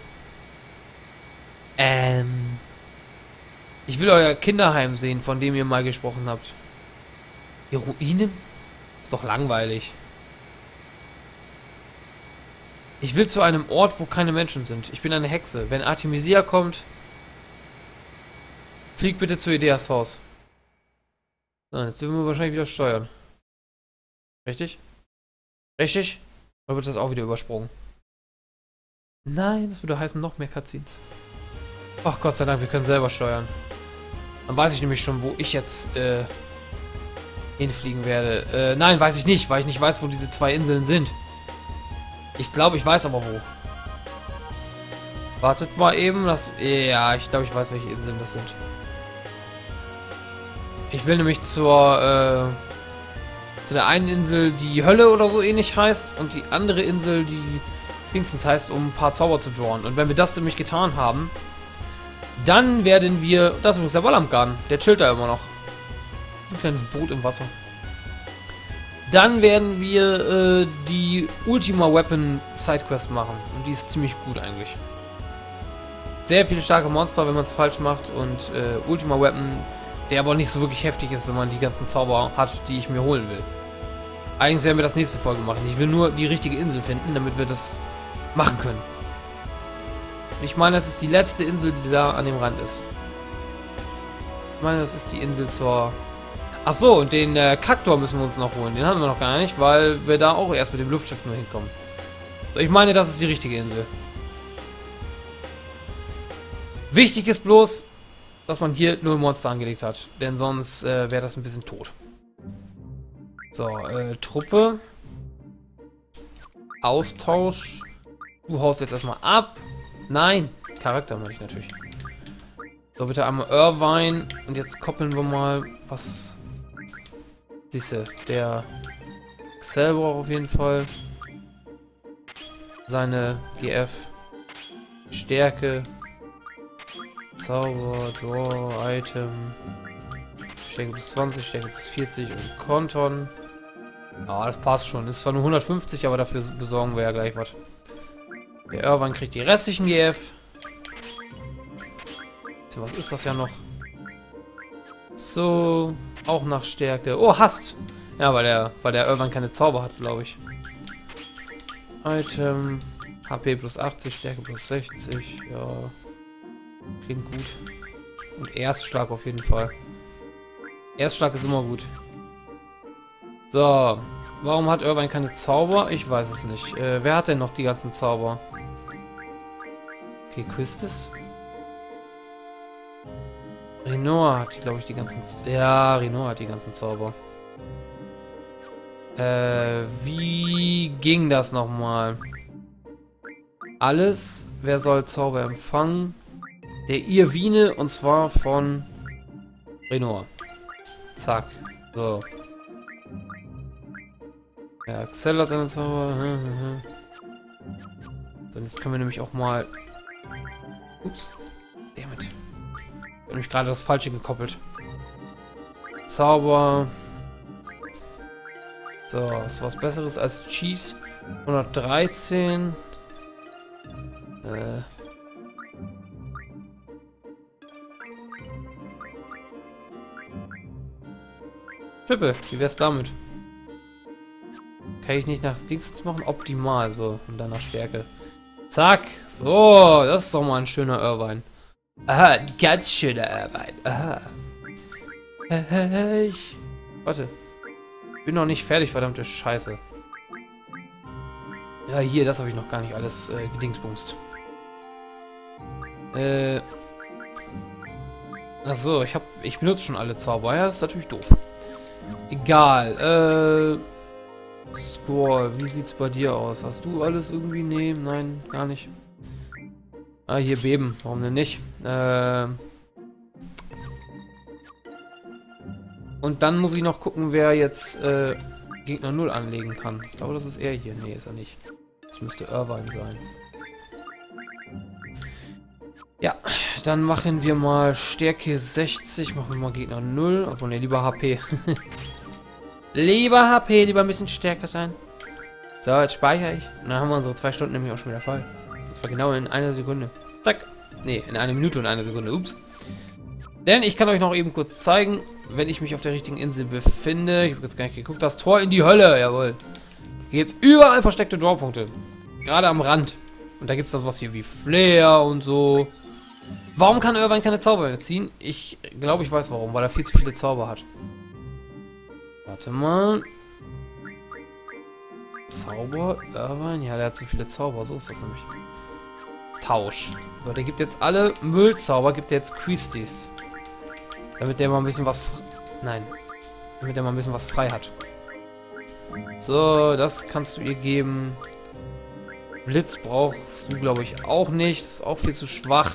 Ähm. Ich will euer Kinderheim sehen, von dem ihr mal gesprochen habt. Die Ruinen? Ist doch langweilig. Ich will zu einem Ort, wo keine Menschen sind. Ich bin eine Hexe. Wenn Artemisia kommt, fliegt bitte zu Edeas Haus. So, jetzt dürfen wir wahrscheinlich wieder steuern. Richtig? Richtig? Oder wird das auch wieder übersprungen? Nein, das würde heißen, noch mehr Cutscenes. Ach Gott sei Dank, wir können selber steuern. Dann weiß ich nämlich schon, wo ich jetzt äh, hinfliegen werde. Äh, nein, weiß ich nicht, weil ich nicht weiß, wo diese zwei Inseln sind. Ich glaube, ich weiß aber wo. Wartet mal eben, dass... Ja, ich glaube, ich weiß, welche Inseln das sind. Ich will nämlich zur... Äh, zu der einen Insel, die Hölle oder so ähnlich heißt. Und die andere Insel, die... Dingsens heißt, um ein paar Zauber zu drawn. Und wenn wir das nämlich getan haben, dann werden wir... Das ist übrigens der Wallamtgarten. Der chillt da immer noch. So ein kleines Boot im Wasser. Dann werden wir äh, die Ultima Weapon Sidequest machen. Und die ist ziemlich gut eigentlich. Sehr viele starke Monster, wenn man es falsch macht. Und äh, Ultima Weapon, der aber nicht so wirklich heftig ist, wenn man die ganzen Zauber hat, die ich mir holen will. Allerdings werden wir das nächste Folge machen. Ich will nur die richtige Insel finden, damit wir das machen können. Und ich meine, das ist die letzte Insel, die da an dem Rand ist. Ich meine, das ist die Insel zur... Ach so, und den äh, Kaktor müssen wir uns noch holen. Den haben wir noch gar nicht, weil wir da auch erst mit dem Luftschiff nur hinkommen. So, ich meine, das ist die richtige Insel. Wichtig ist bloß, dass man hier null Monster angelegt hat. Denn sonst äh, wäre das ein bisschen tot. So, äh, Truppe. Austausch. Du haust jetzt erstmal ab. Nein, Charakter meine ich natürlich. So, bitte einmal Irvine. Und jetzt koppeln wir mal was. Siehste, der Excel braucht auf jeden Fall seine G F. Stärke. Zauber, Draw, Item. Stärke bis zwanzig, Stärke bis vierzig und Konton. Ah, das passt schon. Ist zwar nur hundertfünfzig, aber dafür besorgen wir ja gleich was. Der Irwan kriegt die restlichen G F. Was ist das ja noch? So, auch nach Stärke. Oh, Hast. Ja, weil der, weil der Irvine keine Zauber hat, glaube ich. Item. H P plus achtzig, Stärke plus sechzig. Ja. Klingt gut. Und Erstschlag auf jeden Fall. Erstschlag ist immer gut. So. Warum hat Irvine keine Zauber? Ich weiß es nicht. Äh, wer hat denn noch die ganzen Zauber? Okay, Quistis. Rinoa hat, glaube ich, die ganzen... Z ja, Rinoa hat die ganzen Zauber. Äh, wie ging das nochmal? Alles. Wer soll Zauber empfangen? Der Irvine, und zwar von Rinoa. Zack. So. Ja, Axel hat seine Zauber. So, jetzt können wir nämlich auch mal... Ups. Dammit. Ich habe nämlich gerade das Falsche gekoppelt. Zauber. So, ist was Besseres als Cheese. hundertdreizehn. Äh... Triple, wie wär's damit? Kann ich nicht nach Dings machen? Optimal, so. Und dann nach Stärke. Zack. So, das ist doch mal ein schöner Irvine. Aha, ein ganz schöner Irvine. Aha. Äh, ich... Warte. Ich bin noch nicht fertig, verdammte Scheiße. Ja, hier, das habe ich noch gar nicht alles äh, gedingsbumst. Äh... Achso, ich, hab, ich benutze schon alle Zauber. Ja, das ist natürlich doof. Egal, äh... Squall, wie sieht's bei dir aus? Hast du alles irgendwie? Nee, nein, gar nicht. Ah, hier Beben. Warum denn nicht? Äh Und dann muss ich noch gucken, wer jetzt äh, Gegner null anlegen kann. Ich glaube, das ist er hier. Nee, ist er nicht. Das müsste Irvine sein. Ja, dann machen wir mal Stärke sechzig. Machen wir mal Gegner null. Obwohl, ne, lieber H P. Lieber H P, lieber ein bisschen stärker sein. So, jetzt speichere ich. Und dann haben wir unsere zwei Stunden nämlich auch schon wieder voll. Und zwar genau in einer Sekunde. Zack. Ne, in einer Minute und einer Sekunde. Ups. Denn ich kann euch noch eben kurz zeigen, wenn ich mich auf der richtigen Insel befinde. Ich habe jetzt gar nicht geguckt. Das Tor in die Hölle. Jawohl. Hier gibt es überall versteckte Drawpunkte. Gerade am Rand. Und da gibt es dann sowas hier wie Flair und so. Warum kann Irvine keine Zauber mehr ziehen? Ich glaube, ich weiß warum. Weil er viel zu viele Zauber hat. Warte mal. Zauber? Irvine? Ja, der hat zu viele Zauber. So ist das nämlich. Tausch. So, der gibt jetzt alle Müllzauber, gibt er jetzt Quistis. Damit der mal ein bisschen was... Nein. Damit der mal ein bisschen was frei hat. So, das kannst du ihr geben. Blitz brauchst du, glaube ich, auch nicht. Das ist auch viel zu schwach.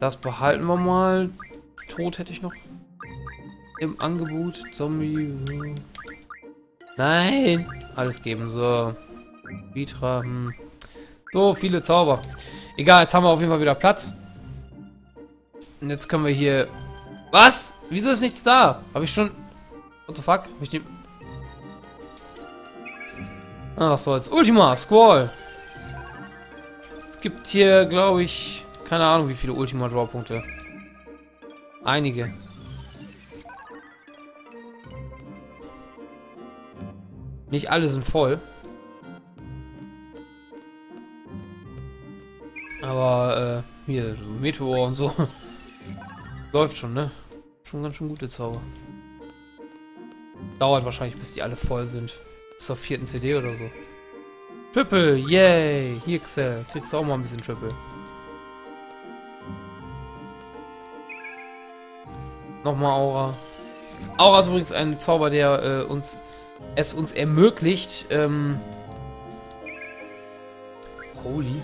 Das behalten wir mal. Tod hätte ich noch... Im Angebot, Zombie. Nein! Alles geben, so. Vitra, hm. So viele Zauber. Egal, jetzt haben wir auf jeden Fall wieder Platz. Und jetzt können wir hier. Was? Wieso ist nichts da? Habe ich schon. What the fuck? Ich nehm... Ach, was soll's. Ultima, Squall! Es gibt hier, glaube ich. Keine Ahnung, wie viele Ultima-Draw-Punkte. Einige. Nicht alle sind voll. Aber, äh, hier, so Meteor und so. Läuft schon, ne? Schon ganz schön gute Zauber. Dauert wahrscheinlich, bis die alle voll sind. Bis zur vierten C D oder so. Triple, yay! Hier, Xel, kriegst du auch mal ein bisschen Triple. Nochmal Aura. Aura ist übrigens ein Zauber, der äh, uns... es uns ermöglicht, ähm, holy,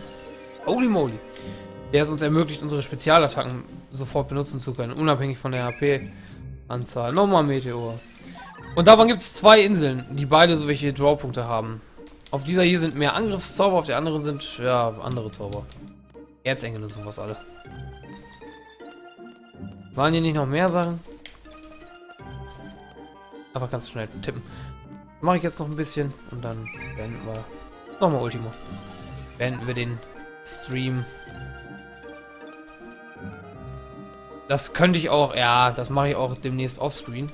holy moly, der es uns ermöglicht, unsere Spezialattacken sofort benutzen zu können, unabhängig von der H P-Anzahl. Nochmal Meteor. Und davon gibt es zwei Inseln, die beide so welche Drawpunkte haben. Auf dieser hier sind mehr Angriffszauber, auf der anderen sind, ja, andere Zauber. Erzengel und sowas alle. Waren hier nicht noch mehr Sachen? Einfach ganz schnell tippen. Mache ich jetzt noch ein bisschen und dann beenden wir nochmal Ultimo. Beenden wir den Stream. Das könnte ich auch, ja, das mache ich auch demnächst offscreen.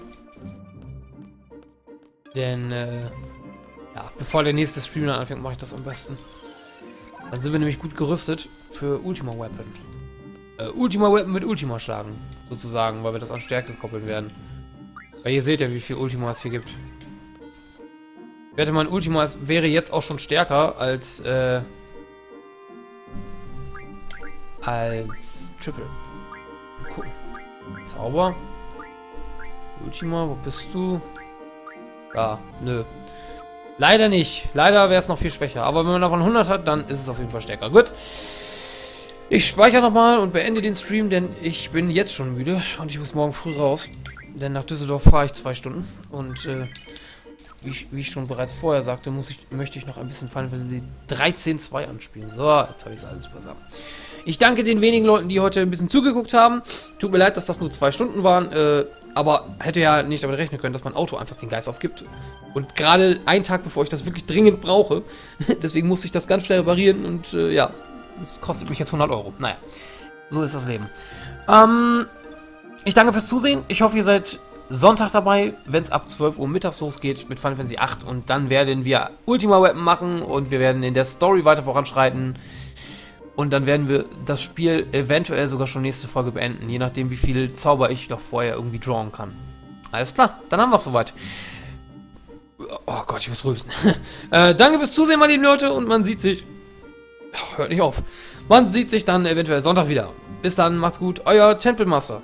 Denn, äh, ja, bevor der nächste Stream dann anfängt, mache ich das am besten. Dann sind wir nämlich gut gerüstet für Ultima Weapon. Äh, Ultima Weapon mit Ultima schlagen, sozusagen, weil wir das an Stärke koppeln werden. Weil ihr seht ja, wie viel Ultima es hier gibt. Wette mal, Ultima wäre jetzt auch schon stärker als, äh, als Triple. Gucken. Zauber. Ultima, wo bist du? Ja, nö. Leider nicht. Leider wäre es noch viel schwächer. Aber wenn man davon hundert hat, dann ist es auf jeden Fall stärker. Gut. Ich speichere nochmal und beende den Stream, denn ich bin jetzt schon müde. Und ich muss morgen früh raus. Denn nach Düsseldorf fahre ich zwei Stunden. Und äh, wie, ich, wie ich schon bereits vorher sagte, muss ich, möchte ich noch ein bisschen Final Fantasy dreizehn zwei anspielen. So, jetzt habe ich es alles beisammen. Ich danke den wenigen Leuten, die heute ein bisschen zugeguckt haben. Tut mir leid, dass das nur zwei Stunden waren. Äh... Aber hätte ja nicht damit rechnen können, dass mein Auto einfach den Geist aufgibt. Und gerade einen Tag, bevor ich das wirklich dringend brauche. Deswegen musste ich das ganz schnell reparieren. Und äh, ja, das kostet mich jetzt hundert Euro. Naja, so ist das Leben. Ähm, ich danke fürs Zusehen. Ich hoffe, ihr seid Sonntag dabei, wenn es ab zwölf Uhr mittags losgeht mit Final Fantasy acht. Und dann werden wir Ultima Weapon machen. Und wir werden in der Story weiter voranschreiten. Und dann werden wir das Spiel eventuell sogar schon nächste Folge beenden. Je nachdem, wie viel Zauber ich noch vorher irgendwie drawen kann. Alles klar, dann haben wir es soweit. Oh Gott, ich muss rülpsen. äh, danke fürs Zusehen, meine lieben Leute. Und man sieht sich... Hört nicht auf. Man sieht sich dann eventuell Sonntag wieder. Bis dann, macht's gut. Euer Tenpinmaster.